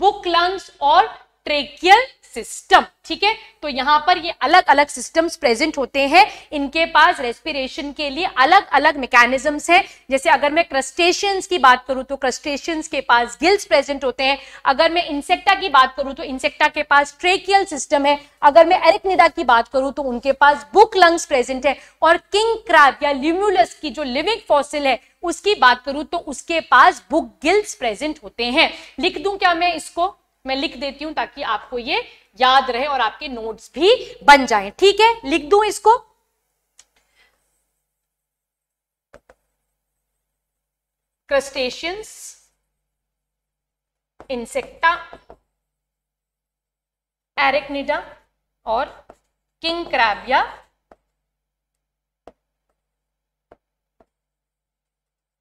book lungs और ट्रेकियल सिस्टम। ठीक है, तो यहां पर ये अलग अलग सिस्टम्स प्रेजेंट होते हैं। इनके पास रेस्पिरेशन के लिए अलग अलग मैकेनिज्म्स हैं। जैसे अगर मैं क्रस्टेशियंस की बात करूं तो क्रस्टेशियंस के पास गिल्स प्रेजेंट होते हैं। अगर मैं इंसेक्टा की बात करूं तो इंसेक्टा के पास ट्रेकियल सिस्टम है। अगर मैं एरिकनिडा की बात करूं तो उनके पास बुक लंग्स प्रेजेंट है। और किंग क्रैब या ल्यूम्यूलस की जो लिविंग फॉसिल है उसकी बात करूं तो उसके पास बुक गिल्स प्रेजेंट होते हैं। लिख दूं क्या मैं इसको? मैं लिख देती हूं ताकि आपको ये याद रहे और आपके नोट्स भी बन जाएं। ठीक है, लिख दूं इसको। क्रस्टेशियंस, इंसेक्टा, एरेक्निडा और किंग क्रैब या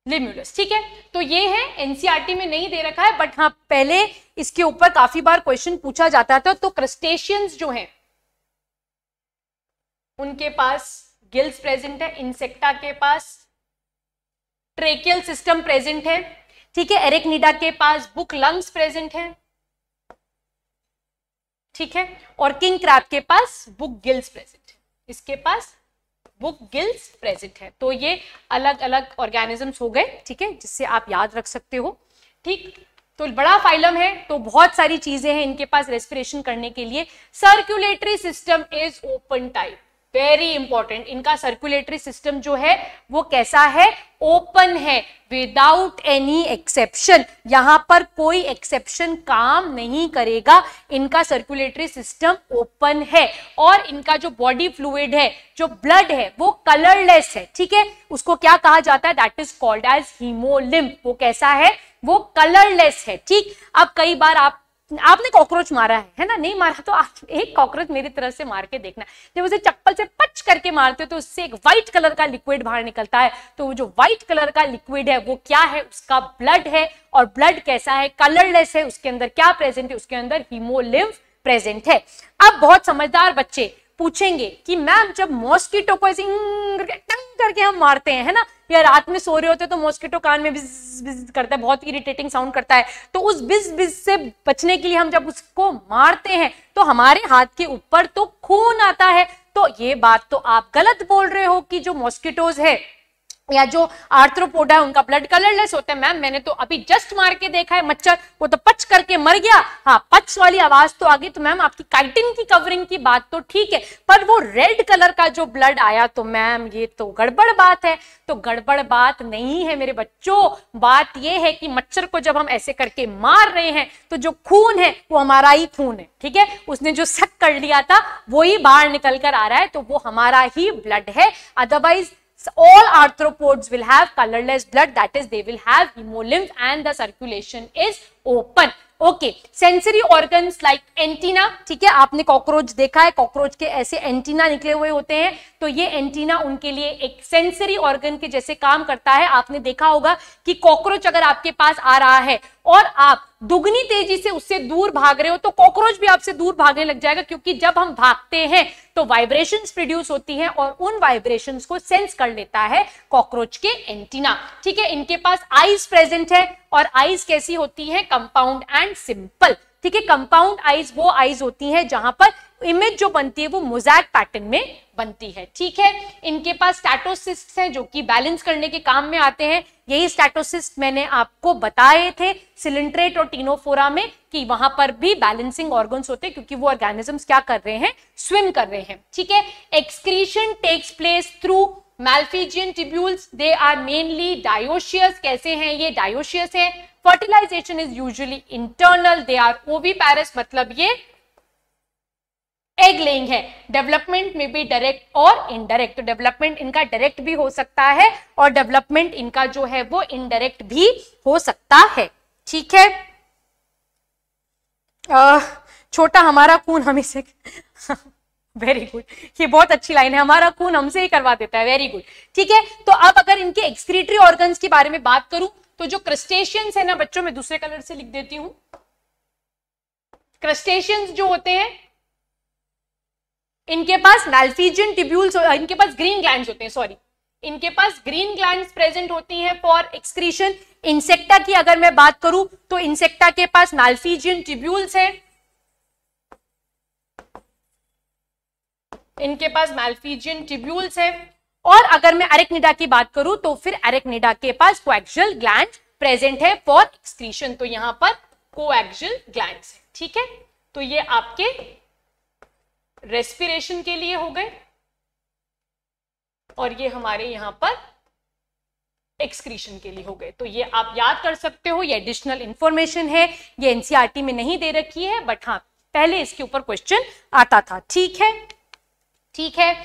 लिम्यूलस। ठीक है, तो ये है, एनसीईआरटी में नहीं दे रखा है बट हाँ पहले इसके ऊपर काफी बार क्वेश्चन पूछा जाता था। तो क्रस्टेशियंस जो हैं उनके पास गिल्स प्रेजेंट है, इंसेक्टा के पास ट्रेकियल सिस्टम प्रेजेंट है, ठीक है, एरेक्निडा के पास बुक लंग्स प्रेजेंट है, ठीक है, और किंग क्रैब के पास बुक गिल्स प्रेजेंट है, इसके पास बुक गिल्स प्रेजेंट है। तो ये अलग अलग ऑर्गेनिजम्स हो गए, ठीक है, जिससे आप याद रख सकते हो। ठीक, तो बड़ा फाइलम है तो बहुत सारी चीजें हैं इनके पास रेस्पिरेशन करने के लिए। Circulatory system is open type, very important. इनका सर्कुलेटरी सिस्टम जो है वो कैसा है? ओपन है, विदाउट एनी एक्सेप्शन। यहां पर कोई एक्सेप्शन काम नहीं करेगा। इनका सर्कुलेटरी सिस्टम ओपन है और इनका जो बॉडी फ्लूइड है, जो ब्लड है, वो कलरलेस है। ठीक है, उसको क्या कहा जाता है? That is called as haemolymph. वो कैसा है? वो कलरलेस है। ठीक, अब कई बार आप आपने कॉकरोच मारा है ना, नहीं मारा तो आप एक कॉकरोच मेरी तरफ से मार के देखना। जब उसे चप्पल से पच करके मारते हो तो उससे एक व्हाइट कलर का लिक्विड बाहर निकलता है, तो वो जो व्हाइट कलर का लिक्विड है वो क्या है, उसका ब्लड है। और ब्लड कैसा है, कलरलेस है, उसके अंदर क्या प्रेजेंट है, उसके अंदर हीमोलिम्फ प्रेजेंट है। अब बहुत समझदार बच्चे पूछेंगे कि मैम जब मॉस्किटो को ऐसे टंग करके हम मारते हैं है ना, या रात में सो रहे होते हैं तो मॉस्किटो कान में बिज बिज करता है, बहुत इरिटेटिंग साउंड करता है, तो उस बिज बिज से बचने के लिए हम जब उसको मारते हैं तो हमारे हाथ के ऊपर तो खून आता है, तो ये बात तो आप गलत बोल रहे हो कि जो मॉस्किटोज है या जो आर्थ्रोपोडा है उनका ब्लड कलरलेस होता है। मैम मैंने तो अभी जस्ट मार के देखा है मच्छर, वो तो पच करके मर गया, हाँ पच वाली आवाज तो आ गई, तो मैम आपकी काइटिन की कवरिंग की बात तो ठीक है, पर वो रेड कलर का जो ब्लड आया तो मैम ये तो गड़बड़ बात है। तो गड़बड़ बात नहीं है मेरे बच्चों, बात ये है कि मच्छर को जब हम ऐसे करके मार रहे हैं तो जो खून है वो हमारा ही खून है, ठीक है, उसने जो सक कर लिया था वो ही बाहर निकल कर आ रहा है, तो वो हमारा ही ब्लड है। Otherwise all arthropods will have colorless blood, that is they will have hemolymph and the circulation is open. Okay, sensory organs like antenna, ठीक है, आपने कॉकरोच देखा है, कॉकरोच के ऐसे एंटीना निकले हुए होते हैं, तो ये एंटीना उनके लिए एक सेंसरी ऑर्गन के जैसे काम करता है। आपने देखा होगा कि कॉकरोच अगर आपके पास आ रहा है और आप दुगनी तेजी से उससे दूर भाग रहे हो तो कॉकरोच भी आपसे दूर भागने लग जाएगा, क्योंकि जब हम भागते हैं तो वाइब्रेशंस प्रोड्यूस होती हैं और उन वाइब्रेशंस को सेंस कर लेता है कॉकरोच के एंटीना, ठीक है। इनके पास आईज प्रेजेंट है, और आईज कैसी होती है, कंपाउंड एंड सिंपल, ठीक है। कंपाउंड आईज वो आईज होती है जहां पर इमेज जो बनती है वो मोज़ेक पैटर्न में बनती है, ठीक है। इनके पास स्टैटोसिस्ट्स हैं जो कि बैलेंस करने के काम में आते हैं, यही स्टैटोसिस्ट मैंने आपको बताए थे सिलिंट्रेट और टीनोफोरा में कि वहां पर भी बैलेंसिंग ऑर्गन्स होते हैं, क्योंकि वो ऑर्गेनिजम्स क्या कर रहे हैं, स्विम कर रहे हैं, ठीक है। Excretion takes place through Malpighian tubules, they are mainly dioecious. कैसे हैं ये, डायोशियस हैं। Fertilisation is usually internal, they are oviparous, मतलब ये एग लेइंग है। डेवलपमेंट में भी डायरेक्ट और इनडायरेक्ट, तो डेवलपमेंट इनका डायरेक्ट भी हो सकता है और डेवलपमेंट इनका जो है वो इनडायरेक्ट भी हो सकता है, ठीक है। छोटा हमारा खून हम इसे वेरी गुड, ये बहुत अच्छी लाइन है, हमारा खून हमसे ही करवा देता है, वेरी गुड, ठीक है। तो अब अगर इनके एक्सक्रीटरी ऑर्गन्स के बारे में बात करूं तो जो क्रस्टेशियंस है ना बच्चों, मैं दूसरे कलर से लिख देती हूं, क्रस्टेशियंस जो होते हैं इनके पास मैल्फीजियन ट्यूब्यूल्स, इनके पास ग्रीन ग्लैंड्स होते हैं, सॉरी, इनके पास ग्रीन ग्लैंड्स प्रेजेंट होती हैं फॉर एक्सक्रीशन। इंसेक्टा की अगर मैं बात करूं तो इंसेक्टा के पास मैल्फीजियन ट्यूब्यूल्स हैं, इनके पास मैल्फीजियन ट्यूब्यूल्स हैं। और अगर मैं एरेक्निडा की बात करूं तो फिर एरेक्निडा के पास कोएक्सियल ग्लैंड प्रेजेंट है फॉर एक्सक्रीशन, तो यहां पर कोएक्सियल ग्लैंड्स है, ठीक है। तो ये आपके रेस्पिरेशन के लिए हो गए और ये हमारे यहां पर एक्सक्रीशन के लिए हो गए, तो ये आप याद कर सकते हो, ये एडिशनल इंफॉर्मेशन है, ये एनसीईआरटी में नहीं दे रखी है, बट हाँ पहले इसके ऊपर क्वेश्चन आता था, ठीक है, ठीक है।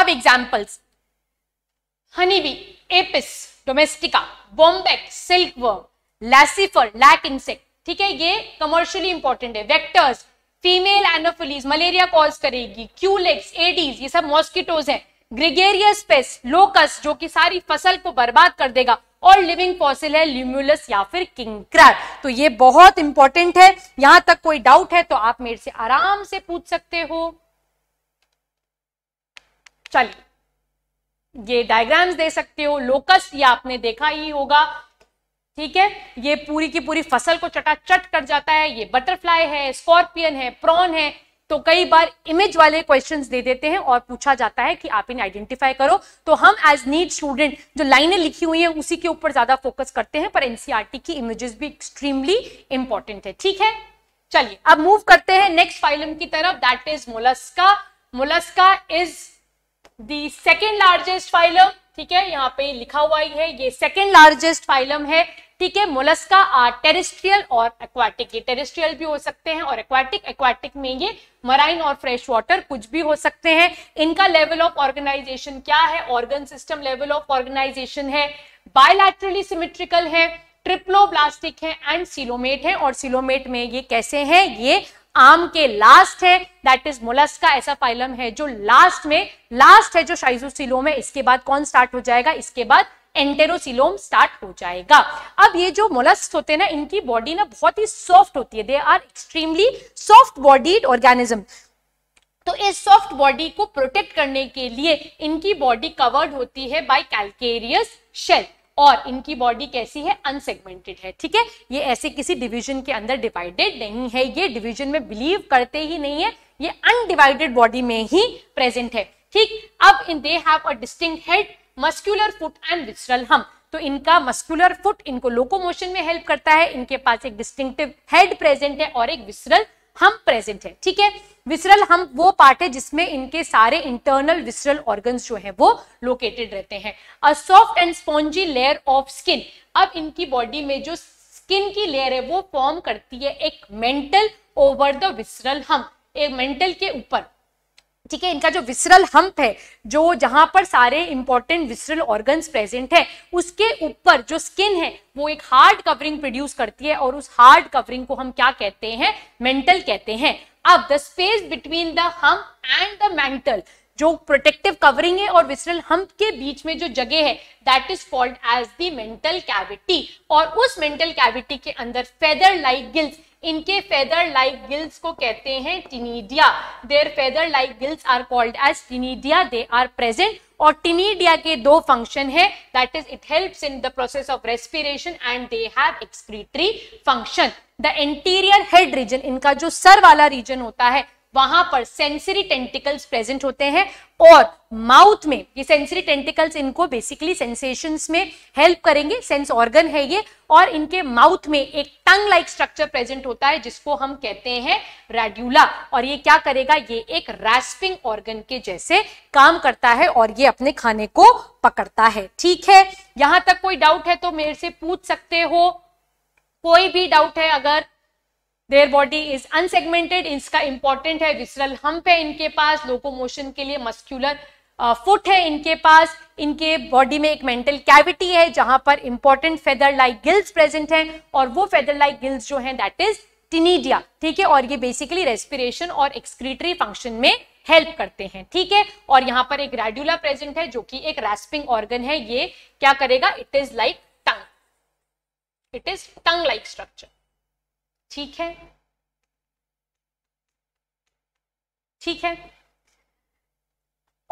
अब examples, honeybee, Apis domestica, Bombyx silkworm, Laccifer lac insect, ठीक है, ये कमर्शियली इंपॉर्टेंट है। Vectors, female Anopheles malaria cause करेगी, क्यूलेक्स, एडीज, ये सब मॉस्किटोज हैं। ग्रिगेरियस पेस्ट, लोकस जो कि सारी फसल को बर्बाद कर देगा, और लिविंग फॉसिल है ल्यूम्यूलस या फिर किंगक्रैब, तो ये बहुत इंपॉर्टेंट है। यहां तक कोई डाउट है तो आप मेरे से आराम से पूछ सकते हो। चलिए, ये डायग्राम्स दे सकते हो, लोकस ये आपने देखा ही होगा, ठीक है, ये पूरी की पूरी फसल को चटाचट कर जाता है। ये बटरफ्लाई है, स्कॉर्पियन है, प्रॉन है, तो कई बार इमेज वाले क्वेश्चंस दे देते हैं और पूछा जाता है कि आप इन्हें आइडेंटिफाई करो, तो हम एज नीट स्टूडेंट जो लाइनें लिखी हुई हैं उसी के ऊपर ज्यादा फोकस करते हैं, पर एनसीईआरटी की इमेजेस भी एक्सट्रीमली इंपॉर्टेंट है, ठीक है। चलिए अब मूव करते हैं नेक्स्ट फाइलम की तरफ, that is Mollusca. Mollusca is the second largest phylum, ठीक है, यहाँ पे लिखा हुआ ही है, ये सेकेंड लार्जेस्ट फाइलम है, ठीक है। मोलस्का आर टेरेस्ट्रियल और एक्वाटिक, ये टेरेस्ट्रियल भी हो सकते हैं और एक्वाटिक, एक्वाटिक में ये मराइन और फ्रेश वाटर कुछ भी हो सकते हैं। इनका लेवल ऑफ ऑर्गेनाइजेशन क्या है, organ system level of organisation है, बायलैटरली सिमेट्रिकल है, ट्रिप्लोब्लास्टिक है एंड सिलोमेट है। और सिलोमेट में ये कैसे हैं? ये आम के लास्ट है, दैट इज मोलस्का। ऐसा फाइलम है जो लास्ट में लास्ट है, जो शाइजोसिलोम है। इसके बाद कौन स्टार्ट हो जाएगा? इसके बाद एंटेरोसिलोम स्टार्ट हो जाएगा। अब ये जो मोलस्क होते हैं ना, इनकी बॉडी ना बहुत ही सॉफ्ट होती है, they are extremely soft bodied organism. तो इस सॉफ्ट बॉडी को प्रोटेक्ट करने के लिए इनकी बॉडी कवर्ड होती है बाय कैल्केरियस शेल। और इनकी बॉडी कैसी है? अनसेगमेंटेड है, ठीक है। ये ऐसे किसी डिवीजन के अंदर डिवाइडेड नहीं है, ये डिवीजन में बिलीव करते ही नहीं है, ये अनडिवाइडेड बॉडी में ही प्रेजेंट है, ठीक। अब इन they have a distinct head, muscular foot and visceral hump. तो इनका मस्कुलर फुट इनको लोकोमोशन में हेल्प करता है, इनके पास एक डिस्टिंक्टिव हेड प्रेजेंट है और एक विसरल हम्प प्रेजेंट है, ठीक है। विसरल हम्प वो पार्ट है जिसमें इनके सारे इंटरनल विसरल ऑर्गन्स जो हैं वो लोकेटेड रहते हैं। A soft and spongy layer of skin. अब इनकी बॉडी में जो स्किन की लेयर है वो फॉर्म करती है एक mantle over the visceral hump, एक मेंटल के ऊपर, ठीक है। इनका जो विसरल हम्प है, जो जहां पर सारे इंपॉर्टेंट विसरल ऑर्गन्स प्रेजेंट है, उसके ऊपर जो स्किन है वो एक हार्ड कवरिंग प्रोड्यूस करती है और उस हार्ड कवरिंग को हम क्या कहते हैं? मेंटल कहते हैं। अब the space between the hump and the mantle, जो प्रोटेक्टिव कवरिंग है और विसरल हम्प के बीच में जो जगह है, that is called as the mantle cavity. और उस मेंटल कैविटी के अंदर फेदर लाइक गिल्स, इनके फेदर लाइक गिल्स को कहते हैं ctenidia. Their feather like gills are called as ctenidia, they are present. और टिनिडिया के दो फंक्शन है, that is it helps in the process of respiration and they have excretory function. The anterior head region, इनका जो sir वाला reason होता है, वहां पर सेंसरी टेंटिकल्स प्रेजेंट होते हैं। और माउथ में ये सेंसरी टेंटिकल्स इनको बेसिकली सेंसेशंस में हेल्प करेंगे, सेंस ऑर्गन है ये। और इनके माउथ में एक टंग लाइक स्ट्रक्चर प्रेजेंट होता है जिसको हम कहते हैं रैड्यूला। और ये क्या करेगा? ये एक रैस्पिंग ऑर्गन के जैसे काम करता है और ये अपने खाने को पकड़ता है, ठीक है। यहां तक कोई डाउट है तो मेरे से पूछ सकते हो, कोई भी डाउट है अगर। देयर बॉडी इज अनसेगमेंटेड, इसका इंपॉर्टेंट है विसरल हम्प है इनके पास लोकोमोशन के लिए, मस्कुलर फुट है इनके पास, इनके बॉडी में एक मेंटल कैविटी है जहां पर important feather like gills present हैं और वो फेदर लाइक गिल्स जो हैं दैट इज टिनिडिया, ठीक है। और ये बेसिकली रेस्पिरेशन और एक्सक्रीटरी फंक्शन में हेल्प करते हैं, ठीक है। और यहाँ पर एक रैड्यूला प्रेजेंट है जो कि एक रैस्पिंग ऑर्गन है, ये क्या करेगा? It is like tongue, it is tongue like structure, ठीक है, ठीक है।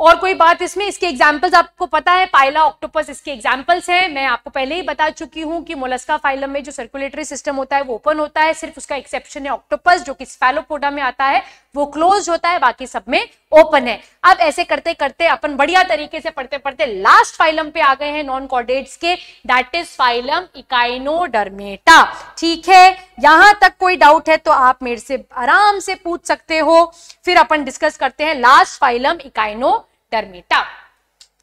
और कोई बात इसमें? इसके एग्जाम्पल्स आपको पता है, पाइला, ऑक्टोपस इसके एग्जाम्पल्स हैं। मैं आपको पहले ही बता चुकी हूं कि मोलस्का फाइलम में जो सर्कुलेटरी सिस्टम होता है वो ओपन होता है, सिर्फ उसका एक्सेप्शन है ऑक्टोपस जो कि स्फेलोपोडा में आता है, वो क्लोज होता है, बाकी सब में ओपन है। अब ऐसे करते करते अपन बढ़िया तरीके से पढ़ते पढ़ते लास्ट फाइलम पे आ गए हैं नॉन कॉर्डेट्स के, दैट इज फाइलम इकाइनोडर्मेटा, ठीक है। यहां तक कोई डाउट है तो आप मेरे से आराम से पूछ सकते हो, फिर अपन डिस्कस करते हैं लास्ट फाइलम इकाइनोडर्मेटा,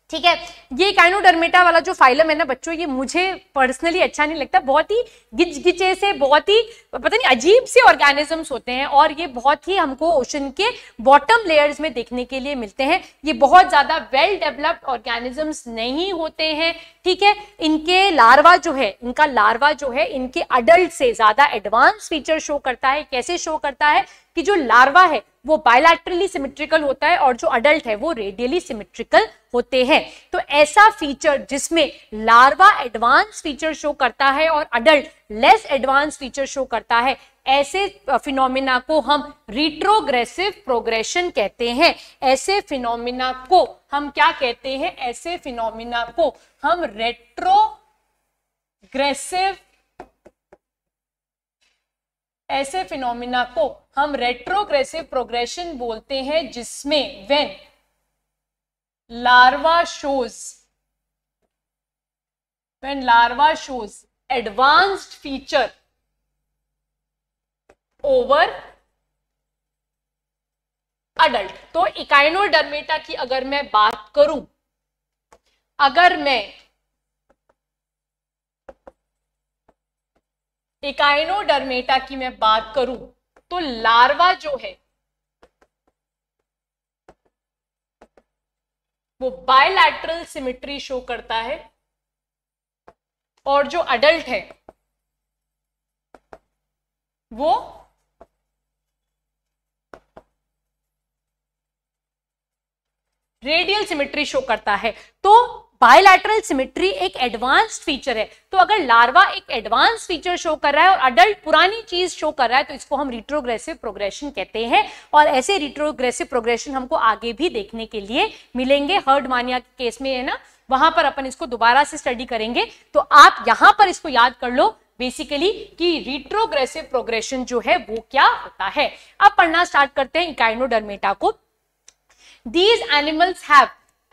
ठीक है। ये इकाइनोडर्मेटा वाला जो फाइलम है ना बच्चों, ये मुझे पर्सनली अच्छा नहीं लगता, बहुत ही गिचगिचे से, बहुत ही पता नहीं अजीब से ऑर्गेनिजम्स होते हैं और ये बहुत ही हमको ओशन के बॉटम लेयर्स में देखने के लिए मिलते हैं। ये बहुत ज्यादा वेल डेवलप्ड ऑर्गेनिजम्स नहीं होते हैं, ठीक है। इनके लार्वा जो है, इनका लार्वा जो है इनके अडल्ट से ज्यादा एडवांस फीचर शो करता है। कैसे शो करता है? कि जो लार्वा है वो बायलैटरली सिमेट्रिकल होता है और जो अडल्ट है वो रेडियली सिमेट्रिकल होते हैं। तो ऐसा फीचर जिसमें लार्वा एडवांस फीचर शो करता है और adult less advance feature show करता है, ऐसे फिनोमिना को हम रिट्रोग्रेसिव प्रोग्रेशन कहते हैं। ऐसे फिनोमिना को हम क्या कहते हैं? ऐसे फिनोमिना को हम रेट्रोग्रेसिव, ऐसे फिनोमिना को हम रेट्रोग्रेसिव प्रोग्रेशन बोलते हैं, जिसमें when larva shows advanced feature over adult. तो इकाइनोडर्मेटा की अगर मैं बात करूं, अगर मैं इकाइनोडर्मेटा की मैं बात करूं तो लार्वा जो है वो बायलैटरल सिमेट्री शो करता है और जो अडल्ट है वो रेडियल सिमेट्री शो करता है। तो बायलैटरल सिमेट्री एक एडवांस्ड फीचर है। तो अगर लार्वा एक एडवांस फीचर शो कर रहा है और अडल्ट पुरानी चीज शो कर रहा है तो इसको हम रिट्रोग्रेसिव प्रोग्रेशन कहते हैं। और ऐसे रिट्रोग्रेसिव प्रोग्रेशन हमको आगे भी देखने के लिए मिलेंगे। हर्डमानिया के केस में है ना, वहां पर अपन इसको दोबारा से स्टडी करेंगे। तो आप यहां पर इसको याद कर लो बेसिकली कि रिट्रोग्रेसिव प्रोग्रेशन जो है वो क्या होता है। अब पढ़ना स्टार्ट करते हैं इकाइनोडर्मेटा को। These animals have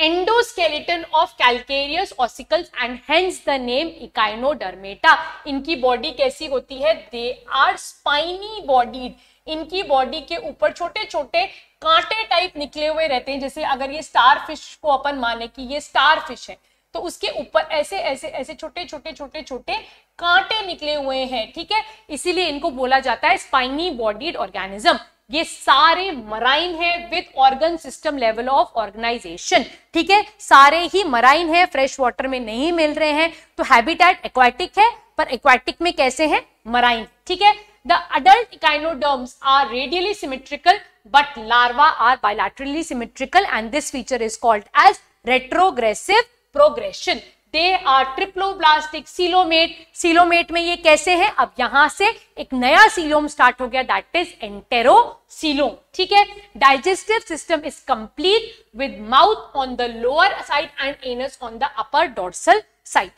endoskeleton of calcareous ossicles and hence the name echinodermata. इनकी बॉडी कैसी होती है? They are spiny bodied. इनकी बॉडी के ऊपर छोटे छोटे कांटे टाइप निकले हुए रहते हैं। जैसे अगर ये स्टार फिश को अपन माने कि ये स्टार फिश है तो उसके ऊपर ऐसे ऐसे ऐसे छोटे छोटे छोटे छोटे कांटे निकले हुए हैं, ठीक है। इसीलिए इनको बोला जाता है स्पाइनी बॉडीड ऑर्गेनिज्म। ये सारे मराइन है with organ system level of organisation, ठीक है। सारे ही मराइन है, फ्रेश वाटर में नहीं मिल रहे हैं। तो हैबिटेट एक्वाटिक है, पर एक्वाटिक में कैसे है? मराइन, ठीक है। The adult echinoderms are radially symmetrical but larva are bilaterally symmetrical and this feature is called as retrogressive progression. They are triploblastic coelomate. Coelomate में ये कैसे है? अब यहां से एक नया सीलोम स्टार्ट हो गया, दैट इज एंटेरोसीलोम, ठीक है। Digestive system is complete with mouth on the lower side and anus on the upper dorsal side,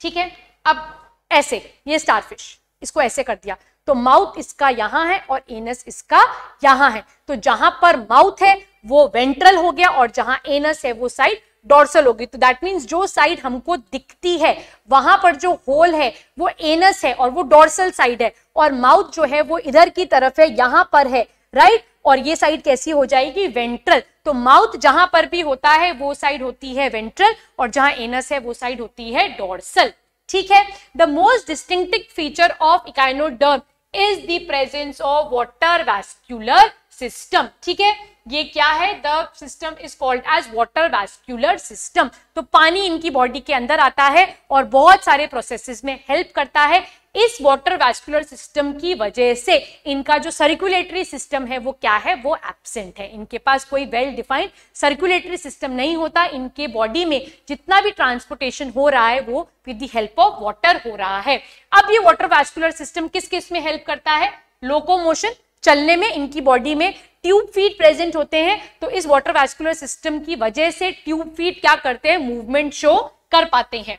ठीक है। अब ऐसे ये स्टारफिश, इसको ऐसे कर दिया तो माउथ इसका यहां है और एनस इसका यहां है। तो जहां पर माउथ है वो वेंट्रल हो गया और जहां एनस है वो साइड डॉर्सल होगी। तो दैट मीन्स जो साइड हमको दिखती है वहां पर जो होल है वो एनस है और वो डॉर्सल साइड है, और माउथ जो है वो इधर की तरफ है, यहां पर है, राइट। और ये साइड कैसी हो जाएगी? वेंट्रल। तो माउथ जहां पर भी होता है वो साइड होती है वेंट्रल और जहां एनस है वो साइड होती है डॉर्सल, ठीक है। The most distinctive feature of echinoderm is the presence of water vascular system, ठीक है। ये क्या है? The system is called as water vascular system. तो पानी इनकी बॉडी के अंदर आता है और बहुत सारे प्रोसेसेस में हेल्प करता है। इस वाटर वैस्क्यूलर सिस्टम की वजह से इनका जो सर्कुलेटरी सिस्टम है वो क्या है? वो एब्सेंट है। इनके पास कोई वेल डिफाइंड सर्कुलेटरी सिस्टम नहीं होता। इनके बॉडी में जितना भी ट्रांसपोर्टेशन हो रहा है वो with the help of water हो रहा है। अब ये वाटर वैस्क्यूलर सिस्टम किस किस में हेल्प करता है? लोकोमोशन, चलने में। इनकी बॉडी में ट्यूब फीड प्रेजेंट होते हैं तो इस वाटर वैस्कुलर सिस्टम की वजह से ट्यूब फीड क्या करते हैं? मूवमेंट शो कर पाते हैं।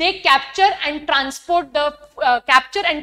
They capture and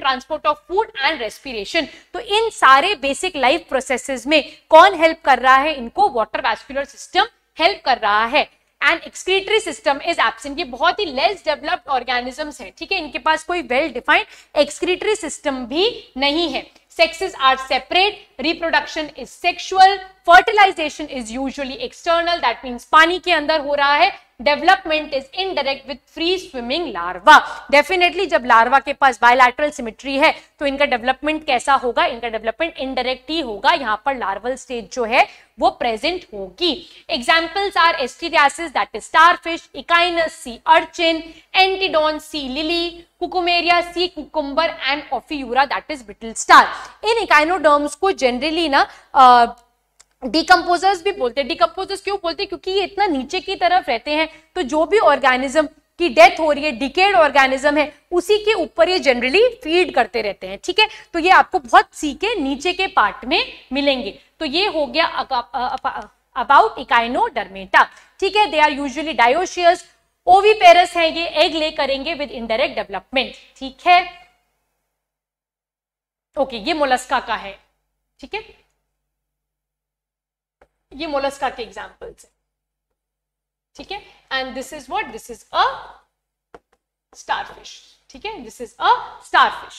transport of food and respiration. तो इन सारे बेसिक लाइफ प्रोसेसेस में कौन हेल्प कर रहा है? इनको वाटर वैस्कुलर सिस्टम हेल्प कर रहा है। And excretory system is absent. ये बहुत ही लेस डेवलप्ड ऑर्गेनिजम्स है, ठीक है। इनके पास कोई वेल डिफाइंड एक्सक्रीटरी सिस्टम भी नहीं है। Sexes are separate. Reproduction is sexual. Fertilization is usually external. That means पानी के अंदर हो रहा है। Development is indirect with free swimming larva. Definitely जब larva के पास bilateral symmetry है तो इनका development कैसा होगा? इनका development indirect ही होगा। यहाँ पर larval stage जो है वो present होगी। Examples are Asteraceae that is starfish, Echinus sea urchin, Entodon sea lily, Cucumeria sea cucumber and Ophiura that is brittle star. इन echinoderms को generally ना डिकम्पोजर्स भी बोलते हैं। डिकम्पोजर्स क्यों बोलते हैं? क्योंकि ये इतना नीचे की तरफ रहते हैं तो जो भी ऑर्गेनिज्म की डेथ हो रही है, डिकेड ऑर्गेनिज्म है, उसी के ऊपर ये जनरली फीड करते रहते हैं, ठीक है। तो ये आपको बहुत सी के नीचे के पार्ट में मिलेंगे। तो ये हो गया अबाउट इकाइनोडर्मेटा, ठीक है। They are usually dioecious, oviparous है, ये एग ले करेंगे विद इनडायरेक्ट डेवलपमेंट, ठीक है। ओके, ये मोलस्का का है, ठीक है। ये मोलस्का के एग्जाम्पल्स है, ठीक है। And this is what, this is a starfish, ठीक है, this is a starfish.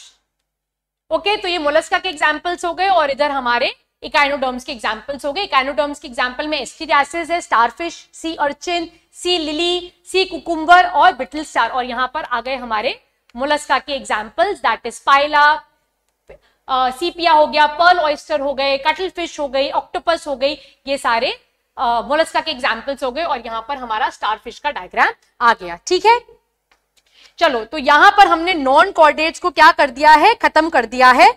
Okay, तो ये मोलस्का के एग्जाम्पल्स हो गए और इधर हमारे इकाइनोडर्म्स के एग्जाम्पल्स हो गए। इकाइनोडर्म्स के एग्जाम्पल में एस्टीरियासिस है, starfish, sea urchin, sea lily, sea cucumber और बिटल स्टार। और यहाँ पर आ गए हमारे मोलस्का के examples, that is Pila, Sepia हो गया, पर्ल ऑयस्टर हो गए, कटल फिश हो गई, ऑक्टोपस हो गई। ये सारे मोलस्का के एग्जाम्पल्स हो गए और यहाँ पर हमारा स्टारफिश का डायग्राम आ गया, ठीक है। चलो तो यहां पर हमने नॉन कॉर्डेट्स को क्या कर दिया है, खत्म कर दिया है।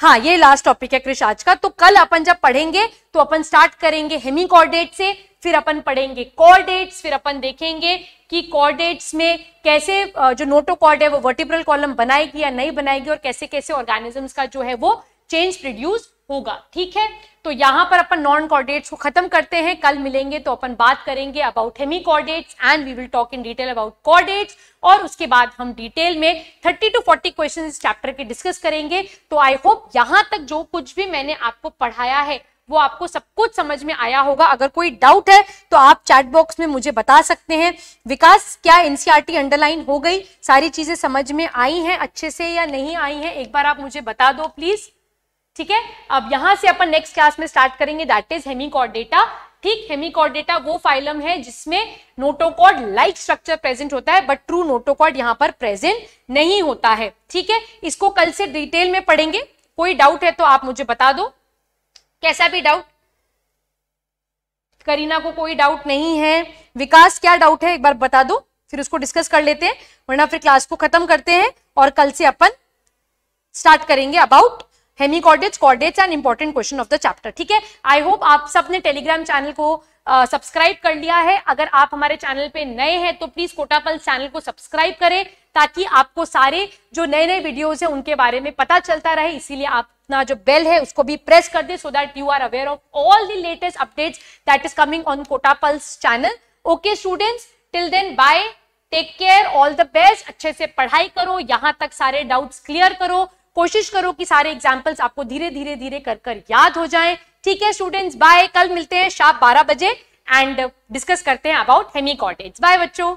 हाँ ये लास्ट टॉपिक है कृष आज का। तो कल अपन जब पढ़ेंगे तो अपन स्टार्ट करेंगे हेमीकॉर्डेट से, फिर अपन पढ़ेंगे कॉर्डेट्स, फिर अपन देखेंगे कि कॉर्डेट्स में कैसे जो नोटोकॉर्ड है वो वर्टिब्रल कॉलम बनाएगी या नहीं बनाएगी और कैसे कैसे ऑर्गेनिजम्स का जो है वो चेंज प्रोड्यूस होगा। ठीक है तो यहां पर अपन नॉन कॉर्डेट्स को खत्म करते हैं। कल मिलेंगे तो अपन बात करेंगे about hemichordates and we will talk in detail about chordates और उसके बाद हम डिटेल में 30 टू 40 क्वेश्चन इस चैप्टर के डिस्कस करेंगे। तो आई होप यहां तक जो कुछ भी मैंने आपको पढ़ाया है वो आपको सब कुछ समझ में आया होगा। अगर कोई डाउट है तो आप चैट बॉक्स में मुझे बता सकते हैं। विकास क्या एनसीईआरटी अंडरलाइन हो गई, सारी चीजें समझ में आई हैं अच्छे से या नहीं आई हैं, एक बार आप मुझे बता दो प्लीज। ठीक है अब यहां से अपन नेक्स्ट क्लास में स्टार्ट करेंगे दैट इज हेमीकॉर्डेटा। ठीक हेमीकॉर्डेटा वो फाइलम है जिसमें नोटोकॉर्ड लाइक स्ट्रक्चर प्रेजेंट होता है बट ट्रू नोटोकॉर्ड यहां पर प्रेजेंट नहीं होता है। ठीक है इसको कल से डिटेल में पढ़ेंगे। कोई डाउट है तो आप मुझे बता दो, कैसा भी डाउट। करीना को कोई डाउट नहीं है। विकास क्या डाउट है एक बार बता दो, फिर उसको डिस्कस कर लेते हैं, वरना फिर क्लास को खत्म करते हैं और कल से अपन स्टार्ट करेंगे about hemichordates, chordates and important question of the chapter. ठीक है आई होप आप सबने टेलीग्राम चैनल को सब्सक्राइब कर लिया है। अगर आप हमारे चैनल पे नए हैं तो प्लीज कोटापल चैनल को सब्सक्राइब करें ताकि आपको सारे जो नए नए वीडियोस हैं उनके बारे में पता चलता रहे। इसीलिए आप अपना जो बेल है उसको भी प्रेस कर दे so that you are aware of all the latest updates that is coming on कोटापल channel. Okay students till then bye, take care, all the best. अच्छे से पढ़ाई करो, यहाँ तक सारे डाउट्स क्लियर करो, कोशिश करो कि सारे एग्जाम्पल्स आपको धीरे धीरे धीरे कर कर याद हो जाएं। ठीक है स्टूडेंट्स बाय, कल मिलते हैं शाम 12 बजे एंड डिस्कस करते हैं अबाउट हेमीकॉर्डेट्स। बाय बच्चों।